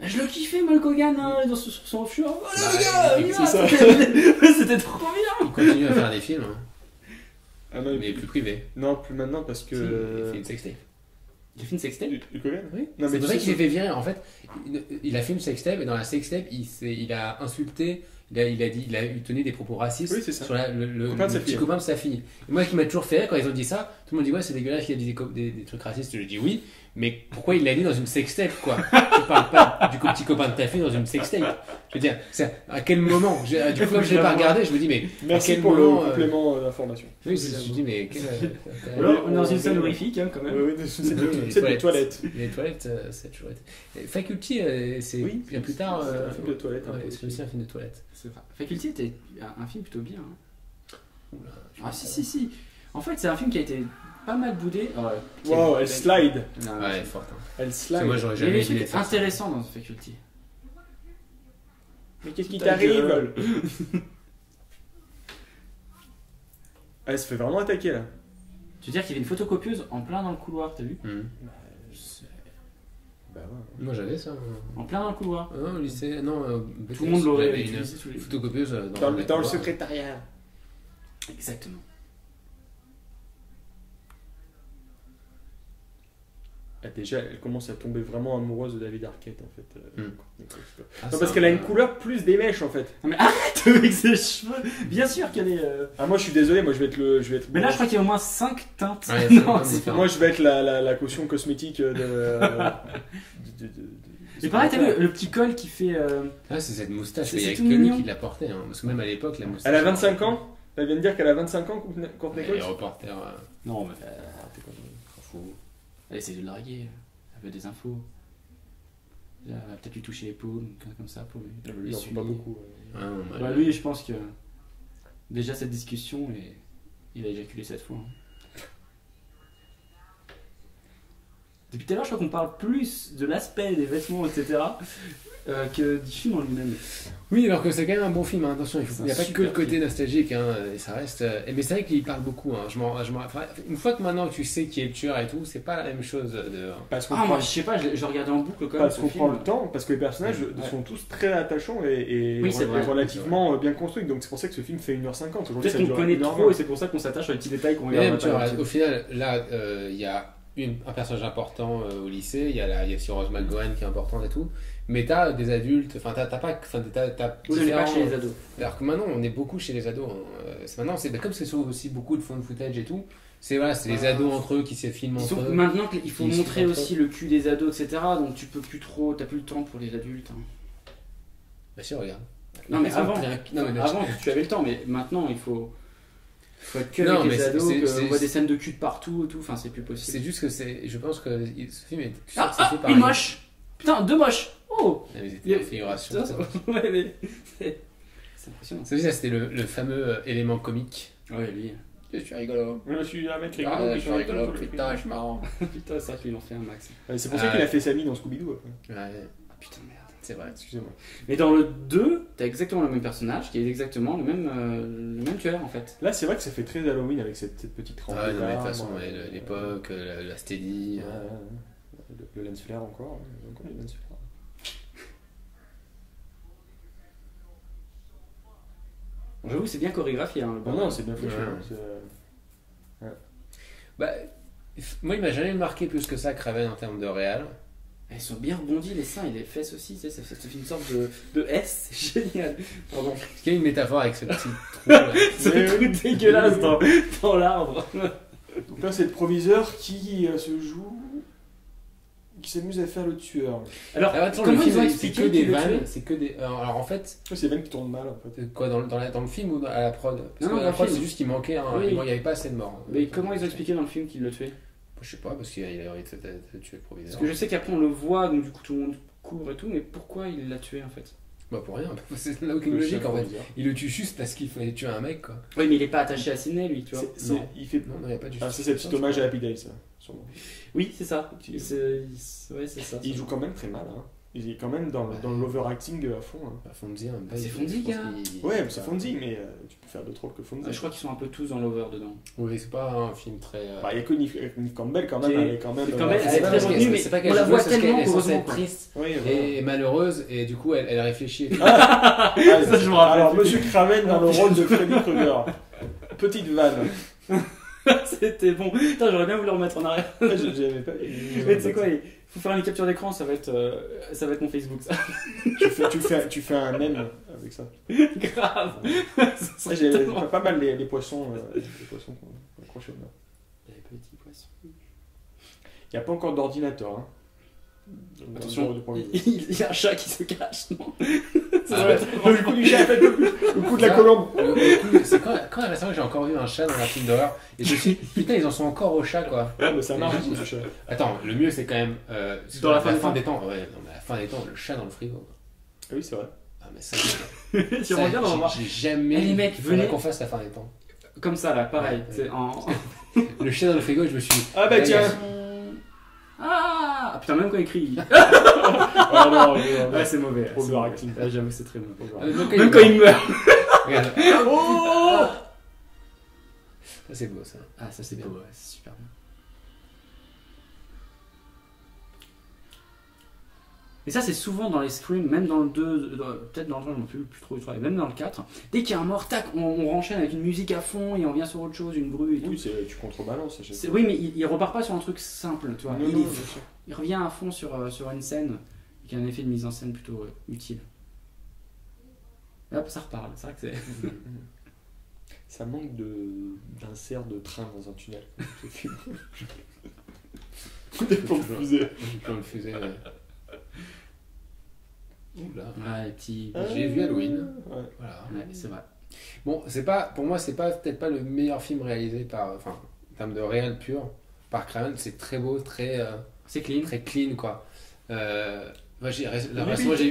Je le kiffais, Hulk Hogan, hein, dans ce, sur son offshore. Oh là, les gars, c'était trop bien. Il continue à faire des films, hein. Ah, non, mais plus, plus privé. Non, plus maintenant parce que. Il a fait une sextape. Il a fait une sextape Hulk Hogan, oui. C'est vrai qu'il s'est fait virer. En fait, il a fait une sextape et dans la sextape, il, il a insulté. Il a, il a dit, il a tenu des propos racistes oui, sur la, le, le, le petit copain de sa fille. Et moi, ce qui m'a toujours fait rire quand ils ont dit ça, tout le monde dit ouais, c'est dégueulasse qu'il a dit des, des, des trucs racistes. Je dis oui, mais pourquoi il l'a dit dans une sextape quoi? Tu parles pas du petit copain de ta fille dans une sextape. Je veux dire, à quel moment? Du coup, comme je l'ai pas regardé, je me dis mais merci à quel pour moment, le complément euh... d'information. Oui, c'est, je me dis mais quel, euh, alors, on est dans une scène horrifique hein, quand même. Oui, oui, c'est des toilettes. Les toilettes, c'est toujours. Faculty, c'est bien plus tard. C'est un film de toilette. C'est aussi un film de toilette. Faculty était un film plutôt bien. Hein. Oula, ah si si si. En fait c'est un film qui a été pas mal boudé. Oh, ouais. Wow, elle slide. Non, ouais, elle est forte. Hein. Elle slide. Moi, jamais il y a des trucs intéressants dans Faculty. Mais qu'est-ce qui t'arrive? Elle se fait vraiment attaquer là. Tu veux dire qu'il y avait une photocopieuse en plein dans le couloir, t'as vu? Mmh. Bah, je sais. Bah ouais. Moi j'avais ça. En plein dans le couloir. Ah, non, au lycée, non. Euh, tout le monde l'aurait une les... photocopieuse dans, dans, le, dans le secrétariat. Exactement. Ah, déjà, elle commence à tomber vraiment amoureuse de David Arquette en fait. Mm. Ah, non, parce qu'elle a une couleur plus des mèches en fait. Non, mais arrête avec ses cheveux. Bien sûr qu'elle est. Euh... Ah moi je suis désolé, moi je vais être le, je vais être. Mais là je crois qu'il y a au moins cinq teintes. Ouais, non, moi je vais être la, la, la caution cosmétique de. euh, de, de, de, de... Mais pareil, t'as vu le petit col qui fait. Euh... Ah c'est cette moustache, mais il y a que mignon. Lui qui l'a portée, hein, parce que même à l'époque la moustache. Elle a vingt-cinq ans. Elle vient de dire qu'elle a vingt-cinq ans contre les. Elle est reporter. Euh... Non mais. Euh, t'es quoi, t'en fous. Elle essaie de larguer, elle veut des infos. Elle va peut-être lui toucher les paumes, comme ça, pour lui. Elle lui en pas beaucoup. Ouais. Ah, non, bah, bah, lui, je pense que déjà cette discussion, et... il a éjaculé cette fois. Hein. Depuis tout à l'heure, je crois qu'on parle plus de l'aspect des vêtements, et cetera, euh, que du film en lui-même. Oui, alors que c'est quand même un bon film, hein. Attention, il n'y a pas que le côté film. Nostalgique, hein. Et ça reste... Mais c'est vrai qu'il parle beaucoup, hein. Je m'en... Je m'en... Enfin, une fois que maintenant tu sais qui est le tueur et tout, c'est pas la même chose de... Parce ah, prend... moi je sais pas, je, je regardais en boucle quand même. Parce qu'on prend le temps, parce que les personnages ouais. sont tous très attachants et, et oui, re vrai, relativement bien construits, donc c'est pour ça que ce film fait une heure cinquante. Peut-être qu'on connaît trop et c'est pour ça qu'on s'attache aux petits détails qu'on regarde. Vois, au final, là, il euh, y a une, un personnage important euh, au lycée, il y a, la, y a sur Rose McGowan qui est importante et tout. Mais t'as des adultes, enfin t'as pas, enfin t'as, t'as oui, différents... chez les ados. Alors que maintenant on est beaucoup chez les ados. Hein. Maintenant c'est comme c'est aussi beaucoup de fond de footage et tout. C'est voilà, c'est ah, les ados entre eux qui se filment entre eux. Maintenant qu'il faut montrer aussi le cul des ados, et cetera. Donc tu peux plus trop, t'as plus le temps pour les adultes. Hein. Bah si, regarde. Non mais, avant, non mais avant, tu avais le temps, mais maintenant il faut, faut être que non, avec les ados, que on voit des scènes de cul partout, et tout. Enfin c'est plus possible. C'est juste que c'est, je pense que ce film est. Ah, ah fait par une moche. Putain, deux moches. Oh. Non, mais c'était une figuration. Ouais, mais c'est impressionnant. C'est ça, c'était le, le fameux élément comique. Ouais, lui. Je suis rigolo. Je suis un mec rigolo. Ah, je suis rigolo. Putain, je suis marrant. Putain, c'est vrai qu'il en fait un max. C'est pour ça qu'il a fait sa mine dans Scooby-Doo. Ouais. Ah putain, merde. C'est vrai, excusez-moi. Mais dans le deux, t'as exactement le même personnage qui est exactement le même, euh, le même tueur en fait. Là, c'est vrai que ça fait très Halloween avec cette, cette petite rampe. Ah, de toute façon, ouais, l'époque, euh, la, la Steady. Ouais, euh... Le, le lens flare encore. Encore le lens flare. J'avoue, c'est bien chorégraphié. Hein, bon, non, c'est bien foutu. Ouais. Ouais. Bah, moi, il m'a jamais marqué plus que ça, Craven, en termes de réal. Ils sont bien rebondis, les seins et les fesses aussi. Ça fait une sorte de, de S, c'est génial. Pardon. Est-ce qu'il y a une métaphore avec ce petit trou là? Ce mais trou oui. dégueulasse dans, dans l'arbre. Donc là, c'est le proviseur qui euh, se joue. Qui s'amuse à faire le tueur. Alors, ah, attends, comment ils ont expliqué que des vannes? C'est que des. Alors en fait. Oui, c'est des vannes qui tournent mal en fait. Quoi, dans, dans, la, dans le film ou à la prod? Parce non, que non, la prod, c'est juste qu'il manquait, hein, oui. il n'y avait pas assez de morts. Mais comment ils ont expliqué dans le film qu'ils le tuaient? Je sais pas, parce qu'il a envie de tuer le proviseur. Parce que je sais qu'après on le voit, donc du coup tout le monde court et tout, mais pourquoi il l'a tué en fait? Bah pour rien, c'est aucune logique en fait. Il le tue juste parce qu'il fallait tuer un mec quoi. Oui, mais il est pas attaché à Sidney lui, tu vois. Non, il fait. Non, il n'y a pas du tout. Ah, c'est un petit hommage à Happy Days ça. Oui, c'est ça. Il, ouais, ça. Il joue quand même très mal. Hein. Il est quand même dans, ouais. dans l'overacting à fond. Hein. Bah, Fonzie, hein, c'est Fonzie, gars. Ouais, c'est Fonzie, mais euh, tu peux faire d'autres rôles que Fonzie. Ah, je crois qu'ils sont un peu tous dans l'over dedans. Oui, c'est pas un film très. Euh... Bah, il n'y a que Neve Campbell quand même. Okay. Elle est quand même. Quand même elle est très retenue, mais c'est pas qu'elle joue, parce qu'elle est censée être triste et malheureuse, et du coup, elle, elle réfléchit. Ah, ça, je me rappelle. Alors, Monsieur Craven dans le rôle de Freddy Krueger. Petite vanne. C'était bon. Putain, j'aurais bien voulu le remettre en arrière. J'aimais pas. Mais tu sais quoi, il faut faire une capture d'écran, ça va être euh, ça va être mon Facebook ça. Tu fais tu fais tu fais un mème avec ça. Grave. Ouais. Ça j'ai tellement... pas, pas mal les, les poissons euh, les poissons qu'on accrochait au mur. Il y avait pas les petits poissons. Il y a pas encore d'ordinateur hein. Attention, il y a un chat qui se cache, non? Ah ouais. Le coup du chat, le coup de la colombe. C'est quand, quand récemment j'ai encore vu un chat dans un film d'horreur et je me suis dit putain, ils en sont encore au chat quoi. Ouais, mais ça marche ce chat. Attends, le mieux c'est quand même. Euh, dans la, la, fin, la fin, des temps. Temps. Ouais, non, mais la fin des temps, le chat dans le frigo. Ah oui, c'est vrai. Ah, mais ça, tu reviens dans le j'ai jamais. Les mecs, venez qu'on fasse la fin des temps. Comme ça, là, pareil. Ouais, en... le chat dans le frigo, je me suis dit. Ah bah tiens! Ah putain, même quand il crie. Ah non, ouais, c'est mauvais. Overacting. Ah, j'avoue, c'est très mauvais. Même quand il meurt. Regarde. Oh, ça c'est beau ça. Ah ça c'est beau, ouais, c'est super bien. Et ça c'est souvent dans les Scream, même dans le deux, peut-être dans le trois, je m'en fais plus trop du trois, et même dans le quatre, dès qu'il y a un mort, tac, on, on renchaîne avec une musique à fond et on vient sur autre chose, une grue et tout. Oui, tu contrebalances. Oui, mais il, il repart pas sur un truc simple, tu vois. Non, il, non, est, il revient à fond sur, sur une scène qui a un effet de mise en scène plutôt euh, utile. Et hop, ça reparle, c'est vrai que c'est... Ça manque d'un cerf de train dans un tunnel. Pour le fusée. Pour le fusée, ouais. Oula. Ouais, petit... ah, j'ai vu Halloween. Ouais. Voilà. Ouais, c'est vrai. Bon, c'est pas, pour moi, c'est pas peut-être pas le meilleur film réalisé par, enfin, en termes de réel pur, par Craven. C'est très beau, très, euh, c'est clean, très clean quoi. Euh, moi, j'ai,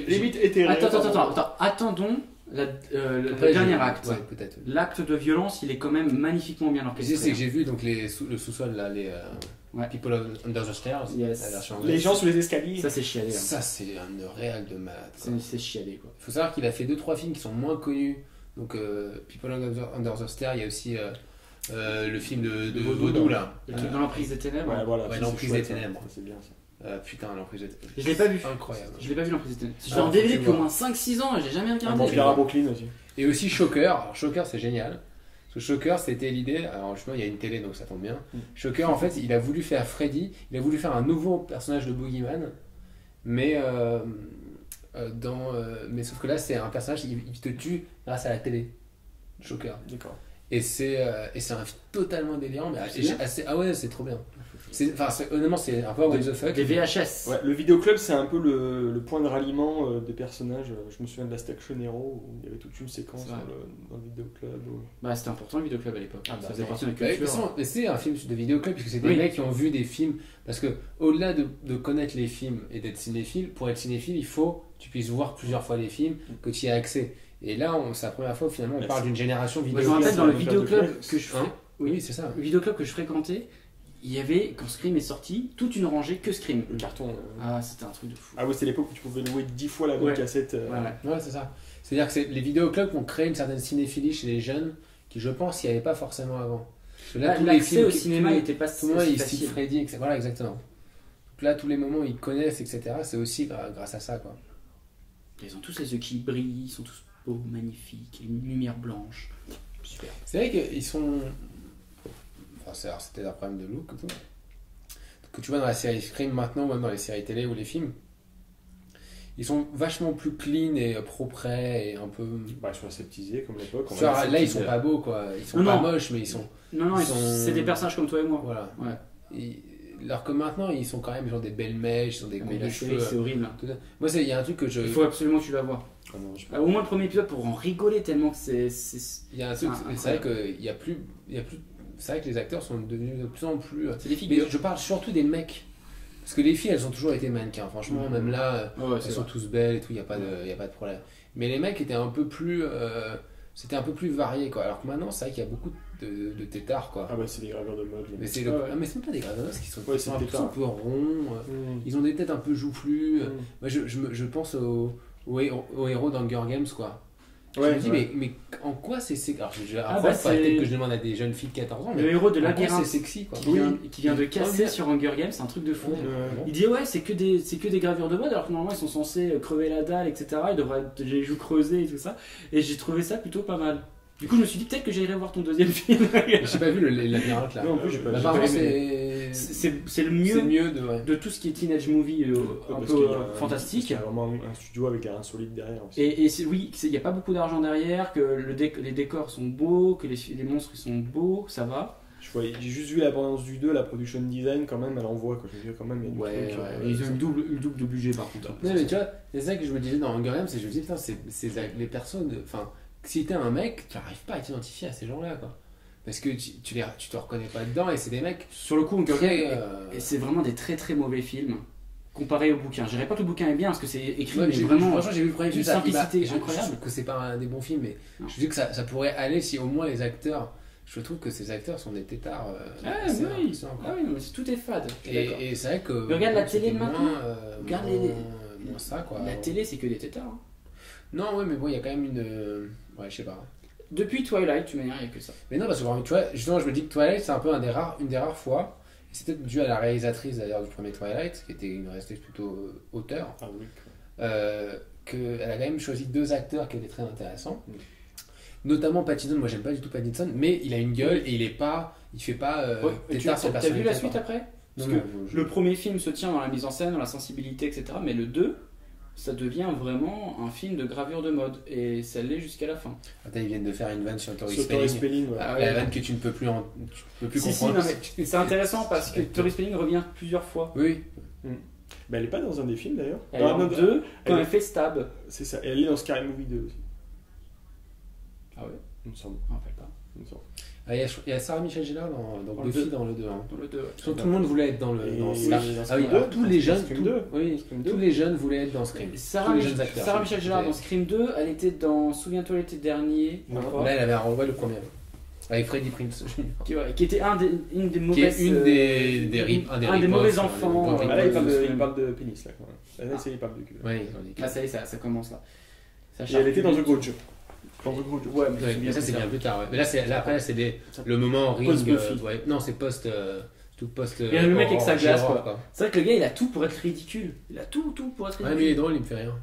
limite éthéré. Attends, attends, attends, attends. Attendons la, euh, le, le dernier acte. Ouais, peut-être. Oui. L'acte de violence, il est quand même magnifiquement bien orchestré. C'est que j'ai vu donc les sous, le sous-sol là, les. Euh... Ouais. People under the stairs, yes. Les gens sous les escaliers. Ça c'est chialé. Hein. Ça c'est un réal de malade. C'est chialé quoi. Il faut savoir qu'il a fait deux trois films qui sont moins connus. Donc euh, People under the stairs, il y a aussi euh, euh, le film de, de Vaudou là. Le truc euh, dans l'emprise des ténèbres. Ouais, voilà, ouais, l'emprise des ténèbres. C'est bien ça. Euh, putain, l'emprise des ténèbres. Je l'ai pas vu. Incroyable. Je l'ai pas vu l'emprise des ténèbres. J'ai en D V D depuis au moins cinq six ans, j'ai jamais regardé. Bon, il y a Brooklyn aussi. Et aussi Shocker. Alors Shocker c'est génial. Shocker, c'était l'idée, alors justement il y a une télé donc ça tombe bien. Mm. Shocker en fait, il a voulu faire Freddy, il a voulu faire un nouveau personnage de Boogeyman, mais, euh, dans, euh, mais sauf que là c'est un personnage qui te tue grâce à la télé. Shocker. D'accord. Et c'est, euh, et c'est un film totalement délirant, mais assez, ah ouais, c'est trop bien. C'est, c'est, honnêtement, c'est un peu what the fuck. Des V H S. Ouais, le vidéoclub, c'est un peu le, le point de ralliement euh, des personnages. Je me souviens de la Station Hero où il y avait toute une séquence dans le, dans le vidéoclub. Où... Bah, c'était important le vidéoclub à l'époque. Ah, bah, ça faisait partie de la culture. Bah, mais c'est un film de vidéoclub, puisque c'est des oui. mecs qui ont vu des films. Parce que, au-delà de, de connaître les films et d'être cinéphile, pour être cinéphile, il faut que tu puisses voir plusieurs fois les films, que tu y aies accès. Et là, on, c'est la première fois finalement on Merci. parle d'une génération vidéo. Je me rappelle dans le vidéoclub que je hein oui, oui, c'est ça. Le vidéoclub que je fréquentais, il y avait, quand Scream est sorti, toute une rangée que Scream. Le carton. Euh... Ah, c'était un truc de fou. Ah oui, c'est l'époque où tu pouvais louer dix fois la bonne ouais. cassette. Euh... Voilà. Ouais, c'est ça. C'est-à-dire que c'est, les vidéoclubs ont créé une certaine cinéphilie chez les jeunes qui, je pense, n'y avait pas forcément avant. Parce que là, là tous l'accès les films, au cinéma n'était pas si facile. Ils citent Freddy, et cetera. Voilà, exactement. Donc là, tous les moments, ils connaissent, et cetera. C'est aussi grâce à ça, quoi. Ils ont tous les yeux qui brillent, ils sont tous beaux, magnifiques, une lumière blanche. Super. C'est vrai qu'ils sont... Enfin, c'est, alors, c'était un problème de look, tout. Que tu vois dans la série Scream maintenant, ou même dans les séries télé ou les films, ils sont vachement plus clean et propres et un peu... Bah, ils sont aseptisés comme l'époque. On là, aseptisés. Ils sont pas beaux, quoi. Ils sont non, pas non. moches, mais ils sont... Non, non, ils ils sont... Sont... c'est des personnages comme toi et moi. Voilà. Ouais. Et... alors que maintenant ils sont quand même genre des belles mèches, ils sont des ah, mais la série, cheveux, c'est horrible. Moi il y a un truc que je... il faut absolument que tu la vois. Ah non, je... au moins le premier épisode pour en rigoler tellement que c'est... c'est... il y a un truc, ah, c'est, c'est vrai que il y a plus, il y a plus, c'est vrai que les acteurs sont devenus de plus en plus... c'est des figures. Mais je parle surtout des mecs. Parce que les filles elles ont toujours été mannequins, franchement, mmh. même là, oh, ouais, elles sont vrai. tous belles et tout, il n'y a, mmh. a pas de problème. Mais les mecs étaient un peu plus... Euh... c'était un peu plus varié, quoi. Alors que maintenant, c'est vrai qu'il y a beaucoup de, de, de tétards, quoi. Ah bah c'est des graveurs de mode. Mais c'est, le... ah ouais. ah, mais c'est même pas des graveurs, parce qu'ils sont, ouais, ils sont un, peu, un peu ronds, mmh. ils ont des têtes un peu joufflues. Mmh. Moi, je, je, je pense aux au, au héros d'Hunger Games, quoi. Ouais, je me dis, ouais. mais, mais en quoi c'est sexy? Alors, je, ah bah, c'est... peut-être que je demande à des jeunes filles de quatorze ans, mais le héros de Labyrinthe, c'est sexy, quoi. Qui vient, qui vient de casser sur Hunger Games, c'est un truc de fou. Ouais, ouais. Il dit, ouais, c'est que, des, c'est que des gravures de mode, alors que normalement ils sont censés crever la dalle, et cetera. Ils devraient être les joues creusées et tout ça. Et j'ai trouvé ça plutôt pas mal. Du coup, je me suis dit, peut-être que j'irai voir ton deuxième film. J'ai pas vu le, le Labyrinthe là. Non, en plus, j'ai pas vu. C'est... C'est, c'est, c'est le mieux, c'est mieux de, ouais. de tout ce qui est teenage movie euh, un peu qu'il y a, euh, fantastique. Il y a vraiment un studio avec un solide derrière aussi. Et, et c'est, oui, il n'y a pas beaucoup d'argent derrière, que le déc- les décors sont beaux, que les, les monstres sont beaux, ça va. Je vois, j'ai juste vu l'abondance du deux, la production design quand même, elle envoie quoi. Je veux dire, quand même, il y a du ouais, truc, ouais, euh, ils ont une double, une double de budget par contre. Non, mais tu vois, c'est ça que je me disais dans Hunger Games, c'est que je me disais, putain, c'est, c'est les personnes, enfin, si t'es un mec, tu n'arrives pas à t'identifier à ces gens-là, quoi. Parce que tu, tu, les, tu te reconnais pas dedans et c'est des mecs sur le coup on très, euh... et c'est vraiment des très très mauvais films comparé au bouquin. Je dirais pas que le bouquin est bien parce que c'est écrit ouais, mais j'ai, vraiment franchement j'ai vu le premier film, simplicité incroyable que c'est pas un des bons films mais non. Je dis que ça, ça pourrait aller si au moins les acteurs, je trouve que ces acteurs sont des tétards euh, ah, c'est oui. Rare, ah oui, mais c'est, tout est fade et, et c'est vrai que mais regarde la télé maintenant euh, regarde moins, les... moins ça, quoi. La télé c'est que des tétards hein. Non ouais mais bon il y a quand même une ouais je sais pas. Depuis Twilight, tu m'as dit rien que ça. Mais non, parce que tu vois, justement, je me dis que Twilight, c'est un peu un des rares, une des rares fois. C'est peut-être dû à la réalisatrice d'ailleurs du premier Twilight, qui était une restée plutôt euh, auteur. Ah oui. Euh, qu'elle a quand même choisi deux acteurs qui étaient très intéressants. Oui. Notamment Pattinson, moi j'aime pas du tout Pattinson, mais il a une gueule et il est pas. Il fait pas. Euh, ouais, tu as vu la suite après ? Parce non, que non, je... le premier film se tient dans la mise en scène, dans la sensibilité, et cetera. Mais le deux. Ça devient vraiment un film de gravure de mode et ça l'est jusqu'à la fin. Attends, ils viennent de faire une vanne sur Tori Spelling. Spelling ouais. Ah, ouais, la vanne que tu ne peux plus, en... tu peux plus si, comprendre. Si, non, mais c'est intéressant parce que Tori Spelling revient plusieurs fois. Oui. Mm. Mais elle n'est pas dans un des films d'ailleurs. Elle est dans deux quand elle, elle fait Stab. C'est ça. Et elle est dans Scary Movie deux aussi. Ah ouais. Il me semble. Je ne me rappelle pas. Il me semble. Ah, il y a, il y a Sarah Michelle Gellar dans, dans, dans le deux, dans le deux. Hein. Dans le deux ouais. Tout, tout le monde voulait être dans le. Dans Scream ah oui, deux, tous les jeunes. Tout, oui, tous les jeunes voulaient être dans Scream. Sarah, Mich- acteurs, Sarah Michelle Gellar dans Scream deux, elle était dans Souviens-toi l'été dernier. Ouais. Là, elle avait un renvoi le premier. Avec Freddy Prinze. Qui, ouais, qui était un des, une des mauvaises. Qui est une des, des, des, une, un des, un des mauvais enfants. Euh, là, il parle de, de pénis là. Quand même. Là, ah. c'est il parle de cul. Oui. Là, ça y est, ça commence là. Elle était dans The Grudge. Ouais, mais ouais, bien ça c'est bien plus tard. Ouais. Mais là, c'est, là après c'est des, le moment ring. Euh, ouais. Non, c'est post, euh, tout post. Il y a le mec avec sa glace quoi. quoi. C'est vrai que le gars il a tout pour être ridicule. Il a tout, tout pour être ridicule. Ouais, mais il est drôle, il me fait rien.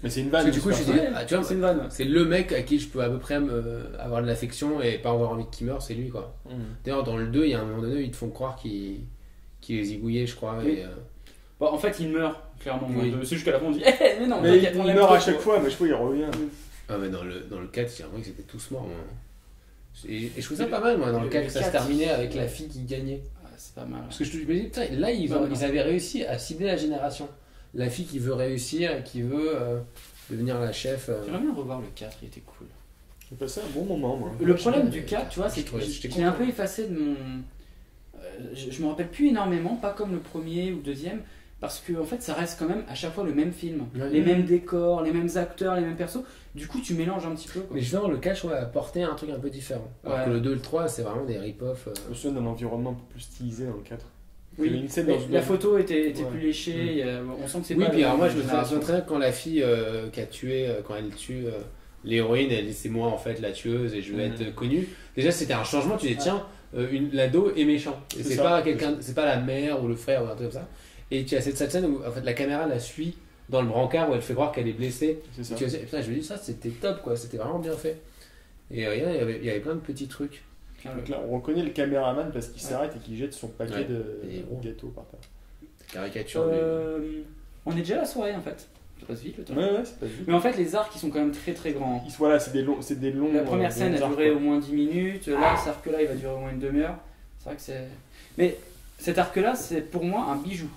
Mais c'est une vanne. Parce que du coup, je dis, ah, tu vois, c'est une vanne. C'est le mec à qui je peux à peu près me, avoir de l'affection et pas avoir envie qu'il meure, c'est lui quoi. Mm. D'ailleurs, dans le deux, il y a un moment donné, ils te font croire qu'il, qu'il est zigouillé, je crois. Oui. Et, euh... bon, en fait, il meurt clairement. Oui. C'est jusqu'à la fin on dit, eh, mais non. Mais il meurt à chaque fois, mais je crois il revient. Ah mais dans le dans le quatre, j'ai l'impression que c'était tous morts. Hein. Et, et je trouve ça pas mal, moi, dans le, le cas que ça se terminait avec la fille qui gagnait. Ah, c'est pas mal. Parce que je me dis, putain, là, ils, ont, ils avaient réussi à cibler la génération. La fille qui veut réussir et qui veut euh, devenir la chef. Euh... J'aimerais bien revoir le quatre, il était cool. J'ai passé un bon moment, moi. Le problème du quatre, tu vois, c'est que j'ai un peu effacé de mon... Je, je me rappelle plus énormément, pas comme le premier ou le deuxième, parce que en fait ça reste quand même à chaque fois le même film, oui, les oui. mêmes décors, les mêmes acteurs, les mêmes persos, du coup tu mélanges un petit peu quoi. Mais justement le cache va apporter un truc un peu différent, alors ouais. que le deux et le trois c'est vraiment des rip-off. Euh... Je me d'un environnement un peu plus stylisé dans le quatre. Oui, une scène dans la photo était, était ouais. plus léchée, mmh. a, on sent que c'est oui, pas... Oui, puis alors moi je me souviens très bien quand la fille euh, qui a tué, euh, quand elle tue... Euh... l'héroïne, elle dit c'est moi en fait la tueuse et je vais mmh. être connue. Déjà c'était un changement, tu dis tiens, euh, l'ado est méchant. C'est pas quelqu'un, c'est pas la mère ou le frère ou un truc comme ça. Et tu as cette, cette scène où en fait la caméra la suit dans le brancard où elle fait croire qu'elle est blessée. Est ça. Et, tu as, et putain, je me dis ça c'était top quoi, c'était vraiment bien fait. Et euh, il, y avait, il y avait plein de petits trucs. Donc là on reconnaît le caméraman parce qu'il s'arrête ouais. et qu'il jette son paquet ouais. de, de gâteaux par terre. Caricature. Euh, mais... On est déjà à la soirée en fait. Ça passe vite le temps. Ouais, ouais, ça passe vite. Mais en fait, les arcs qui sont quand même très très grands. Ils sont là, c'est des longs. C'est des longs. La première euh, scène a duré au moins dix minutes. Là, cet arc-là, il va durer au moins une demi-heure. C'est vrai que c'est. Mais cet arc-là, c'est pour moi un bijou.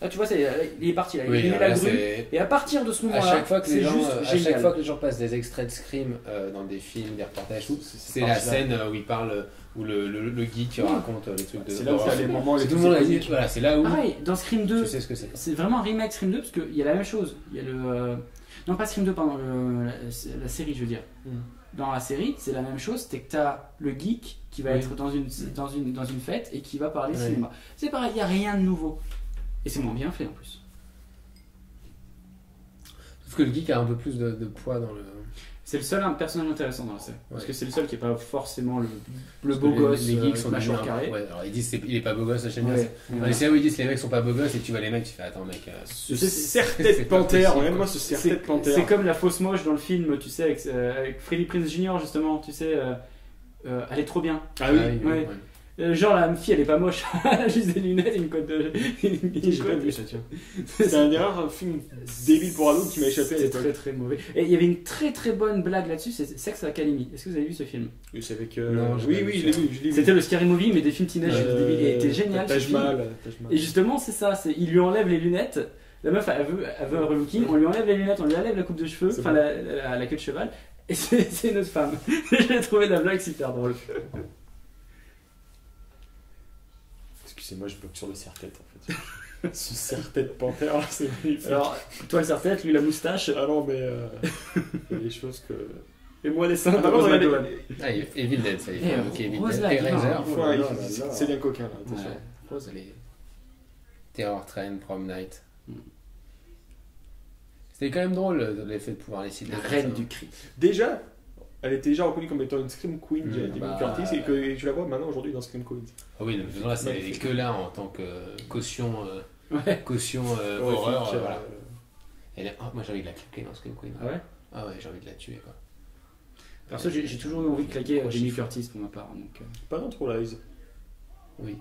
Là, tu vois, c'est il est parti. Là, il oui, met là, la grue. Et à partir de ce moment-là, c'est juste euh, à chaque fois que les gens passent des extraits de Scream euh, dans des films, des reportages, c'est la scène où ils parlent. Où le, le, le geek mmh. raconte les trucs de... C'est là où il y a les moments... C'est tout le monde a dit, voilà, c'est là où... Ah ouais, dans Scream deux, tu sais ce que c'est. C'est vraiment un remake Scream deux, parce qu'il y a la même chose. Il y a le... Euh... Non, pas Scream deux, pardon, le, la, la série, je veux dire. Mmh. Dans la série, c'est la même chose, c'est que tu as le geek qui va oui. être dans une, mmh. dans, une, dans une fête et qui va parler oui. cinéma. C'est pareil, il n'y a rien de nouveau. Et c'est moins bien fait, en plus. Sauf que le geek a un peu plus de, de poids dans le... C'est le seul un personnage intéressant dans la série. Parce ouais. que c'est le seul qui n'est pas forcément le, le beau gosse. Les geeks euh, sont mâchoire carrée. Ouais, alors ils disent est, il est pas beau gosse, la chaîne. Ouais. Ouais. C'est là où ils disent les mecs sont pas beau gosse et tu vois les mecs, tu fais attends mec. Euh, ce serre-tête panthère, regarde-moi ce serre-tête panthère. C'est comme la fausse moche dans le film, tu sais, avec, euh, avec Freddie Prinze Junior justement, tu sais, euh, euh, elle est trop bien. Ah oui, ah, oui, oui ouais. Ouais. Euh, genre la fille elle est pas moche, juste des lunettes et une côte de. C'est un des rares films débile pour ados qui m'a échappé. C'était très très mauvais. Et il y avait une très très bonne blague là-dessus, c'est Sex Academy. Est-ce que vous avez vu ce film? Oui, c'est avec. Euh... Non, oui, oui, je l'ai vu. C'était le Scary Movie, mais des films teenage. Euh... Il était génial. Taj Mahal. Et justement, c'est ça, il lui enlève les lunettes. La meuf, elle veut, elle veut un relooking, on lui enlève les lunettes, on lui enlève la coupe de cheveux, enfin la, la, la queue de cheval, et c'est une autre femme. J'ai trouvé la blague super drôle. Excusez-moi, je bloque sur le serre-tête en fait. Ce serre-tête panthère, c'est magnifique. Alors, toi le serre-tête, lui la moustache. Ah non, mais euh, il y a des choses que. Et moi les seins. Ah, Rose McGowan. Ah, il est Evil Dead, ça y est. Hey, ok, Evil Dead. C'est bien coquin là, attention. Ouais. Rose, elle est. Terror Train, Prom Night. Mm. C'était quand même drôle l'effet de pouvoir les citer. La reine du cri. Déjà, elle était déjà reconnue comme étant une Scream Queen, mmh, Jamie bah, Curtis, et que et tu la vois maintenant aujourd'hui dans Scream Queens. Ah oui, mais là, c'est que là en tant que caution, euh, ouais. caution euh, ouais, horreur. Euh, voilà. Elle est... oh, moi j'ai envie de la claquer dans Scream Queen. Ah ouais. Ah ouais, j'ai envie de la tuer quoi. Perso, j'ai toujours envie de claquer Jamie Curtis pour ma part. Donc, euh... Pas dans True Lies. Oui.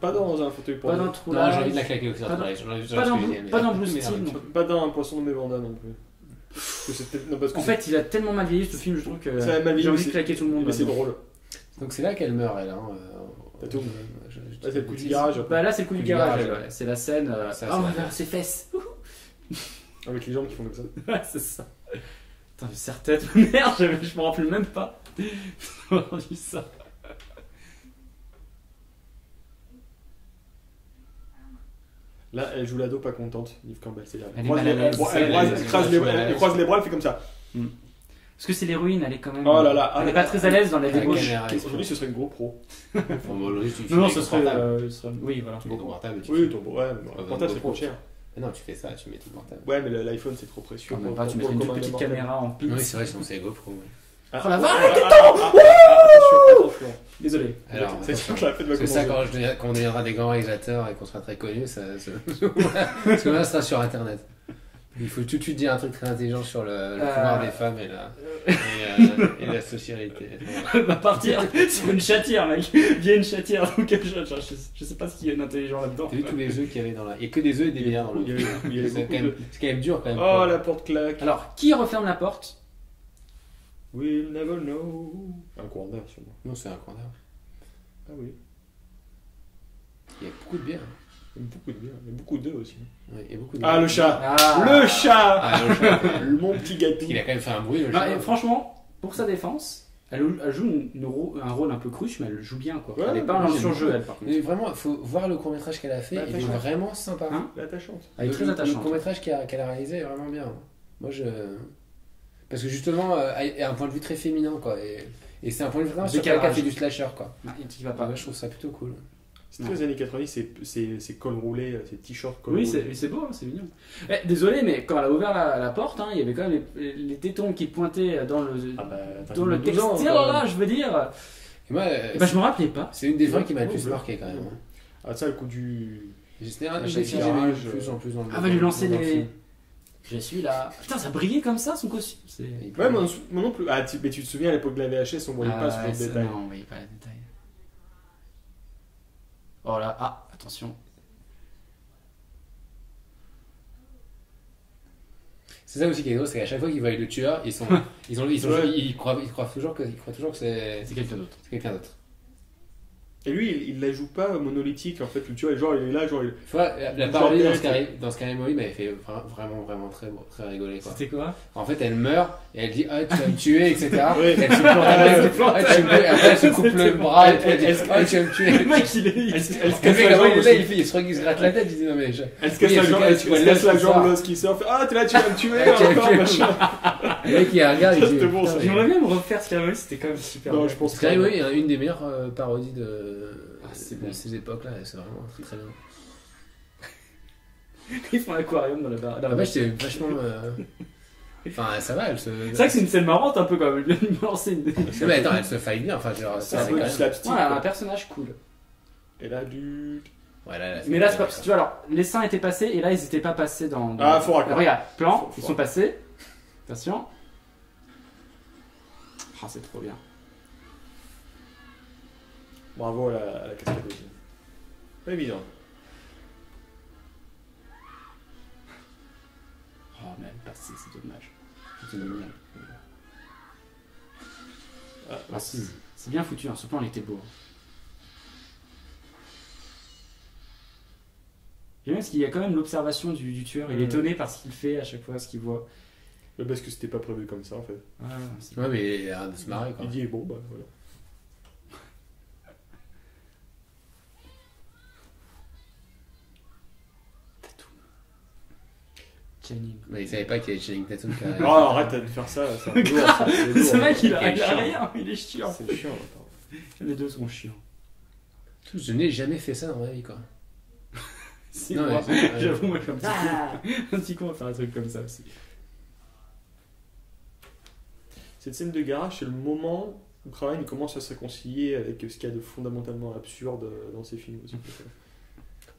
Pas dans un fauteuil pour. Pas dans True Lies. Non, j'ai envie de la claquer aussi dans True Lies. Pas dans Blue Steel. Pas dans Un Poisson nommé Vanda non plus. Non, parce que en fait, il a tellement mal vieilli ce film, je trouve que j'ai envie de claquer tout le monde. Mais c'est drôle. Donc c'est là qu'elle meurt, elle. Hein. Tatum. Je... Là, c'est le coup du garage. Bah là, c'est le coup du garage. Ouais. C'est la scène. Ah, euh... on va vers ses fesses. Avec les jambes qui font comme ça. Ouais, c'est ça. Putain, du serre-tête. Merde, je m'en rappelle même pas. J'ai entendu ça. Là, elle joue l'ado pas contente, Neve Campbell, c'est là. Elle, croise les, elle, croise, elle, elle, elle, croise, les, elle croise les bras, elle fait comme ça. Mm. Parce que c'est l'héroïne, elle est quand même. Oh là là, elle, elle est pas très à l'aise dans la vie gauche. Aujourd'hui, ce serait une GoPro. Enfin, bon, non, non, ce serait. Euh, serait... Oui, voilà. Tu mets ton portable. Tu oui, ton portable. Ouais, portable, c'est trop cher. Mais non, tu fais ça, tu mets ton portable. Ouais, mais l'iPhone, c'est trop précieux. Quand même pas, tu mets une petite caméra en pile. Oui, c'est vrai, sinon c'est GoPro. Oh la vache, attention! Désolé. Alors, c'est ça quand, je, quand on deviendra des grands réalisateurs et qu'on sera très connus, ça, ça, parce que là, ça sera sur internet. Il faut tout de suite dire un truc très intelligent sur le, le euh... pouvoir des femmes et la, et, euh, et la socialité. On va partir sur une chatière, mec. Via une chatière. Donc, je, je, je sais pas ce qu'il y a d'intelligent là-dedans. T'as vu tous les œufs qu'il y avait dans la. Il n'y a que des œufs et des milliards dans l'eau. C'est quand même dur quand même. Oh, la porte claque. Alors, qui referme la porte? We'll never know. Un courant d'air, sûrement. Non, c'est un courant d'air. Ah oui. Il y a beaucoup de bière. Il y a beaucoup de bière. Il y a beaucoup d'œufs aussi. Ouais, il y a beaucoup ah, le chat ah. Le chat ah, le chat Mon petit gâteau. Il a quand même fait un bruit, le bah, chat. Franchement, pour sa défense... Elle joue une, une, un rôle un peu cruche, mais elle joue bien quoi. Ouais, elle n'est pas un surjeu, elle par contre. Mais vraiment, il faut voir le court-métrage qu'elle a fait, il est vraiment sympa. Hein, elle est attachante. Elle est très attachante. Le court-métrage qu'elle a, qu'elle a réalisé est vraiment bien. Moi je. Parce que justement, elle a un point de vue très féminin quoi. Et, et c'est un point de vue vraiment sur quelqu'un qui a fait du slasher quoi. Ah, il va pas. Moi je trouve ça plutôt cool. C'est très années quatre-vingt-dix, c'est col roulé, c'est t-shirt col roulé. Oui, c'est beau, c'est mignon. Eh, désolé, mais quand elle a ouvert la, la porte, hein, il y avait quand même les, les tétons qui pointaient dans le, ah bah, dans le textile, là, je veux dire. Et moi, et bah, je me rappelais pas. C'est une des fins qui m'a le plus marqué quand même. Hein. Ah, ça, le coup du. C'était un des films que j'aimais de plus en plus dans le. Ah, bah, lui lancer les. Je suis là. Putain, ça brillait comme ça son costume. Ouais, moi non plus. Ah, mais tu te souviens à l'époque de la V H S, on voyait pas ce genre de détails. Non, on voyait pas les détails. Oh là, ah, attention. C'est ça aussi qui est drôle, c'est qu'à chaque fois qu'ils voient le tueur, ils sont, ils ont, ils sont, ils, ils croient, ils croient toujours que, ils croient toujours que c'est quelqu'un d'autre. C'est quelqu'un d'autre. Et lui, il, il la joue pas monolithique en fait. Le tueur, genre, il est là, genre. Il... Fois, la la parodie dans Scary, dans Scary Movie m'avait fait vraiment, vraiment très, très rigoler quoi. C'était quoi ? En fait, elle meurt et elle dit ah tu vas me tuer et cetera. Ouais. Elle se plante, elle se plante, après elle se coupe le bras et puis elle dit ah tu vas me tuer. Le mec il est, il, elle se casse la jambe, il se il se gratte la tête, il dit non mais je. Elle se casse la jambe, elle se casse la jambe, l'os qui sort, ah t'es là tu vas me tuer, machin. Le mec il regarde, il dit. J'aimerais bien me refaire Scary Movie, c'était quand même super. Non je pense. Scary Movie est une des meilleures parodies de. Ah, c'est bon. Ces époques-là, c'est vraiment très, très bien. Ils font l'aquarium dans la barre. Bah, j'étais vachement. Euh... Enfin, ça va, elle se. C'est vrai que c'est une scène marrante un peu quand même. une... Mais attends, elle se faille bien. Enfin, genre, c'est un peu du slapstick. Ouais, elle a un personnage cool. Et là, du. Ouais, là, là, mais là, c'est pas. Tu vois, alors, les seins étaient passés et là, ils étaient pas passés dans. dans... Ah, faut raconter. Regarde, plan, faut, ils faut sont passés. Attention. Ah, c'est trop bien. Bravo à la, à la cascade aussi. Pas évident. Oh, mais elle passait, c'est dommage. C'est dommage. Ah, ah, c'est bien foutu, hein. Ce plan il était beau. Hein. J'aime bien parce qu'il y a quand même l'observation du, du tueur. Il est étonné par ce qu'il fait à chaque fois, ce qu'il voit. Ouais, parce que c'était pas prévu comme ça en fait. Ah, ouais, mais il a de se marrer quoi. Il dit bon, bah voilà. Mais il savait pas qu'il y avait Channing Tatum. Oh, arrête de faire ça. C'est un mec, il a rien, il est chiant. C'est chiant. Les deux sont chiants. Je n'ai jamais fait ça dans ma vie, quoi. Si, moi, j'avoue, moi, j'ai un petit con à faire un truc comme ça aussi. Cette scène de garage, c'est le moment où Craven commence à se réconcilier avec ce qu'il y a de fondamentalement absurde dans ses films aussi.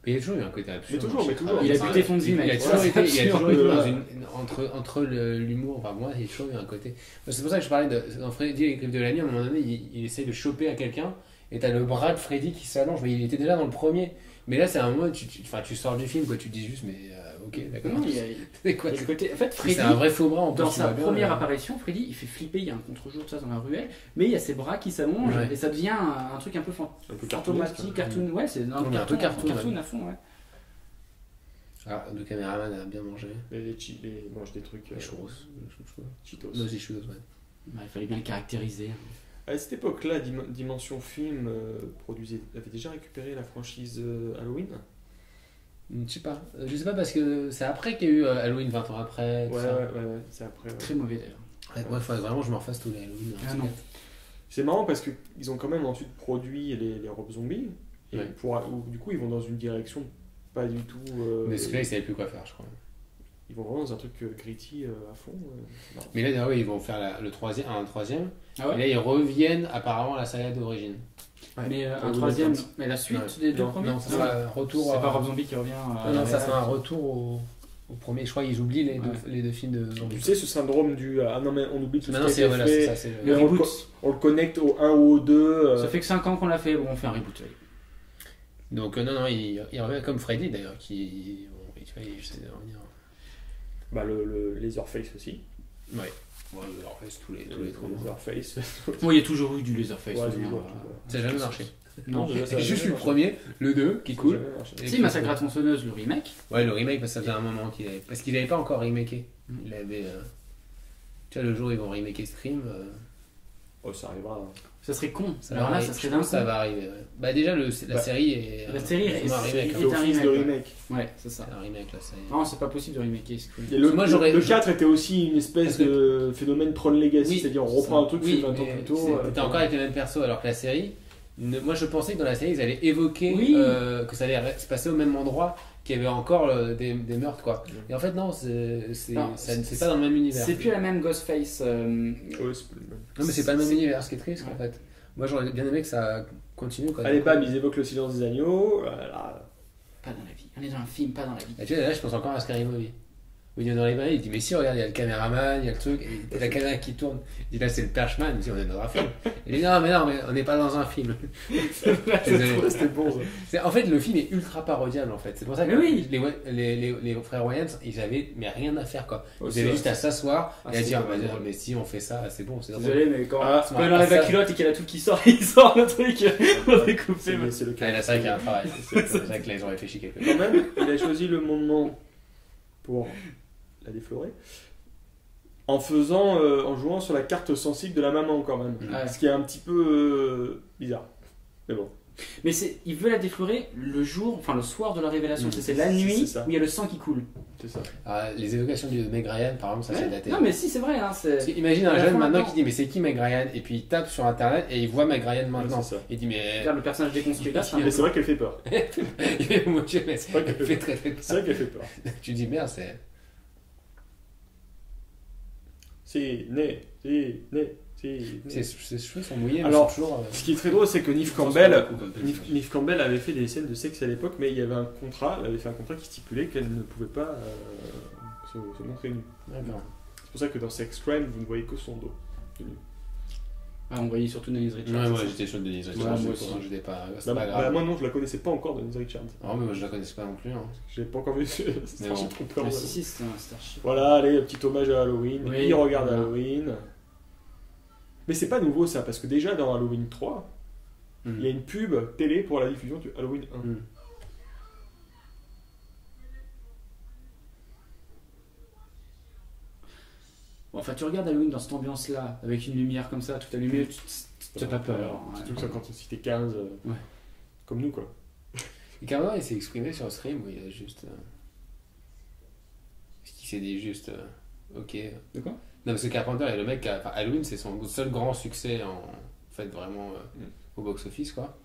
Mais il y a toujours eu un côté absurde. Mais toujours, mais toujours. Il a pu défoncer, mais il a toujours été, il a toujours été dans une, entre, entre l'humour, enfin moi, il y a toujours eu un côté. C'est pour ça que je parlais de, dans Freddy et les griffes de la nuit, à un moment donné, il, il essaye de choper à quelqu'un, et t'as le bras de Freddy qui s'allonge, mais il était déjà dans le premier. Mais là, c'est un moment, tu, tu, tu sors du film, quoi, tu te dis juste, mais euh, ok, d'accord. Non, il y a, il y a quoi, le côté, en fait, Freddy, c'est un vrai faux bras en plus. Dans sa première bien, apparition, Freddy, il fait flipper, il y a un contre-jour, tout ça, dans la ruelle, mais il y a ses bras qui s'allongent, ouais. Et ça devient un, un truc un peu fantomatique, cartoon, ouais, c'est un peu cartoon, cartoon, cartoon à fond, ouais. Ah, le caméraman a bien mangé. Les, les, les mange des trucs. Les euh, churros. Euh, Cheetos. Non, les churros, ouais. Bah, il fallait bien le caractériser. À cette époque-là, Dim Dimension Film euh, produisait, avait déjà récupéré la franchise euh, Halloween. Je sais pas, euh, je sais pas parce que c'est après qu'il y a eu euh, Halloween vingt ans après. Ouais, ça. ouais, ouais, ouais. c'est après. Ouais. Très mauvais d'ailleurs. Ouais, ouais, faut vraiment que je me refasse tous les Halloween. Ah, c'est marrant parce qu'ils ont quand même ensuite produit les, les robes zombies. Et ouais. pour, où, du coup, ils vont dans une direction pas du tout. Euh, Mais celui-là, ils savaient plus quoi faire, je crois. Ils vont vraiment dans un truc gritty à fond. Non. Mais là, oui, ils vont faire la, le troisième, un troisième. Ah ouais. Et là, ils reviennent apparemment à la saga d'origine. Ouais. Mais euh, un troisième, mais la suite ouais. des deux non, premiers. Non, ça sera un retour. C'est euh, pas Rob Zombie qui revient. Euh, non, non, ça sera un retour au, au premier. Je crois qu'ils oublient les, ouais. deux, les deux films de Zombie. Tu sais, ce syndrome du. Ah non, mais on oublie tout ce qui est voilà, fait. Ça, est le reboot. On, on le connecte au un ou au deux. Euh... Ça fait que cinq ans qu'on l'a fait. Bon, on fait un reboot. Allez. Donc, euh, non, non, il, il revient comme Freddy d'ailleurs. Qui. Bon, tu vois, il essaie de revenir. Bah le, le, les Leatherface aussi. Ouais. Ouais, Leatherface, tous les, tous les trois. Leatherface. Moi, il y a toujours eu du Leatherface. Ouais, toujours, toujours. Ça n'a jamais marché. Non, non ça, je suis le premier, le deux, qui coule. Si, Massacre à tronçonneuse, le remake. Ouais, le remake, parce que ça faisait un moment qu'il avait. Parce qu'il n'avait pas encore remaké. Il avait. Euh... Tu vois, le jour où ils vont remaker Scream. Euh... Oh, ça arrivera. Hein. Ça serait con. Ça Alors là, ça serait dingue. Ça va arriver. Ouais. Bah, déjà, le, la bah, série est. La série est, est un remake. Hein. C'est un remake. Ouais, c'est ça. Un remake, là, ça est... Non, c'est pas possible de remaker Scream. Le, moi, le, le quatre était aussi une espèce que... de phénomène Tron Legacy, oui, c'est-à-dire on reprend ça, un truc oui, fait vingt ans plus tôt. T'es encore avec les mêmes persos, alors que la série. Moi, je pensais que dans la série, ils allaient évoquer oui. euh, que ça allait se passer au même endroit, qu'il y avait encore le, des, des meurtres, quoi. Et en fait, non, c'est pas dans le même univers. C'est plus la même Ghostface. Euh... Ouais, non, mais c'est pas le même univers, ce qui est triste, ouais. en fait. Moi, j'aurais bien aimé que ça continue. Quoi, allez, bam, ils évoquent le silence des agneaux. Voilà. Pas dans la vie. On est dans un film, pas dans la vie. Et tu vois, là, je pense encore à Scary Movie. Où il est dans les mains, il dit mais si regarde il y a le caméraman, il y a le truc, et la caméra qui tourne, il dit là c'est le perchman, il dit on est dans un film. Il dit non mais non mais on n'est pas dans un film. C'était bon ça. En fait le film est ultra parodiable en fait, c'est pour ça que oui. les, les, les, les frères Wayans ils avaient mais rien à faire quoi, ils avaient juste à s'asseoir ah, et à dire, bah, dire mais si on fait ça c'est bon. Désolé mais quand ah, on enlève la culotte et qu'il y a tout qui sort, il sort le truc, on est coupé. C'est le cas. C'est vrai qu'il y a un travail, c'est vrai que là ils ont réfléchi quelque chose. Quand même il a choisi le moment pour la déflorer en faisant euh, en jouant sur la carte sensible de la maman quand même ouais. ce qui est un petit peu euh, bizarre mais bon mais c'est il veut la déflorer le jour enfin le soir de la révélation mmh. c'est la nuit ça. Où il y a le sang qui coule c'est ça ah, les évocations de Meg Ryan par exemple ça ouais. c'est daté non mais si c'est vrai hein, imagine un jeune maintenant qui dit mais c'est qui Meg Ryan et puis il tape sur internet et il voit Meg Ryan maintenant ouais, il dit mais le personnage déconstruit là c'est vrai qu'elle fait peur c'est vrai qu'elle fait très très peur c'est vrai qu'elle fait peur tu dis merde c'est C'est né, c'est né, c'est. Ses cheveux sont mouillés. Alors, toujours, euh... ce qui est très drôle, c'est que Neve Campbell, Neve Campbell avait fait des scènes de sexe à l'époque, mais il y avait un contrat, elle avait fait un contrat qui stipulait qu'elle ne pouvait pas euh, se, se montrer nue. Ah, c'est pour ça que dans Sex Crime, vous ne voyez que son dos. Ah, on voyait surtout Denise Richards. Ouais, moi j'étais sur Denise Richards. Ouais, moi aussi, je n'étais pas. Bah, pas grave. Bah, moi non, je la connaissais pas encore, Denise Richards. Ah, mais moi je la connaissais pas non plus. Hein. Je l'ai pas encore vu. Mais bon. Mais si, si, c'était un Starship. Voilà, allez, un petit hommage à Halloween. Oui, il regarde voilà. Halloween. Mais c'est pas nouveau ça, parce que déjà dans Halloween trois, mm. il y a une pub télé pour la diffusion du Halloween un. Mm. Bon, enfin, tu regardes Halloween dans cette ambiance-là, avec une lumière comme ça, tout allumé, tu n'as pas peur. Surtout que ça, quand c'était quinze, euh, ouais. comme nous, quoi. Et Carver, il s'est exprimé sur Scream où il a juste... Euh... Est-ce qu'il s'est dit juste... Euh... Ok. De quoi ? Non, parce que Carpenter, il y a le mec qui a... Enfin, Halloween, c'est son seul grand succès, en, en fait, vraiment, euh, mm. au box-office, quoi.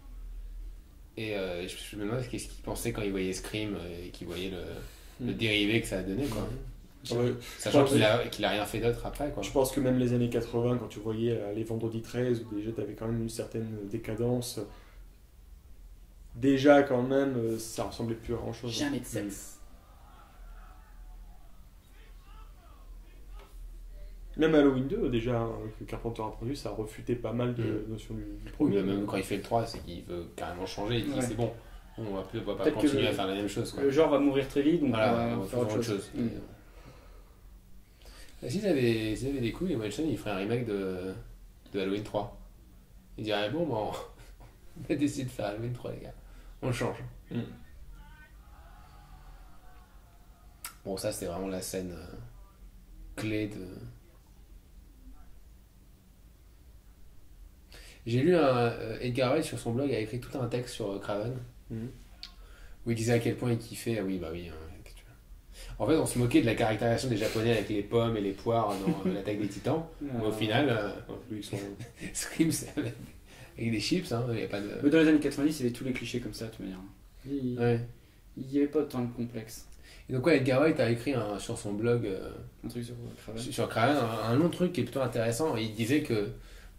Et euh, je, je me demande qu'est-ce qu'il pensait quand il voyait Scream et qu'il voyait le, mm. le dérivé que ça a donné, quoi. Mm. Ouais, sachant qu'il a, qu'il a rien fait d'autre après quoi. Je pense que même les années quatre-vingts quand tu voyais les vendredis treize où déjà t'avais quand même une certaine décadence déjà quand même ça ressemblait plus à grand chose. Jamais de sexe. Même Halloween deux déjà que Carpenter a produit ça refutait pas mal de mmh. notions du, du premier. Oui, même quand il fait le trois c'est qu'il veut carrément changer, il dit ouais. c'est bon on va, plus, on va pas continuer le, à faire la même chose quoi. Le genre va mourir très vite donc voilà, on va faire autre chose, chose. Mmh. Si ils avaient, si ils avaient des couilles, Weinstein il ferait un remake de, de Halloween trois. Il dirait bon, bah on, on décide de faire Halloween trois, les gars. On le change. Mm. Bon, ça c'était vraiment la scène euh, clé de. J'ai lu un. Euh, Edgar Wright sur son blog a écrit tout un texte sur euh, Craven mm. où il disait à quel point il kiffait. Ah oui, bah oui. Hein. En fait, on se moquait de la caractérisation des Japonais avec les pommes et les poires dans l'attaque des Titans. Non, mais au final, euh, sont... Scream, c'est avec... avec des chips. Hein, y a pas de... Mais dans les années quatre-vingt-dix, il y avait tous les clichés comme ça, de toute manière. Il n'y ouais. avait pas autant de complexe. Et donc, ouais, Edgar Wright a écrit un, sur son blog euh, un truc sur, Craven. sur Craven, un, un long truc qui est plutôt intéressant. Il disait que,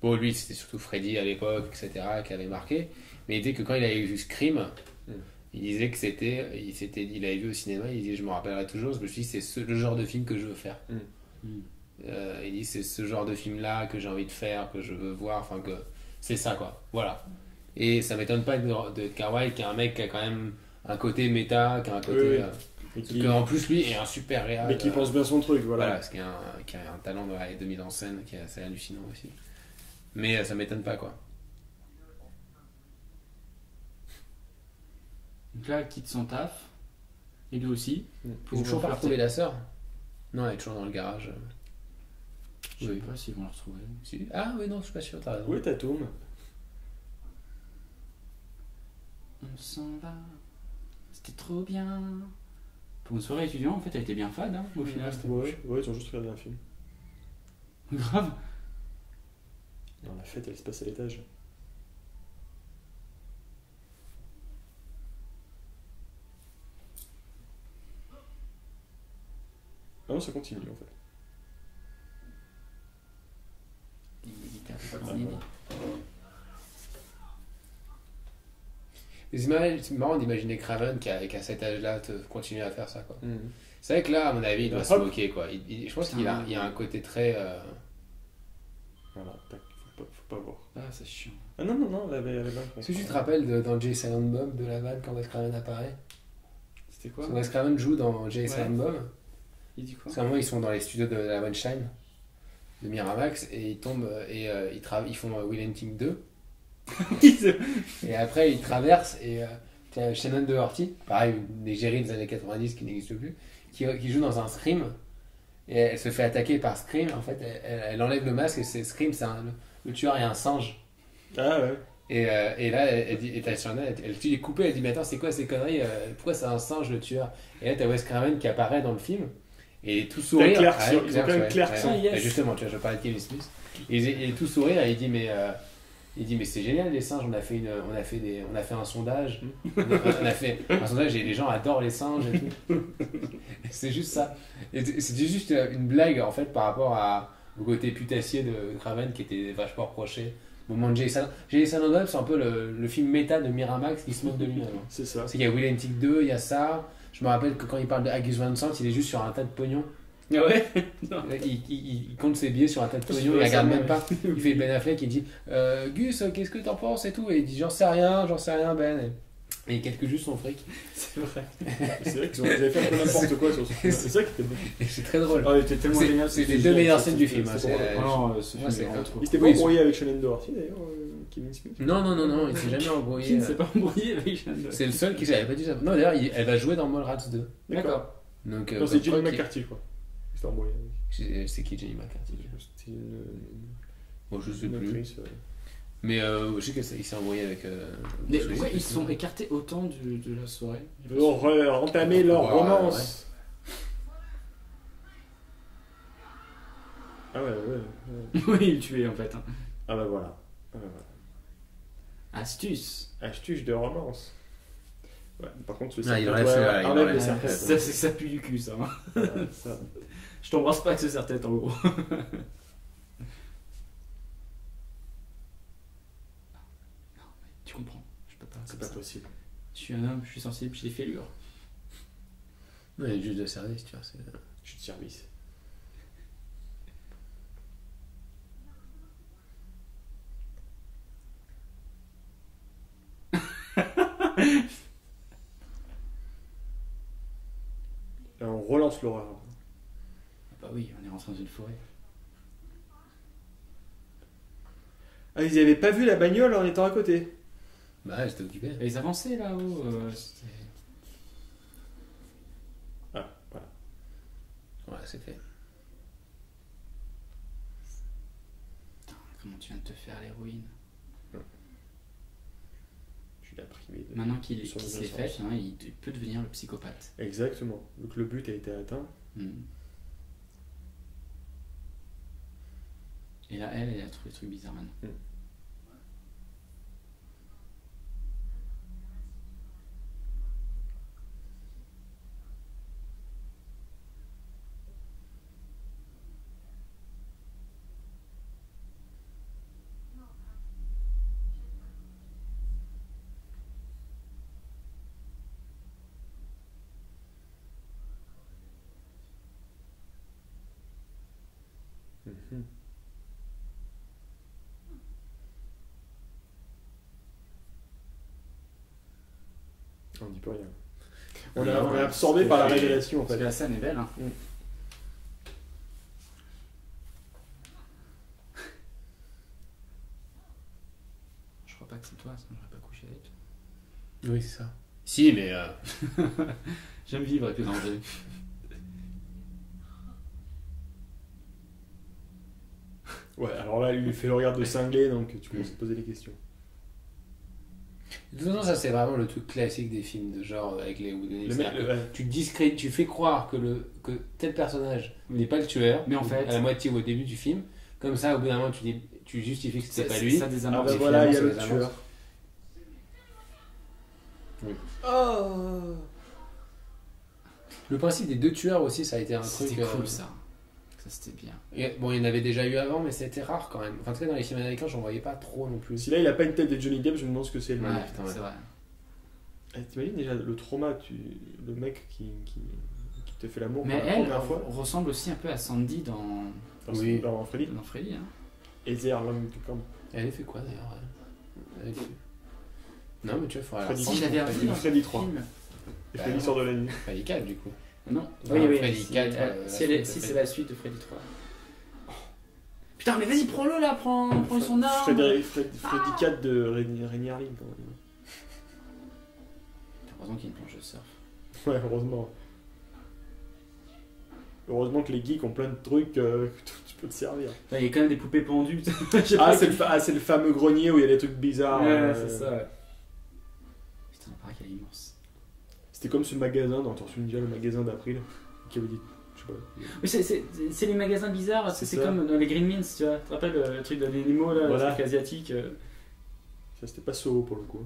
bon, lui, c'était surtout Freddy à l'époque, et cetera, qui avait marqué. Mais il disait que quand il avait vu Scream, mm. il disait que c'était, il s'était, il avait vu au cinéma, il disait je me rappellerai toujours, je me suis dit c'est ce, le genre de film que je veux faire. Mm. Euh, il dit c'est ce genre de film là que j'ai envie de faire, que je veux voir, enfin que c'est ça quoi, voilà. Et ça m'étonne pas de, de Edgar Wright qui est un mec qui a quand même un côté méta, qui a un côté... Oui, oui. Euh, Et qui... que, en plus, lui est un super réal. Mais qui pense bien son truc, voilà. Voilà, parce qu'il a un, qui a un talent de, de mise en scène qui est assez hallucinant aussi. Mais ça m'étonne pas, quoi. Donc là, elle quitte son taf. Et lui aussi. Pour toujours pas retrouver la sœur. Non, elle est toujours dans le garage. Je sais oui. pas s'ils vont la retrouver. Si... Ah oui, non, je suis pas sûr, t'as raison. Oui, Tatum. On s'en va. C'était trop bien. Pour une soirée étudiante, en fait, elle était bien fade, hein, au ouais, final. Ouais, ouais, ils ont juste regardé un film. Grave. Non, la fête, elle se passe à l'étage. Ah non, ça continue, en fait. C'est marrant d'imaginer Craven qui, à cet âge-là, continue à faire ça, quoi. Mm. C'est vrai que là, à mon avis, il doit bah, se hop. moquer, quoi. Il, il, je pense qu'il a, il a un côté très... Euh... Voilà, tac, faut pas, faut pas voir. Ah, c'est chiant. Ah non, non, non, la vanne. Est-ce que tu te rappelles de, dans Jay Silent Bob, de la vanne, quand Wes Craven apparaît? C'était quoi? Wes Craven joue dans Jay ouais. Silent Bob. Il dit quoi? Moment, ils sont dans les studios de, de la Weinstein, de Miramax, et ils tombent, et euh, ils, ils font euh, Will Hunting deux. Et après ils traversent et euh, Shannon Doherty, pareil, une égérie des années quatre-vingt-dix qui n'existe plus, qui, qui joue dans un Scream, et elle se fait attaquer par Scream. En fait, elle, elle enlève le masque et c'est Scream, c'est un, le, le tueur est un singe. Ah ouais. Et, euh, et là elle, elle dit, et t'as Shannon, elle, elle, elle est coupée, elle dit mais attends c'est quoi ces conneries, euh, pourquoi c'est un singe le tueur? Et là t'as Wes Craven qui apparaît dans le film et tout sourire. Clark, ah, ouais, ils Clark, ont quand même Clark, ouais, Clark. Ouais, yes. Justement, tu vois, je parlais de Kevin Smith. Et il est tout sourire et il dit mais euh, il dit mais c'est génial les singes, on a fait une on a fait des on a fait un sondage on a, on a fait un sondage et les gens adorent les singes et tout. C'est juste ça, c'était juste une blague en fait par rapport à au côté putassier de Craven qui était vachement reproché au moment de Jay Silent Bob. C'est un peu le, le film méta de Miramax qui se moque de lui. C'est ça, c'est qu'il y a Will Hunting deux, il y a ça. Je me rappelle que quand il parle de Agus Van Sant, il est juste sur un tas de pognon. Ouais. il, il, il compte ses billets sur un tas de pognon, il regarde même pas. Il fait Ben Affleck, il dit euh, Gus, qu'est-ce que t'en penses et tout. Et il dit j'en sais rien, j'en sais rien, Ben. Et il calcule juste son fric. C'est vrai. C'est vrai qu'ils avaient fait un peu n'importe quoi sur ce. C'est ça qui était bon. C'est très drôle. Ah, c'était tellement génial. C'est les deux meilleures scènes du film. Il s'était pas embrouillé avec Shannon Doherty d'ailleurs, Kevin Smith. Non, non, non, non, il s'est jamais embrouillé. Il ne s'est pas embrouillé avec Shannon Doherty. C'est le seul qui n'avait pas dit ça. Non, d'ailleurs, elle va jouer dans Mallrats deux. D'accord. Donc c'est Jenny McCarthy, je crois. C'est qui Jenny McCarthy? C'est une... Bon, je sais une plus. Actrice, ouais. Mais euh, je sais qu'il s'est embrouillé avec. Euh, mais pourquoi ils se sont écartés autant de, de la soirée? L'horreur, entamer leur ouais, romance. Ouais, ouais. Ah ouais, ouais. ouais. Oui, il tuait en fait. Hein. Ah bah voilà. Ah, bah. Astuce. Astuce de romance. Ouais, par contre, celui-ci. Ah, il enlève ouais, les serre-tête. Ça, ça pue du cul, ça. Hein. Ouais, ça. Je t'embrasse pas avec ce serre-tête, en gros. Tu comprends. Je peux pas. C'est pas ça. Possible. Je suis un homme, je suis sensible, j'ai des fêlures. Non, il est juste de service, tu vois. Je suis de service. Là, on relance l'horreur. Ah bah oui, on est rentré dans une forêt. Ah, ils n'avaient pas vu la bagnole en étant à côté. Bah ouais, j'étais occupé. Et ils avançaient là-haut. Euh, ah, voilà. Ouais, c'est fait. Putain, comment tu viens de te faire l'héroïne. Privé de, maintenant qu'il qu s'est fait, hein, il peut devenir le psychopathe. Exactement. Donc le but a été atteint. Mm. Et là, elle, elle a trouvé des trucs bizarres maintenant. Mm. On dit plus rien. On est ouais, absorbé par la révélation, en fait. La scène est belle, hein. Mm. Je crois pas que c'est toi, sinon j'aurais pas couché avec. Oui, c'est ça. Si, mais... Euh... J'aime vivre et puis manger. Ouais, alors là, il fait le regard de cinglé, donc tu peux se poser des questions. De toute façon, ça c'est vraiment le truc classique des films de genre avec les Wooden ouais. Tu discrètes, tu fais croire que, le, que tel personnage oui. n'est pas le tueur, mais en fait, à la moitié ou au début du film, comme ça, au bout d'un moment, tu, dis, tu justifies que c'est pas lui. Ça, des ah bah voilà, il y a le tueur. Oui. Oh. Le principe des deux tueurs aussi, ça a été un truc. C'était cool euh, ça. C'était bien. Et, bon, il y en avait déjà eu avant, mais c'était rare quand même. Enfin, en tout cas, dans les films américains, j'en voyais pas trop non plus. Si là, il a pas une tête de Johnny Depp, je me demande ce que c'est le ouais, mec. Putain, ouais. C'est vrai. Eh, t'imagines déjà le trauma, tu... le mec qui, qui... qui te fait l'amour mais pour la elle, première fois. Mais elle ressemble aussi un peu à Sandy dans. Dans, oui. dans Freddy. Dans Freddy, hein. Et Zère, l'homme du camp. Elle a fait quoi d'ailleurs elle... Elle fait... Non, mais tu vois, il faudrait. Si j'avais un film. Freddy trois. Film. Et Freddy bah, sort de la nuit. Freddy quatre, du coup. Non, oui, oui, Freddy si, quatre, euh, si, elle est, si c'est la suite de Freddy trois. Oh. Putain, mais vas-y, prends-le là, prends, prends son arme. Freddy, Fred, Freddy ah. quatre de Rainier Arling. Heureusement qu'il y a une planche de surf. Ouais, heureusement. Heureusement que les geeks ont plein de trucs euh, que tu peux te servir. Il y a quand même des poupées pendues. Ah, c'est le, ah, le fameux grenier où il y a des trucs bizarres. Ouais, euh... c'est ça. Ouais. Putain, il paraît qu'elle est immense. C'était comme ce magasin dans Tortue Ninja, le magasin d'April, qui avait dit, je sais pas... Oui, c'est les magasins bizarres, c'est comme dans les Green Mines, tu vois, tu te rappelles le truc de l'animo, là, voilà. Le truc asiatique. Euh... Ça, c'était pas Soho, pour le coup.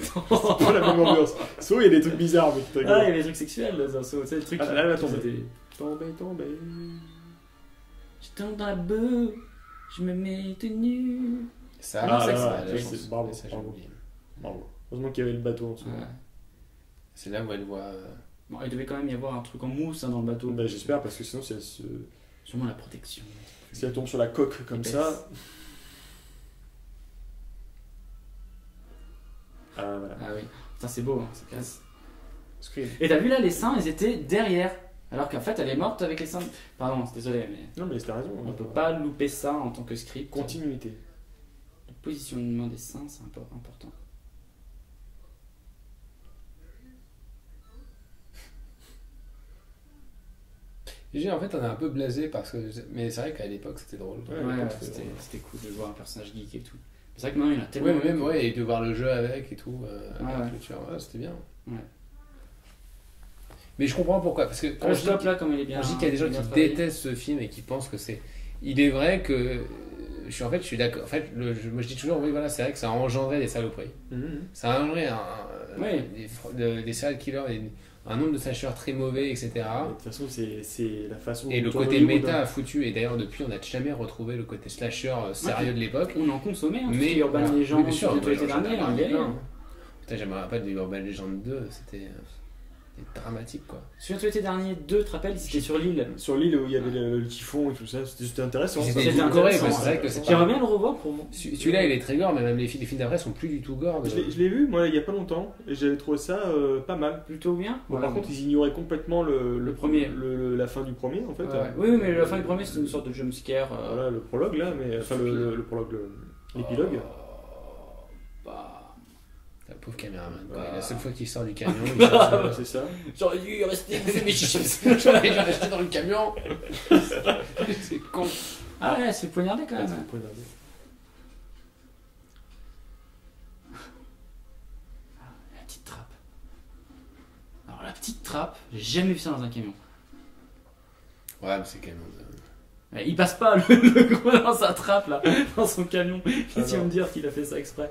C'était pas la même ambiance. Soho, il y a des trucs bizarres, mais putain. Ah, il y a des trucs sexuels, là, dans Soho, tu sais, le truc... Ah, là, là, tombé, tombé, tombé... Je tombe dans la boue, je me mets tenue... Ça, ah, là, là, là, c'est... Bravo, bravo. Bravo. Heureusement qu'il y avait le bateau en dessous. C'est là où elle voit... Bon, il devait quand même y avoir un truc en mousse hein, dans le bateau. Bah, j'espère, parce que sinon, si elle se... Sûrement la protection. Si elle tombe sur la coque comme ça... Ah, voilà. Ah oui. Putain, c'est beau, hein, ça casse. Scream. Et t'as vu, là, les seins, ils étaient derrière. Alors qu'en fait, elle est morte avec les seins... Pardon, désolé, mais... Non, mais t'as raison. On ne peut pas louper ça en tant que script. Continuité. Le positionnement des seins, c'est important. En fait, on est un peu blasé parce que. Mais c'est vrai qu'à l'époque, c'était drôle. Ouais, ouais, c'était ouais. cool de voir un personnage geek et tout. C'est vrai que maintenant, il y en a tellement. Ouais, même, ouais, et de voir le jeu avec et tout. Euh, ah, avec ouais. le tueur, ouais, c'était bien. Ouais. Mais je comprends pourquoi. Parce que quand ah, je, je dis là, comme il est bien. Je dis qu'il y a des gens qui détestent ce film et qui pensent que c'est. Il est vrai que. Je suis, en fait, je suis d'accord. En fait, le, je, moi, je dis toujours, oui, voilà, c'est vrai que ça a engendré des saloperies. Mm -hmm. Ça a engendré un, un, oui. des, des, des serial killers. Des, un nombre de sacheurs très mauvais, et cetera. De toute façon, c'est la façon... Et le côté méta a foutu, et d'ailleurs depuis, on n'a jamais retrouvé le côté slasher sérieux de l'époque. On en consommait, hein, mais Urban Legend, bien sûr, l'été dernier, il y a eu. Putain, j'aimerais pas du Urban Legend deux, c'était dramatique, quoi. Sur l'été dernier, deux, tu te rappelles, c'était sur l'île. Sur l'île où il y avait le typhon et tout ça, c'était intéressant. C'était intéressant, c'est vrai que c'était... J'aimerais bien le revoir pour moi. Celui-là, il est très gore, mais même les films d'après sont plus du tout gore. Je l'ai vu, moi, il y a pas longtemps, et j'avais trouvé ça euh, pas mal. Plutôt bien. Bon, ouais, par contre, ils ignoraient complètement le, le, le premier. Le, le, la fin du premier, en fait. Ah, ouais. Oui, oui, mais la fin du premier, c'est une sorte de jumpscare. Euh... Voilà, le prologue, là, mais... Enfin, le, le, le prologue, l'épilogue. Oh, bah... La pauvre caméraman, quoi. Bah... La seule fois qu'il sort du camion, il sort. C'est ça. J'aurais dû rester dans le camion. C'est con. Ah ouais, c'est poignardé quand même. Ouais, c'est poignardé. La petite trappe. Alors la petite trappe, j'ai jamais vu ça dans un camion. Ouais, mais c'est quand même... Mais il passe pas le, le gros dans sa trappe, là, dans son camion. Qu'est-ce qu'il va me dire qu'il a fait ça exprès?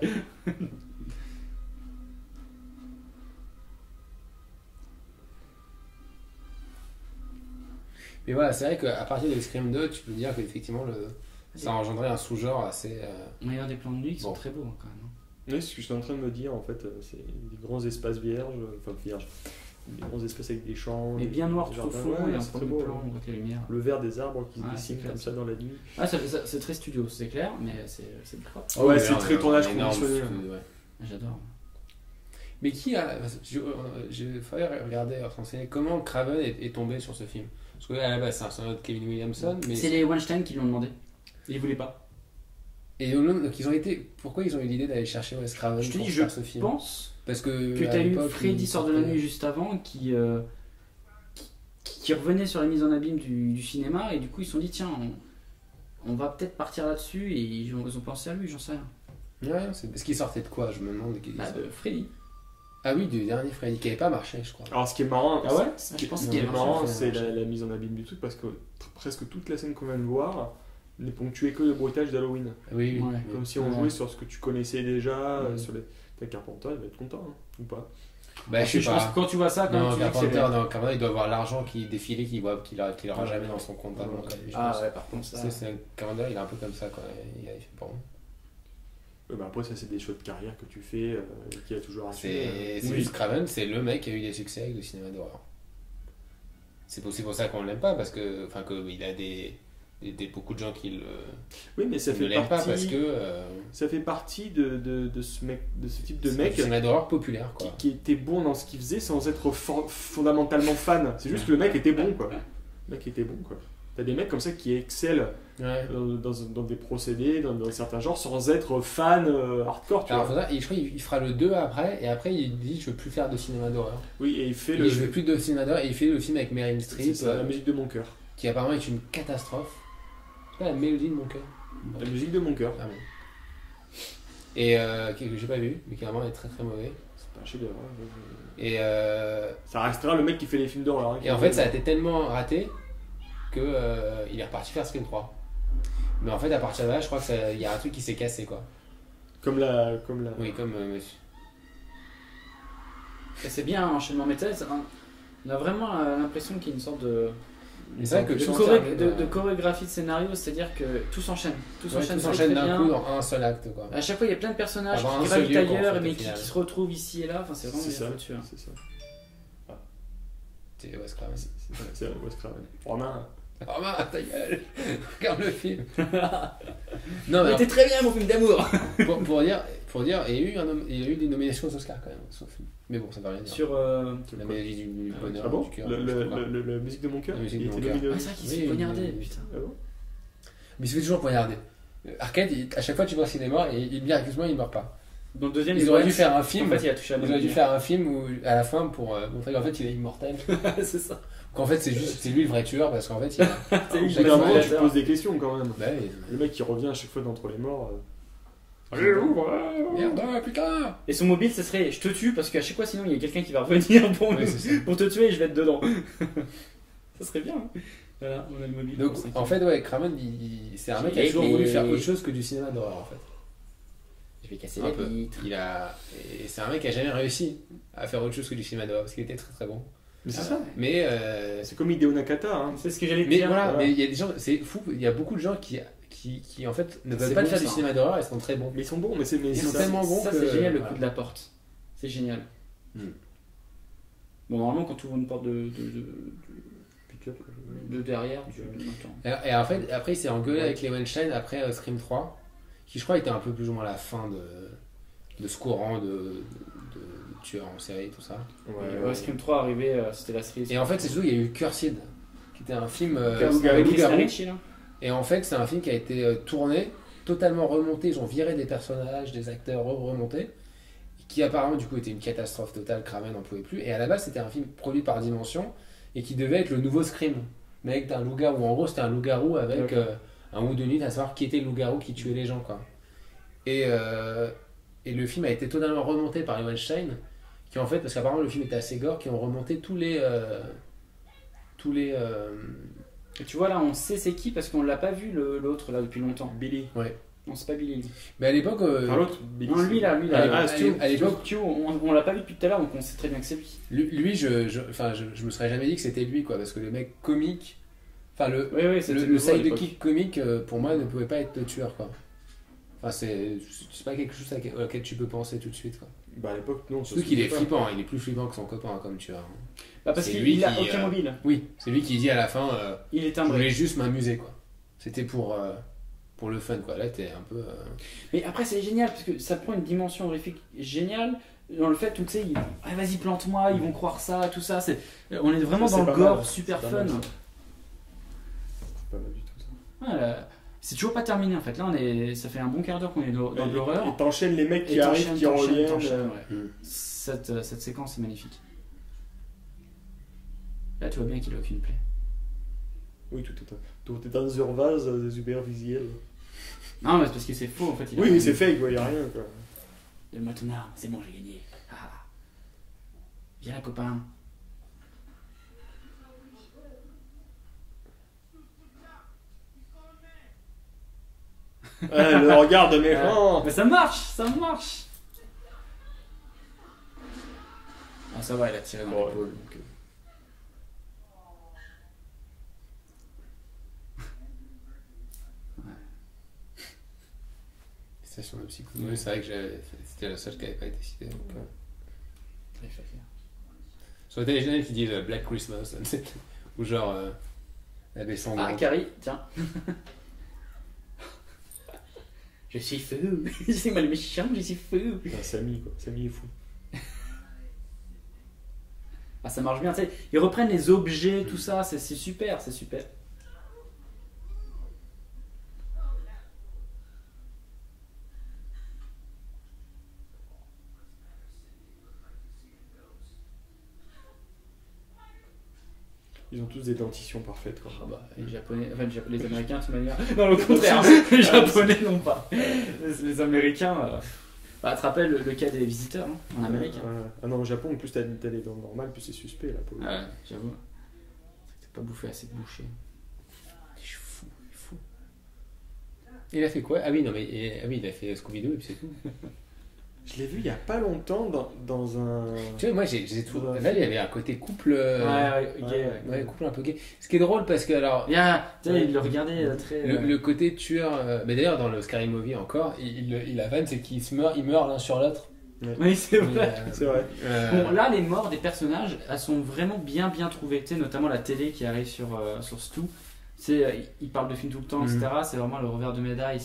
Mais voilà, c'est vrai qu'à partir de Scream deux, tu peux dire qu'effectivement, le... ça a engendré un sous-genre assez... Euh... Il y a des plans de nuit qui bon. sont très beaux, quand même. Oui, c'est ce que je suis en train de me dire, en fait, c'est des grands espaces vierges, enfin vierges, des grands espaces avec des champs... Mais bien noirs, trop faux, et un peu de plan, avec la lumière. Le vert des arbres qui se ah, dessine comme ça dans la nuit. Ah, c'est très studio, c'est clair, mais c'est propre. Oh, ouais, c'est très tournage conventionné. J'adore. Mais qui a... J'ai failli regarder, renseigner comment Craven est, est tombé sur ce film. Parce que à la base, c'est un autre Kevin Williamson. Mais... C'est les Weinstein qui l'ont demandé. Et ils voulaient pas. Et donc, ils ont été... Pourquoi ils ont eu l'idée d'aller chercher Wes Craven je te pour dis, faire ce film? Je pense parce que, que tu as eu Freddy sort de la nuit juste avant qui, euh, qui, qui revenait sur la mise en abîme du, du cinéma. Et du coup, ils se sont dit, tiens, on, on va peut-être partir là-dessus. Et ils ont, ils ont pensé à lui, j'en sais rien. Ouais, c'est parce qu'il sortait de quoi? Je me demande. Bah, de Freddy. Ah oui, du dernier Freddy qui n'avait pas marché, je crois. Alors, ce qui est marrant, ah ouais ce qui, je pense ce qui est marrant, c'est la, la mise en abîme du truc parce que presque toute la scène qu'on vient de voir n'est ponctuée que de bruitage d'Halloween. Oui, oui. Ouais. Comme si on jouait ouais. sur ce que tu connaissais déjà. Ouais. Euh, sur les... T'as Carpenter, il va être content, hein, ou pas? Bah, je, sais je pas. pense que quand tu vois ça, quand non, tu Carpenter, que non, Carpenter, il doit avoir l'argent qui défilait, qu'il voit, qu'il aura, qu'il aura ouais. jamais dans son compte. Ouais. Avant, ouais. Ah ouais, par contre, ça. C'est, Carpenter, il est un peu comme ça, quoi. Il fait bon. Bah après ça c'est des choix de carrière que tu fais euh, qui a toujours assuré. C'est euh, oui. Craven, c'est le mec qui a eu des succès avec le cinéma d'horreur. C'est pour, pour ça qu'on l'aime pas parce que enfin que il a des, des, des beaucoup de gens qui le oui mais ça fait partie pas parce que euh, ça fait partie de, de, de ce mec de ce type de mec cinéma d'horreur populaire quoi. Qui, qui était bon dans ce qu'il faisait sans être for, fondamentalement fan. C'est juste que le mec était bon quoi. Le mec était bon quoi. T'as des mecs comme ça qui excellent ouais. dans, dans, dans des procédés, dans, dans certains genres, sans être fan euh, hardcore. Tu Alors, vois. Ça, et je crois qu'il fera le deux après, et après il dit je veux plus faire de cinéma d'horreur. Oui, et il fait et le. Je veux plus de cinéma d'horreur, et il fait le film avec Meryl Streep. C'est euh, la musique de mon cœur. Qui apparemment est une catastrophe. C'est pas la mélodie de mon cœur. La okay. musique de mon cœur. Ah, bon. Et euh, que j'ai pas vu, mais qui vraiment est très très mauvais. C'est pas chef d'œuvre. Et euh... ça restera le mec qui fait les films d'horreur. Hein, et en fait, ça a été tellement raté. Qu'il euh, est reparti faire Scream trois. Mais en fait, à partir de là, je crois qu'il y a un truc qui s'est cassé, quoi. Comme la... Comme la... Oui, comme... Euh, c'est bien, un enchaînement métal. Un... On a vraiment euh, l'impression qu'il y a une sorte de... Mais c'est vrai que de, choré... de, de, de chorégraphie de scénario, c'est-à-dire que tout s'enchaîne. Tout ouais, s'enchaîne d'un coup dans un seul acte, quoi. À chaque fois, il y a plein de personnages enfin, qui gravitent ailleurs, mais qui, qui se retrouvent ici et là. Enfin, c'est vraiment bien foutu. Hein. C'est ça. C'est Wes Craven. C'est Wes Craven. Romain, Romain, ta gueule. Regarde le film. Non, mais c'était très bien mon film d'amour. pour, pour dire, pour dire, il y a eu un nom, il y a eu des nominations aux Oscars quand même, sauf film. Mais bon, ça ne veut rien dire. Sur euh, la mélodie du, du ah, bonheur, ah bon du cœur. Le, le, le, le, le musique de mon cœur. Il était nominé. Ah ça, qui s'est poignardé, putain. Ah bon. Mais il se fait toujours poignarder. Arquette, il, à chaque fois tu vois au cinéma et il miraculeusement il meurt pas. Dans le deuxième, ils, ils auraient dû faire un film. En fait, il a touché à ils auraient dû faire un film où, à la fin, pour euh, montrer qu'en fait, il est immortel. C'est ça. Qu'en fait, c'est juste, c'est lui le vrai tueur, parce qu'en fait, il. A... c'est lui. Moment, tu poses des questions quand même. Bah, et... le mec qui revient à chaque fois d'entre les morts. Euh... Allez, ouvre, merde, putain. Et son mobile, ce serait, je te tue, parce qu'à chaque fois, sinon, il y a quelqu'un qui va revenir pour, ouais, me... pour te tuer et je vais être dedans. Ça serait bien. Hein. Voilà, on a le mobile. Donc, en fait, ouais, Craven, il... c'est un mec qui a toujours voulu faire autre chose que du cinéma d'horreur, en fait. Casser la vitre. Il a... Et c'est un mec qui a jamais réussi à faire autre chose que du cinéma d'horreur parce qu'il était très très bon. Mais c'est ah, ça. Mais euh... c'est comme Hideo Nakata. Hein. C'est ce que j'allais dire. Voilà, voilà. Mais il y a des gens, c'est fou. Il y a beaucoup de gens qui qui, qui en fait ne veulent pas bon faire ça. Du cinéma d'horreur. Ils sont très bons. Mais ils sont bons. Mais c'est ils sont ça, tellement bons. Ça que... c'est génial le voilà. coup de la porte. C'est génial. Hmm. Bon normalement quand tu ouvres une porte de, de, de, de... de derrière. Tu... Et, et en fait après il s'est engueulé ouais. avec les Weinstein après euh, Scream trois. Qui je crois était un peu plus ou moins à la fin de, de ce courant de, de, de tueurs en série et tout ça. Ouais, ouais. Scream trois arrivé, c'était la série. Et en fait, c'est surtout, il y a eu Cursed, qui était un film avec Loup-garou. Et en fait, c'est un film qui a été tourné, totalement remonté. Ils ont viré des personnages, des acteurs remontés, qui apparemment, du coup, était une catastrophe totale. Craven n'en pouvait plus. Et à la base, c'était un film produit par Dimension et qui devait être le nouveau Scream. Mais avec un loup-garou. En gros, c'était un loup-garou avec. Okay. Euh, un ou deux nuits à savoir qui était le loup-garou qui tuait les gens quoi. Et, euh, et le film a été totalement remonté par les Weinstein qui en fait parce qu'apparemment le film était assez gore qui ont remonté tous les euh, tous les euh... Et tu vois là on sait c'est qui parce qu'on l'a pas vu l'autre là depuis longtemps. Billy. Ouais. Non c'est pas Billy. Mais à l'époque euh... enfin, l'autre Billy. Non lui là lui là. Ah, à l'époque Stu on, on l'a pas vu depuis tout à l'heure donc on sait très bien que c'est lui. Lui, lui je, je enfin je, je me serais jamais dit que c'était lui quoi parce que le mec comique Enfin, le, oui, oui, le, le sidekick comique, pour moi, ne pouvait pas être le tueur, quoi. Enfin, c'est pas quelque chose à, auquel tu peux penser tout de suite, quoi. Bah, à l'époque, non. Surtout qu'il est flippant, hein, il est plus flippant que son copain, hein, comme tueur. Hein. Bah, parce qu'il a aucun euh, mobile. Oui, c'est lui qui dit à la fin, euh, il est je voulais juste m'amuser, quoi. C'était pour, euh, pour le fun, quoi. Là, t'es un peu... Euh... Mais après, c'est génial, parce que ça prend une dimension horrifique géniale. dans le fait où tu sais, il... ah, vas-y plante-moi, ils vont croire ça, tout ça. C'est... On est vraiment dans le gore mal. super fun. C'est pas mal du tout ça. Voilà. C'est toujours pas terminé en fait. Là, on est... ça fait un bon quart d'heure qu'on est dans de l'horreur. Et t'enchaînes les mecs qui arrivent, qui enchaînent. Ouais. Mmh. Cette, cette séquence est magnifique. Là, tu vois bien qu'il a aucune plaie. Oui, tout est, tout est dans un vase des super visuels. Non, mais c'est parce que c'est faux en fait. Il oui, mais c'est fake, il ouais, n'y a rien quoi. Donne-moi ton arme, c'est bon, j'ai gagné. Ah. Viens là, copain. Ah, le regard de méchant. Mais ça marche, ça marche. Ah, ça va, il a tiré dans l'épaule. Ouais. Donc... sur le psycho. Oui, c'est vrai que c'était la seule qui n'avait pas été citée. Donc, ouais. Ouais. Ça aurait été génial qu'ils disent Black Christmas, ou genre euh, la descendante. Ah, Carrie, tiens. Je suis fou, c'est moi le méchant, je suis fou. Ouais, Samy, quoi. Samy est fou. Ah, ça marche bien, tu sais. Ils reprennent les objets, tout ça, c'est super, c'est super. Ils ont tous des dentitions parfaites. Quoi. Ah bah, les Japonais, enfin, les, Japonais, les Américains, de toute manière. Non, au contraire, les Japonais non pas. Les, les Américains. Euh... Bah, tu te rappelles le, le cas des visiteurs hein, en Amérique. Euh, euh... Ah non, au Japon, en plus, t'as les dents normales, plus c'est suspect là. Pour... Ah, j'avoue. T'as pas bouffé assez de bouchées. Je suis fou, il est fou. Il a fait quoi? Ah oui, non, mais ah, oui, il a fait Scooby-Doo et puis c'est tout. Je l'ai vu il n'y a pas longtemps dans, dans un... Tu vois, moi, j'ai tout... Là, il y avait un côté couple... Euh... Ouais, ouais, gay. Ouais, ouais, couple un peu gay. Ce qui est drôle, parce que, alors... Yeah, tu sais, il le regardait très... Le, le côté tueur... Euh... Mais d'ailleurs, dans le Scary Movie, encore, il, il, la vanne, c'est qu'ils meurent l'un sur l'autre. Ouais. Oui, c'est vrai. Euh... C'est vrai. Euh... Bon, là, les morts des personnages, elles sont vraiment bien, bien trouvées. Tu sais, notamment la télé qui arrive sur, euh, sur Stu. C'est, euh, il parle de films tout le temps, mmh. et cetera. C'est vraiment le revers de médaille.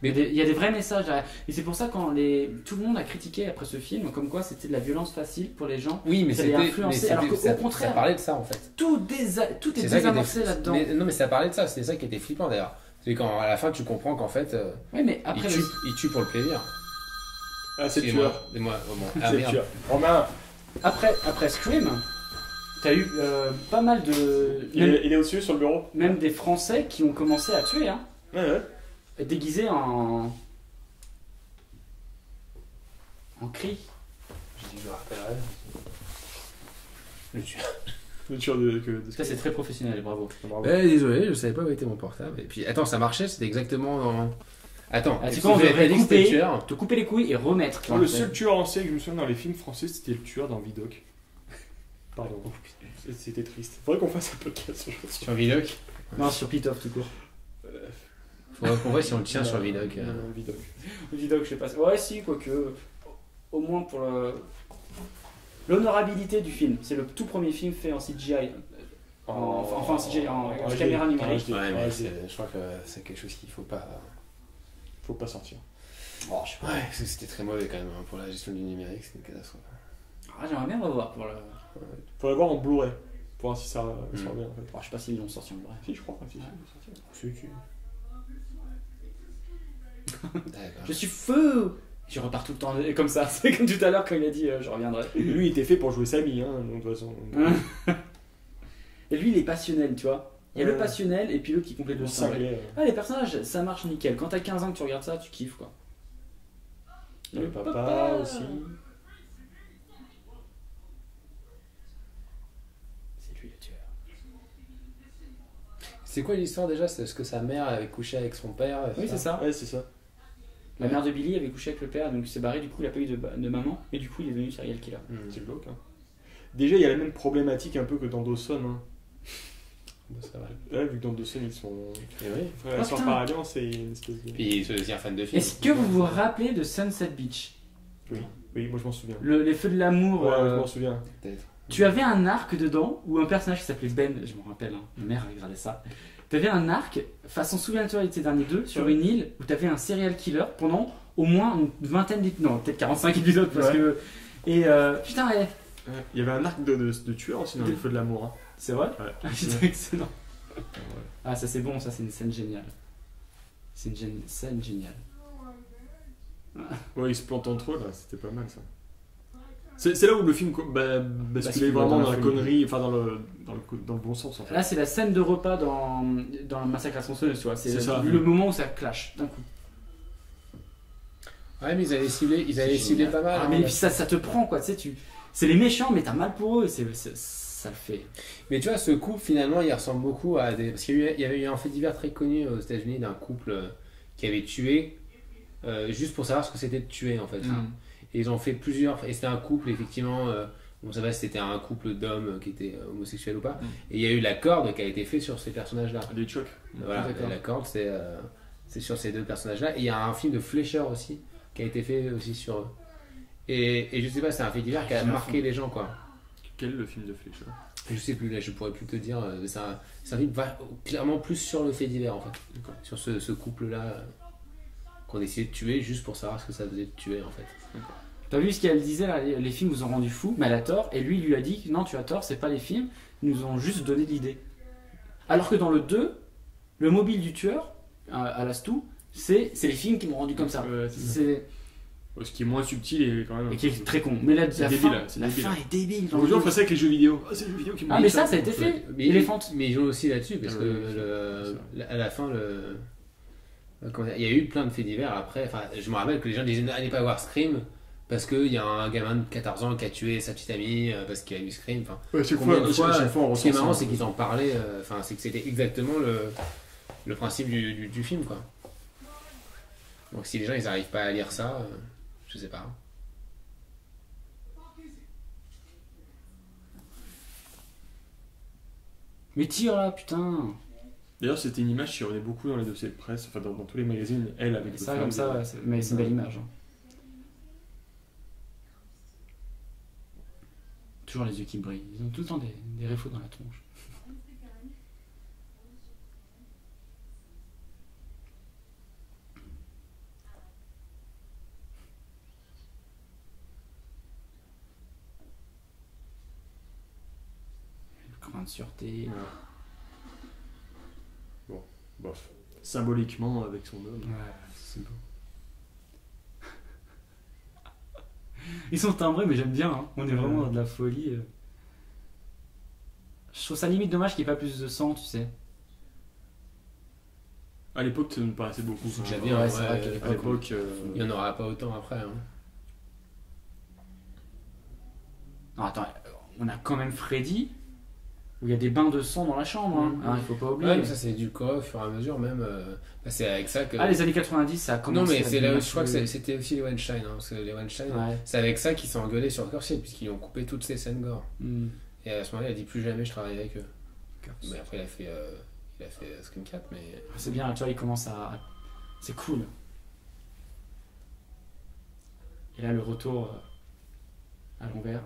Mais il y a des vrais messages. Et c'est pour ça quand les... tout le monde a critiqué après ce film, comme quoi c'était de la violence facile pour les gens. Oui, mais c'était influencé. Alors qu'au contraire, ça parlait de ça en fait. Tout, désa... tout est, est désamorcé là-dedans. Non, mais ça parlait de ça. C'était ça qui était flippant d'ailleurs. C'est quand à la fin tu comprends qu'en fait, euh, oui, mais après, il, tue, il tue pour le plaisir. Ah, c'est le tueur. C'est le tueur. Romain. Après, après Scream. T'as eu euh, pas mal de... Il est, il est au-dessus sur le bureau. Même des Français qui ont commencé à tuer, hein. Ouais, ouais. Déguisés en... En cri. Je dis, je le rappellerai. Le tueur. Le tueur de... de... Ça, c'est très professionnel, bravo. bravo. Eh, désolé, je savais pas où était mon portable. Et puis, attends, ça marchait, c'était exactement dans... Attends, ah, c'est quand on devait couper, te couper les couilles et remettre. Non, le seul tueur en série que je me souviens dans les films français, c'était le tueur dans Vidocq. Pardon, c'était triste. Faudrait qu'on fasse un podcast aujourd'hui. Sur Vidocq? Non, sur Pitoff tout court. Euh... Faudrait qu'on voit si on le tient euh, sur Vidocq. Euh... Euh, Vidocq. Vidocq, je sais pas. Ouais, si, quoique. Au moins pour le... l'honorabilité du film. C'est le tout premier film fait en C G I. En... Enfin, enfin, en C G I, en, en, en caméra numérique. Ouais, ouais, mais je crois que c'est quelque chose qu'il faut pas. Faut pas sortir. Oh, je sais pas. Ouais, c'était très mauvais quand même. Hein. Pour la gestion du numérique, c'était une catastrophe. Ah, j'aimerais bien revoir pour le. Pour l'avoir en Blu-ray, pour voir si ça mmh. sera bien en fait. Alors, je sais pas s'ils si l'ont sorti en Blu-ray. Si, je crois. Si, ouais. si, si. Je suis fou. Je repars tout le temps comme ça. C'est comme tout à l'heure quand il a dit euh, je reviendrai. Lui, il était fait pour jouer Samy, hein, donc, de toute façon. Donc... Et lui, il est passionnel, tu vois. Il y a ouais. le passionnel et puis l'autre qui complète le cinglé. Ouais. Ah, les personnages, ça marche nickel. Quand t'as quinze ans que tu regardes ça, tu kiffes quoi. Le, le papa, papa aussi. C'est quoi l'histoire déjà? C'est ce que sa mère avait couché avec son père. Oui, c'est ça. Ouais, c'est ça. La ouais. mère de Billy avait couché avec le père, donc il s'est barré, du coup il a pas eu de, de maman, et du coup il est devenu serial killer. Mmh. C'est glauque. Hein. Déjà, il y a la même problématique un peu que dans Dawson. Hein. Bah, ça va. Ouais, vu que dans Dawson ils sont. Et oui. Frère, oh, par alliance et une espèce de. Puis ils se deviennent fan de films. Est-ce que vous vous rappelez de Sunset Beach? Oui, oui, moi je m'en souviens. Le, les feux de l'amour. Ouais, euh... je m'en souviens. Peut-être. Tu avais un arc dedans, où un personnage qui s'appelait Ben, je me rappelle, hein, ma mère regardait ça. Tu avais un arc, façon souviens-toi de ces derniers deux, sur une île où tu avais un serial killer pendant au moins une vingtaine d'épisodes, non peut-être quarante-cinq épisodes parce ouais. que... Et euh, putain ouais. ouais. Il y avait un arc de, de, de tueur aussi dans Les Feux de l'amour. Hein. C'est vrai ouais. Ah putain excellent. Ouais. Ah ça c'est bon, ça c'est une scène géniale. C'est une gén... scène géniale. Ouais, il se plante en trop là, c'était pas mal ça. C'est là où le film bah, basculait bah, vraiment dans, dans la connerie, enfin dans le, dans, le, dans le bon sens en fait. Là c'est la scène de repas dans, dans le massacre à tronçonneuse, tu vois, c'est le, le moment où ça clash d'un coup. Ouais mais ils avaient ciblé, ils avaient ciblé pas mal. Ah, hein, mais puis ça, ça te prend quoi, tu sais, tu... c'est les méchants mais t'as mal pour eux, c'est, c'est, ça le fait. Mais tu vois ce couple finalement il ressemble beaucoup à des... Parce qu'il y, y avait eu un fait divers très connu aux États-Unis d'un couple qui avait tué, euh, juste pour savoir ce que c'était de tuer en fait. Mm. Hein. Et ils ont fait plusieurs, et c'était un couple effectivement, euh, on savait si c'était un couple d'hommes qui étaient homosexuels ou pas, mm. et il y a eu la corde qui a été faite sur ces personnages-là. De Chuck. Voilà, la corde c'est euh, sur ces deux personnages-là, et il y a un film de Fleischer aussi, qui a été fait aussi sur eux. Et, et je sais pas, c'est un fait divers qui a marqué les gens quoi. Quel est le film de Fleischer ? Je sais plus, là je pourrais plus te dire, c'est un, un film va, clairement plus sur le fait divers en fait, sur ce, ce couple-là. Qu'on essayait de tuer juste pour savoir ce que ça faisait de tuer en fait. T'as vu ce qu'elle disait là, les, les films nous ont rendu fous, mais elle a tort, et lui il lui a dit non tu as tort, c'est pas les films, ils nous ont juste donné l'idée. Alors que dans le deux, le mobile du tueur, à, à l'astou, c'est les films qui m'ont rendu comme ça. Ouais, c'est ce qui est moins subtil et quand même... Et qui est très con. Mais là, la, la, débile, fin, est la fin est débile. Aujourd'hui on fait ça avec les jeux vidéo. Oh, c'est les jeux vidéo qui m'ont ah mais ça, ça a été fait, mais, mais ils jouent aussi là-dessus, parce ah, que le, le, à la fin le... Il y a eu plein de faits divers après. Enfin, je me rappelle que les gens disaient n'allez pas voir Scream parce qu'il y a un gamin de quatorze ans qui a tué sa petite amie parce qu'il a eu Scream. Enfin, ouais, c'est quoi, fois, chaque fois on ce qui est marrant, c'est qu'ils en parlaient. Enfin, c'est que c'était exactement le, le principe du, du, du film, quoi. Donc, si les gens ils n'arrivent pas à lire ça, euh, je sais pas. Mais tire là, putain! D'ailleurs, c'était une image qui revenait beaucoup dans les dossiers de presse, enfin dans, dans tous les magazines, elle avec le ça comme ça, ouais, mais c'est une belle image. Hein. Toujours les yeux qui brillent, ils ont tout le temps des, des réfaux dans la tronche. Le grain de sûreté. Ouais. Bof. Symboliquement avec son homme. Ouais, c'est beau. Ils sont timbrés, mais j'aime bien. Hein. On est vraiment dans de la folie. Euh. Je trouve ça limite dommage qu'il n'y ait pas plus de sang, tu sais. À l'époque, ça me paraissait beaucoup. Hein. J'avais ouais, ouais, à l'époque. Euh... Il n'y en aura pas autant après. Hein. Non, attends, on a quand même Freddy. Où il y a des bains de sang dans la chambre, hein. Ah, il faut pas oublier. Ouais, mais ça c'est du corps au fur et à mesure même. Euh, c'est avec ça que. Ah, les années quatre-vingt-dix, ça a commencé. Non, mais c'est là où je crois que c'était aussi les Weinstein. Hein, parce que les Weinstein, ouais. C'est avec ça qu'ils sont engueulés sur le Curse, puisqu'ils ont coupé toutes ces scènes gore. Mm. Et à ce moment-là, il a dit plus jamais je travaille avec eux. Curse. Mais après, il a fait, euh, il a fait uh, Scream quatre. Mais... C'est bien, tu vois, il commence à. C'est cool. Et là, le retour euh, à l'envers.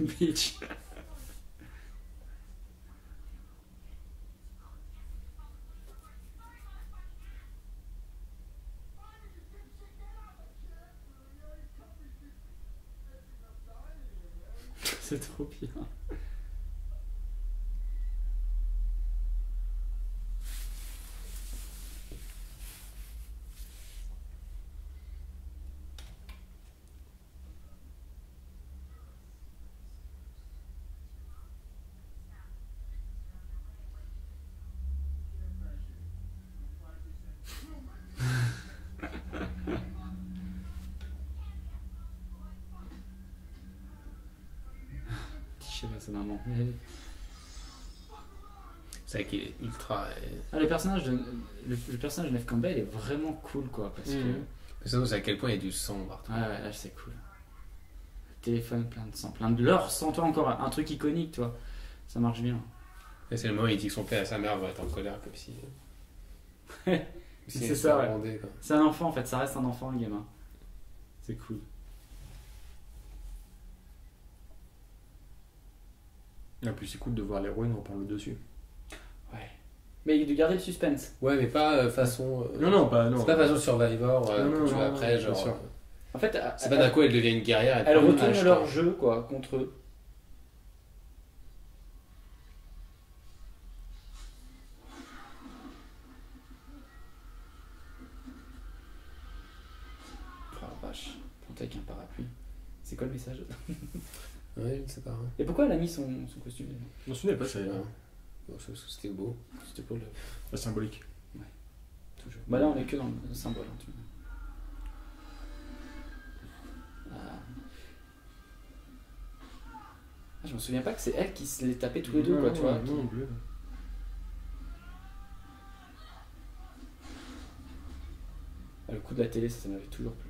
Bitch. C'est trop bien. C'est vrai qu'il est ultra. Ah, le personnage de le, le personnage de Neve Campbell est vraiment cool quoi parce mmh. que. Ça c'est à quel point il y a du sang partout. Ah ouais là c'est cool. Le téléphone plein de sang, plein de leur sang toi encore un truc iconique toi. Ça marche bien. C'est le moment où il dit que son père et sa mère vont être en colère comme si. C'est ça ouais. C'est un enfant en fait, ça reste un enfant le gamin. C'est cool. En plus, c'est cool de voir l'héroïne reprendre le dessus. Ouais. Mais de garder le suspense. Ouais, mais pas euh, façon. Euh, non, non, pas. Non. C'est pas façon Survivor, euh, non, non, que tu vois après, non, genre. En fait, c'est à, pas d'un coup elle devient une guerrière. Elle retourne ah, leur jeu, quoi, contre eux. Oh la vache, plantée avec un parapluie. C'est quoi le message? Ouais, je sais pas. Hein. Et pourquoi elle a mis son, son costume? Je m'en souviens pas, ça. C'était beau, c'était pour le... La symbolique. Ouais, toujours. Bah là on est que dans le symbole. Hein, tu vois. Ah. Ah, je me souviens pas que c'est elle qui se les tapait tous les deux, non, quoi, non, tu vois. Non, qui... bleu. Ah, le coup de la télé, ça, ça m'avait toujours plu.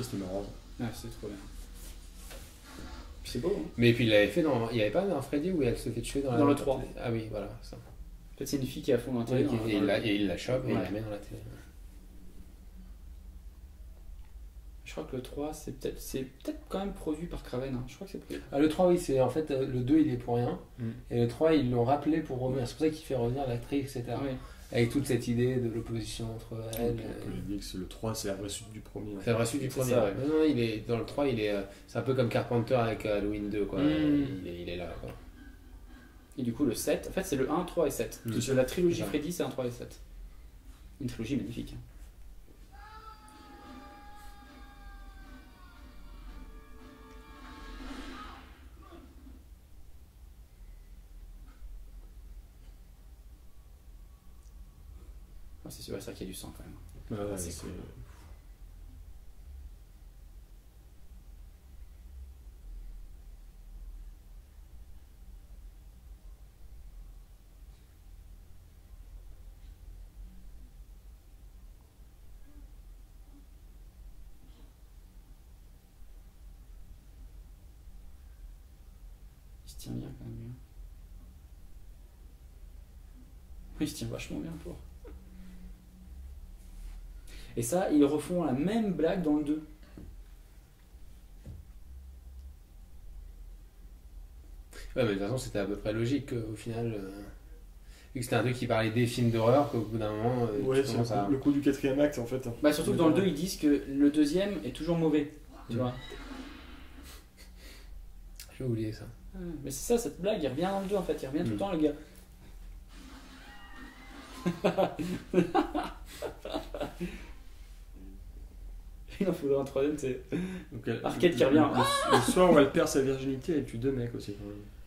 C'était marrant. Ah, c'est trop bien. Puis c'est beau. Hein. Mais puis il l'avait fait dans. Il n'y avait pas un Freddy où elle se fait tuer dans, dans la... le trois. Ah oui, voilà. Ça. En fait, c'est une fille qui est à fond dans la télé. Ouais, et, et, la... et il la chope ouais. et il la met dans la télé. Je crois que le trois, c'est peut-être c'est peut-être quand même produit par Craven. Hein. Je crois que c'est produit. Ah, le trois, oui, c'est en fait le deux, il est pour rien. Mm. Et le trois, ils l'ont rappelé pour revenir. C'est pour ça qu'il fait revenir l'actrice, et cetera. Oui. Avec toute cette idée de l'opposition entre elles. Okay. Et... Le trois, c'est la vraie suite du premier. C'est la vraie suite du premier. Ça, ouais. non, non, il est, dans le trois, il est, c'est un peu comme Carpenter avec Halloween deux. Quoi. Mm. Il, est, il est là. Quoi. Et du coup, le sept, en fait, c'est le un, trois et sept. Mm. De la trilogie Freddy, c'est un, trois et sept. Une trilogie magnifique. C'est sûr, ça qu'il y a du sang quand même. Ah, ah, c'est c'est... Cool. Il se tient bien quand même. Il se tient vachement bien pour. Et ça, ils refont la même blague dans le deux. Ouais, mais de toute façon, c'était à peu près logique au final. Euh, vu que c'était un deux qui parlait des films d'horreur, qu'au bout d'un moment. Euh, ouais, c'est ça... le coup du quatrième acte en fait. Bah, surtout que dans le deux, ils disent que le deuxième est toujours mauvais. Tu mmh. vois. J'ai oublié ça. Ah, mais c'est ça, cette blague, il revient dans le deux en fait. Il revient mmh. tout le temps, le gars. Il en faudrait un troisième, c'est Arquette qui revient. Le, le soir où elle perd sa virginité, elle tue deux mecs aussi.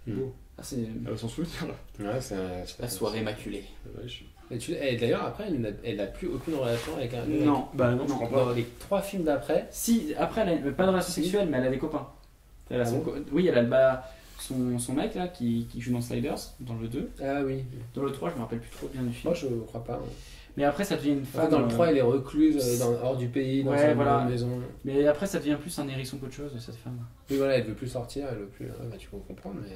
Mmh. Beau. Ah, c'est... Elle va s'en souvenir là. Ouais, c'est un... La soirée maculée. Ouais, je... Et, tu... Et d'ailleurs, après, elle n'a plus aucune relation avec un. Non, bah non, je comprends pas. Dans les trois films d'après. Si, après, elle n'a pas de relation sexuelle, mais elle a des copains. Elle a son... ah, oui, elle a bah, son... son mec là qui... qui joue dans Sliders, dans le deux. Ah oui. Dans le trois, je me rappelle plus trop bien du film. Moi, je crois pas. Hein. Mais après, ça devient une femme. Dans le trois, elle est recluse dans, hors du pays, dans ouais, une voilà. maison. Mais après, ça devient plus un hérisson qu'autre chose, cette femme. Oui, voilà, elle veut plus sortir, elle veut plus. Ouais, bah, tu peux comprendre, mais.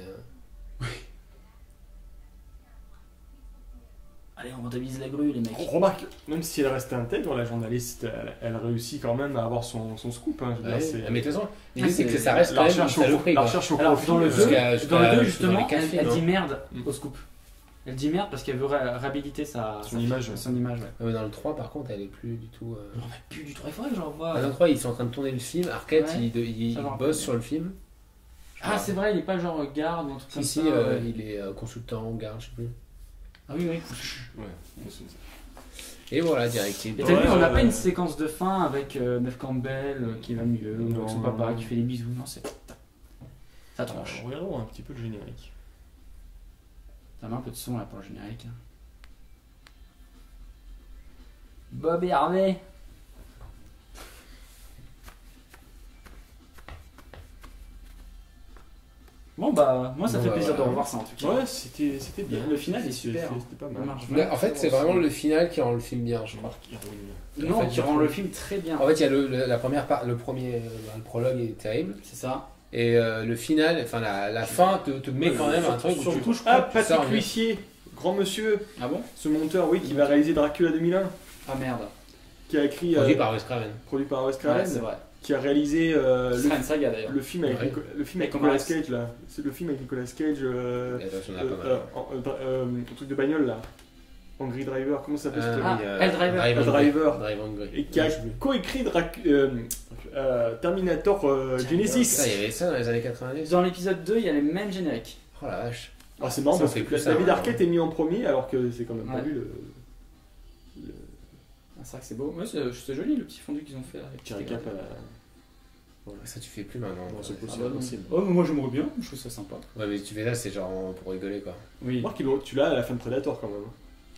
Allez, on rentabilise la grue, les mecs. On remarque, même si elle reste intègre, la journaliste, elle, elle réussit quand même à avoir son, son scoop. Hein, je ouais, dire, mais de toute façon, l'idée c'est que ça reste la recherche au profil. Alors, dans le deux, justement, elle dit merde au scoop. Elle dit merde parce qu'elle veut réhabiliter sa, son, sa image, son image. Ouais. Ouais, dans le trois, par contre, elle est plus du tout. Euh... On a plus du trois fois, j'en vois. Dans le trois, ils sont en train de tourner le film. Arquette, ouais. il, il, il bosse sur le film. Je ah, c'est vrai, il est pas genre garde ou un truc comme ça. Ici, euh, ouais. il est euh, consultant, garde, je sais plus. Ah oui, oui. Ouais. Ouais. Et voilà, directive. Et t'as ouais, vu, on n'a ouais, pas ouais. une séquence de fin avec euh, Neve Campbell euh, qui va mieux, non, avec son papa qui fait des bisous. Non, c'est. Ça tranche. Alors, regardons un petit peu le générique. Ça met un peu de son là pour le générique. Bob et Harvey. Bon bah moi ça bon, fait bah, plaisir voilà. de revoir ça en tout cas. Ouais c'était c'était bien. Le final est super. C'était pas mal. Là, en fait c'est vraiment le final qui rend le film bien je crois. Non en fait, qui rend le film très bien. En fait il y a le, la première part, le premier le prologue est terrible. C'est ça. Et euh, le final, enfin la, la fin te, te met ouais, quand même un truc. Surtout, je crois, ah, Patrick Huissier. Grand monsieur. Ah bon? Ce monteur, oui, qui va réaliser Dracula deux mille un. Ah merde. Qui a écrit... Produit euh, par Wes Craven. Produit par Wes Craven. Ouais, c'est vrai. Qui a réalisé euh, le, f... saga, le film avec, ouais. le film avec Nicolas Cage là. C'est le film avec Nicolas Cage. Euh, euh, euh, euh, euh, le truc de bagnole là. Angry Driver, comment ça s'appelle euh, ah, euh, L Driver. L Driver. Driver. Et qui a coécrit euh, euh, Terminator euh, Genesis. Il y avait ça dans les années quatre-vingt-dix. Dans l'épisode deux, il y a les mêmes génériques. Oh la vache. Ah, c'est marrant ça, parce que plus David Arquette est mis en premier alors que c'est quand même pas ouais. vu le. le... Ah, c'est vrai que c'est beau. Ouais, c'est joli le petit fondu qu'ils ont fait là. Caricap à la... Voilà. Ça tu fais plus maintenant. Bon, c'est possible. Ah, bah, oh, mais moi j'aimerais bien, je trouve ça sympa. Ouais, mais tu fais là, c'est genre pour rigoler quoi. Oui. Moi, tu l'as à la fin de Predator quand même.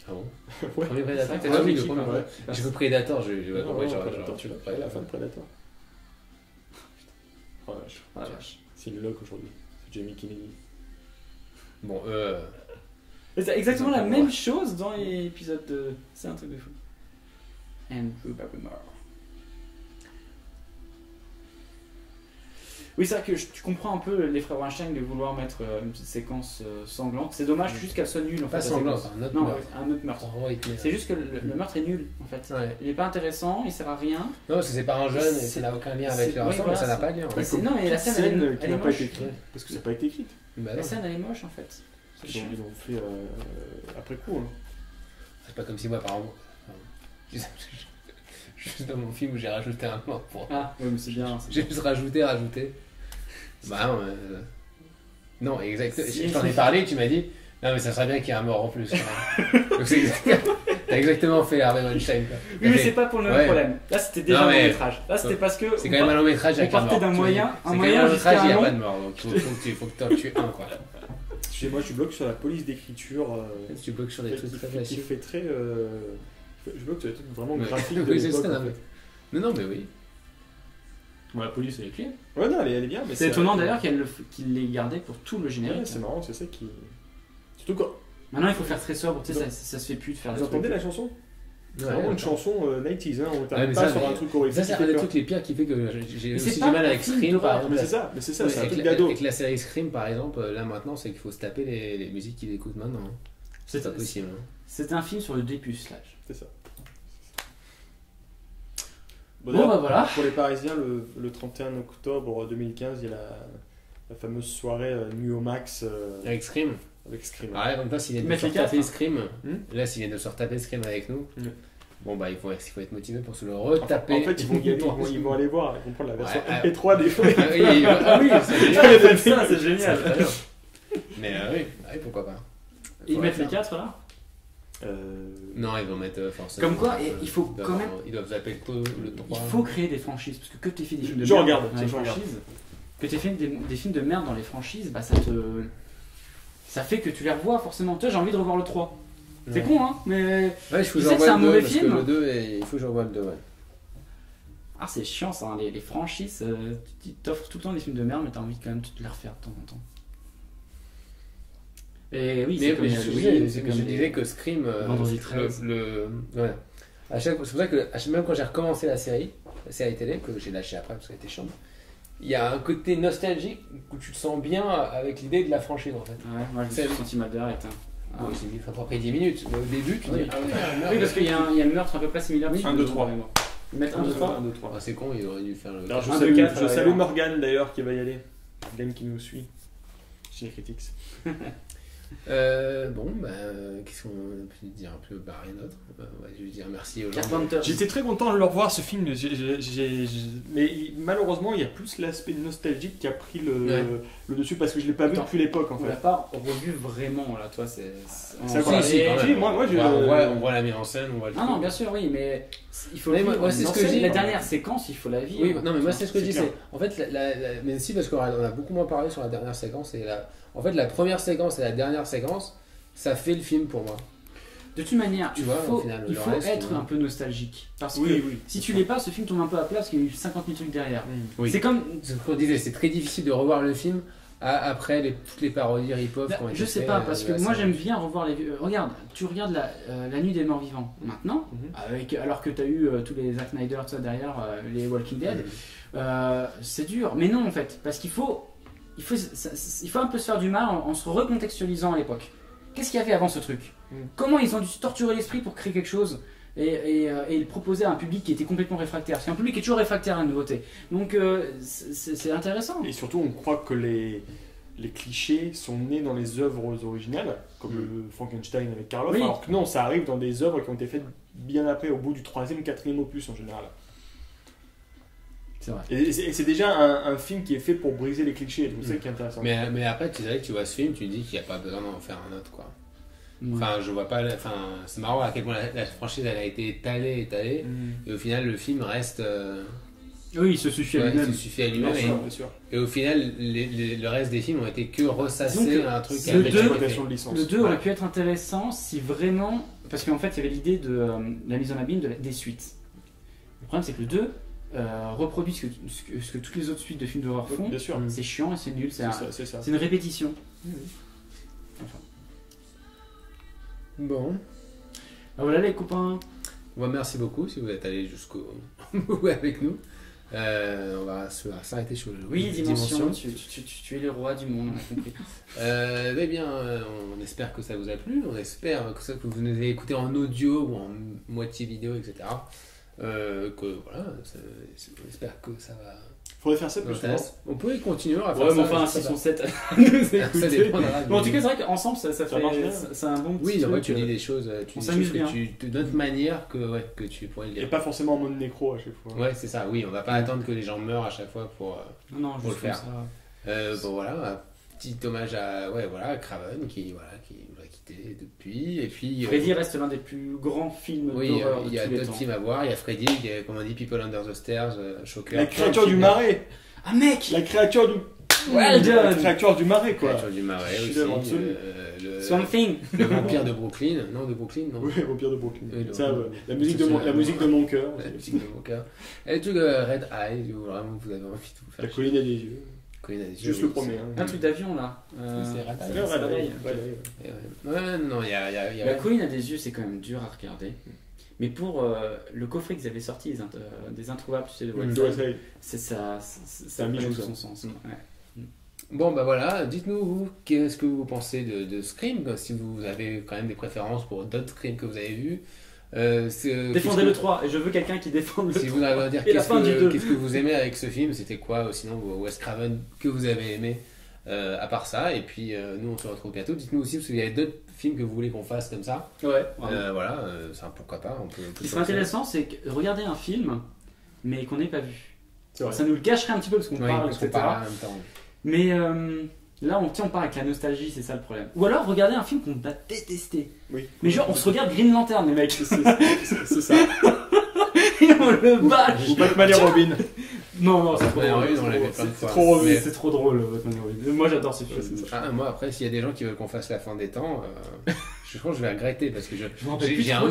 Ah bon? Premier Predator, t'es obligé de prendre. J'ai vu Predator, j'ai pas compris. Genre, tu l'as pris à la fin de Predator. Oh la vache. C'est une loque aujourd'hui. C'est Jamie Kennedy. Bon, euh. C'est exactement la même chose dans l'épisode deux. C'est un truc de fou. And Drew Barrymore. Oui, c'est vrai que je, tu comprends un peu les frères Weinstein de vouloir mettre une petite séquence sanglante. C'est dommage juste qu'elle soit nulle en fait. Pas sanglante, un autre non, meurtre. Un autre meurtre. Oh, c'est juste que le, le meurtre est nul en fait. Ouais. Il n'est pas intéressant, il sert à rien. Non, parce que c'est pas un jeune et ça n'a aucun lien avec le reste, mais ça n'a pas de lien. Non, mais la scène, elle, elle, elle est moche. Parce que ça n'a pas été écrite. Bah la scène, elle est moche en fait. Parce qu'ils l'ont fait euh, après coup. Hein. C'est pas comme si moi, par exemple. Juste dans mon film où j'ai rajouté un mort pour. Ah, oui, mais c'est bien. J'ai juste rajouté, rajouté. Bah non, euh... non exactement. Je t'en ai parlé, tu m'as dit, non mais ça serait bien qu'il y ait un mort en plus. Donc c'est exactement... T'as exactement fait Harvey Weinstein. Oui, mais c'est pas pour le même ouais. problème. Là, c'était déjà non, mais... un long métrage. Là, c'était parce que. C'est quand même un long métrage. On partait d'un moyen, un moyen long métrage, il n'y a pas de mort. Donc il faut, faut que tu en tues un quoi. Tu sais, moi, je bloque sur la police d'écriture. Euh... Tu bloques sur des trucs très faciles. Fait très. Euh... Je veux que tu aies vraiment graphique de l'époque. Non, non, mais oui. Bon, la police, elle est clean. Ouais, non, elle est, elle est bien. C'est étonnant d'ailleurs qu'elle l'ait gardée pour tout le générique. Ouais, c'est marrant, c'est ça qui... Surtout quoi. Maintenant, il faut faire très sobre, tu sais, ça, ça se fait plus de faire... Vous entendez la chanson? C'est ouais, vraiment une chanson euh, nineties, hein, on t'arrête ouais, pas ça, sur un truc horrible. Ça, c'est un des trucs les pires qui fait que j'ai aussi du mal avec Scream, par exemple. Mais c'est ça, mais c'est ça, c'est un truc d'ado. Avec la série Scream, par exemple, là maintenant, c'est qu'il faut se taper les musiques qu'ils écoutent maintenant. C'est pas possible. C'est un film sur le dépucelage. C'est ça. Bon, bon bah voilà. Pour les Parisiens, le, le trente et un octobre deux mille quinze, il y a la, la fameuse soirée euh, Nuit au Max. Euh, avec Scream. Avec Scream. Ah ouais, comme toi, s'il est de se retaper Scream, hein. Là, s'il est de se retaper Scream avec nous, mmh. bon bah il faut, il faut être motivé pour se le retaper. En fait, ils vont, y aller, ils vont, ils vont aller voir, ils vont prendre la version M P trois ouais, des fois. Ah oui, c'est génial. C'est génial. Mais euh, oui, ah, pourquoi pas. Ils mettent les quatre là. Euh... Non, ils vont mettre euh, forcément. Comme quoi, euh, il faut quand même. Ils doivent appeler le, le trois. Il faut créer des franchises. Parce que que tu fais des films de je merde regarde, dans les franchises, regarde. Que tu fais des, des films de merde dans les franchises, bah ça te. Ça fait que tu les revois forcément. Toi, j'ai envie de revoir le trois. Ouais. C'est con, hein, mais. Ouais, je vous sais que c'est un mauvais film. Le deux et... Il faut que je revoie le deux, ouais. Ah, c'est chiant ça, hein. les, les franchises. Euh, tu t'offres tout le temps des films de merde, mais t'as envie quand même de te les refaire de temps en temps. Et oui, mais, mais je, oui, je, je disais que Scream, euh, le, le, ouais. à chaque, c'est pour ça que même quand j'ai recommencé la série, la série télé que j'ai lâchée après parce qu'elle était chiante, il y a un côté nostalgique où tu te sens bien avec l'idée de la franchise en fait. Ouais, moi je me suis senti mal derrière. Ah, oui, c'est enfin, après dix minutes, mais au début tu oui. dis ah oui, il y a un oui parce qu'il y a un, il y a un meurtre à peu près similaire. un, deux, trois. Ils mettent un, deux, trois. C'est con, ils auraient dû faire le. Alors, je salue, je salue Morgane d'ailleurs qui va y aller, Dame qui nous suit chez les critiques. Euh, bon, bah, qu'est-ce qu'on peut dire un peu, bah rien d'autre. Bah, ouais, je vais dire merci aux gens. J'étais très content de le revoir ce film, j'ai, j'ai, j'ai... mais malheureusement il y a plus l'aspect nostalgique qui a pris le, ouais. le dessus parce que je l'ai pas Attends, vu depuis l'époque en fait. On l'a pas revu vraiment là, toi c'est. C'est quoi si, si, si, moi, moi, je... ouais, on, voit, on voit la mise en scène, on voit le. Ah non, non, bien sûr, oui, mais il faut. Mais moi, moi, c'est ce que je dis. La dernière séquence, il faut la vivre. Oui, non, mais moi c'est ce que je dis. En fait, la, la, la... mais si parce qu'on a beaucoup moins parlé sur la dernière séquence et la. En fait, la première séquence et la dernière séquence, ça fait le film pour moi. De toute manière, tu il vois, faut, final, il faut reste, être ouais. un peu nostalgique. Parce oui, que oui, si tu l'es pas, ce film tombe un peu à plat parce qu'il y a eu cinquante mille trucs derrière. Oui. C'est comme... ce qu'on disait, c'est très difficile de revoir le film à, après les, toutes les parodies rip-off. Ben, je sais fait, pas, parce euh, que moi j'aime bien revoir les... Euh, regarde, tu regardes la, euh, la Nuit des morts vivants maintenant, mm-hmm. avec, alors que tu as eu euh, tous les Zack Snyder, tout ça derrière, euh, les Walking Dead. Mm-hmm. euh, c'est dur, mais non en fait, parce qu'il faut... Il faut, ça, il faut un peu se faire du mal en, en se recontextualisant à l'époque. qu'est-ce qu'il y avait avant ce truc? mm. Comment ils ont dû se torturer l'esprit pour créer quelque chose et, et, et le proposer à un public qui était complètement réfractaire? Parce qu'un public est toujours réfractaire à la nouveauté. Donc euh, c'est intéressant. Et surtout, on croit que les, les clichés sont nés dans les œuvres originales, comme mm. le Frankenstein avec Karloff, oui. alors que non, ça arrive dans des œuvres qui ont été faites bien après, au bout du troisième, quatrième opus en général. Vrai. Et c'est déjà un, un film qui est fait pour briser les clichés, donc c'est mmh. qui est intéressant. Mais, mais après, tu dirais que tu vois ce film, tu dis qu'il n'y a pas besoin d'en faire un autre, quoi. Mmh. Enfin, je vois pas. Enfin, c'est marrant à quel point la, la franchise elle a été étalée, étalée, mmh. et au final, le film reste. Euh... Oui, il se suffit à ouais, lui-même. Et, et au final, les, les, le reste des films ont été que ressassés à un truc. Le deux aurait pu être intéressant si vraiment. Parce qu'en fait, il y avait l'idée de euh, la mise en abîme de la, des suites. Le problème, c'est que le deux. Euh, reproduit ce que, ce, que, ce que toutes les autres suites de films d'horreur font. Oui, c'est chiant et c'est nul, c'est un, une répétition. Oui. Enfin. Bon. Ah, voilà les copains. Ouais, merci beaucoup si vous êtes allés jusqu'au bout avec nous. Euh, on va s'arrêter sur le. Oui, Dimension, dimension. Tu, tu, tu, tu es le roi du monde, on a compris. euh, eh bien, on espère que ça vous a plu, on espère que, ça, que vous nous avez écouté en audio ou en moitié vidéo, et cetera. Euh, que voilà, j'espère que ça va. Faudrait faire ça plus souvent. On peut continuer à faire ouais, ça. Ouais, mais enfin, six ou sept. Ça dépendra. Mais en tout cas, c'est vrai qu'ensemble, ça, ça, ça fait. C'est un bon petit. Oui, en vrai, tu dis des choses, tu dis des choses d'autre manière que, ouais, que tu pourrais le dire. Et pas forcément en mode nécro à chaque fois. Ouais, c'est ça, oui, on va pas ouais. attendre que les gens meurent à chaque fois pour, euh, non, non, pour le faire. Ça. Euh, bon, voilà, petit hommage à, ouais, voilà, à Craven qui. Voilà, qui... depuis et puis Freddy euh, reste l'un des plus grands films oui, d'horreur de tous les temps. Il y a d'autres films à voir, il y a Freddy, il y a, comme on dit, People Under the Stairs, euh, Shocker, la créature du marais. Ah mec, la créature du well done. La créature du marais quoi. La créature du marais aussi, euh, le Something. Le vampire de Brooklyn, non de Brooklyn non. Oui, le vampire de Brooklyn. Oui, donc, ça, euh, la musique de mon la musique de mon cœur, la musique de mon cœur. Et tout le Red Eye, vraiment vous avez envie de tout faire. La colline à des yeux. Juste le premier. Un truc d'avion là. C'est le réveil. Ouais, non, il y a. La colline à des yeux, c'est quand même dur à regarder. Mais pour le coffret qu'ils avaient sorti, des introuvables, tu sais, de Weinstein, ça a mis tout son sens. Bon, bah voilà, dites-nous, vous, qu'est-ce que vous pensez de Scream, si vous avez quand même des préférences pour d'autres Scream que vous avez vus. Euh, euh, Défendez le trois, et je veux quelqu'un qui défende le si trois. Si vous arrivez à dire qu'est-ce que, qu'est-ce que vous aimez avec ce film, c'était quoi, sinon Wes Craven que vous avez aimé, euh, à part ça, et puis euh, nous on se retrouve bientôt. Dites-nous aussi, parce qu'il y a d'autres films que vous voulez qu'on fasse comme ça. Ouais, euh, voilà, euh, ça, pourquoi pas. On peut, on peut Ce qui serait intéressant, c'est que regarder un film, mais qu'on n'ait pas vu. Ça nous le cacherait un petit peu, parce qu'on oui, parle, et cetera. Pas, mais. Euh... Là, on, on part avec la nostalgie, c'est ça le problème. Ou alors, regarder un film qu'on a détesté. Oui. Mais genre, on se regarde Green Lantern, les mecs. C'est ça. Et on le bâche. Ou Batman et Robin. Non, non, c'est trop drôle. C'est trop Robin, c'est trop drôle, Batman et Robin. Moi, j'adore ces films. Moi, après, s'il y a des gens qui veulent qu'on fasse la fin des temps, je pense que je vais regretter parce que j'ai un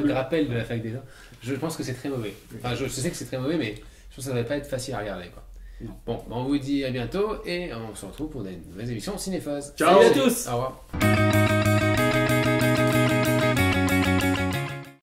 vague rappel de la fin des temps. Je pense que c'est très mauvais. Enfin, je sais que c'est très mauvais, mais je pense que ça ne va pas être facile à regarder, quoi. Non. Bon, on vous dit à bientôt et on se retrouve pour des nouvelles émissions Cinéfuze. Ciao à tous. Au revoir.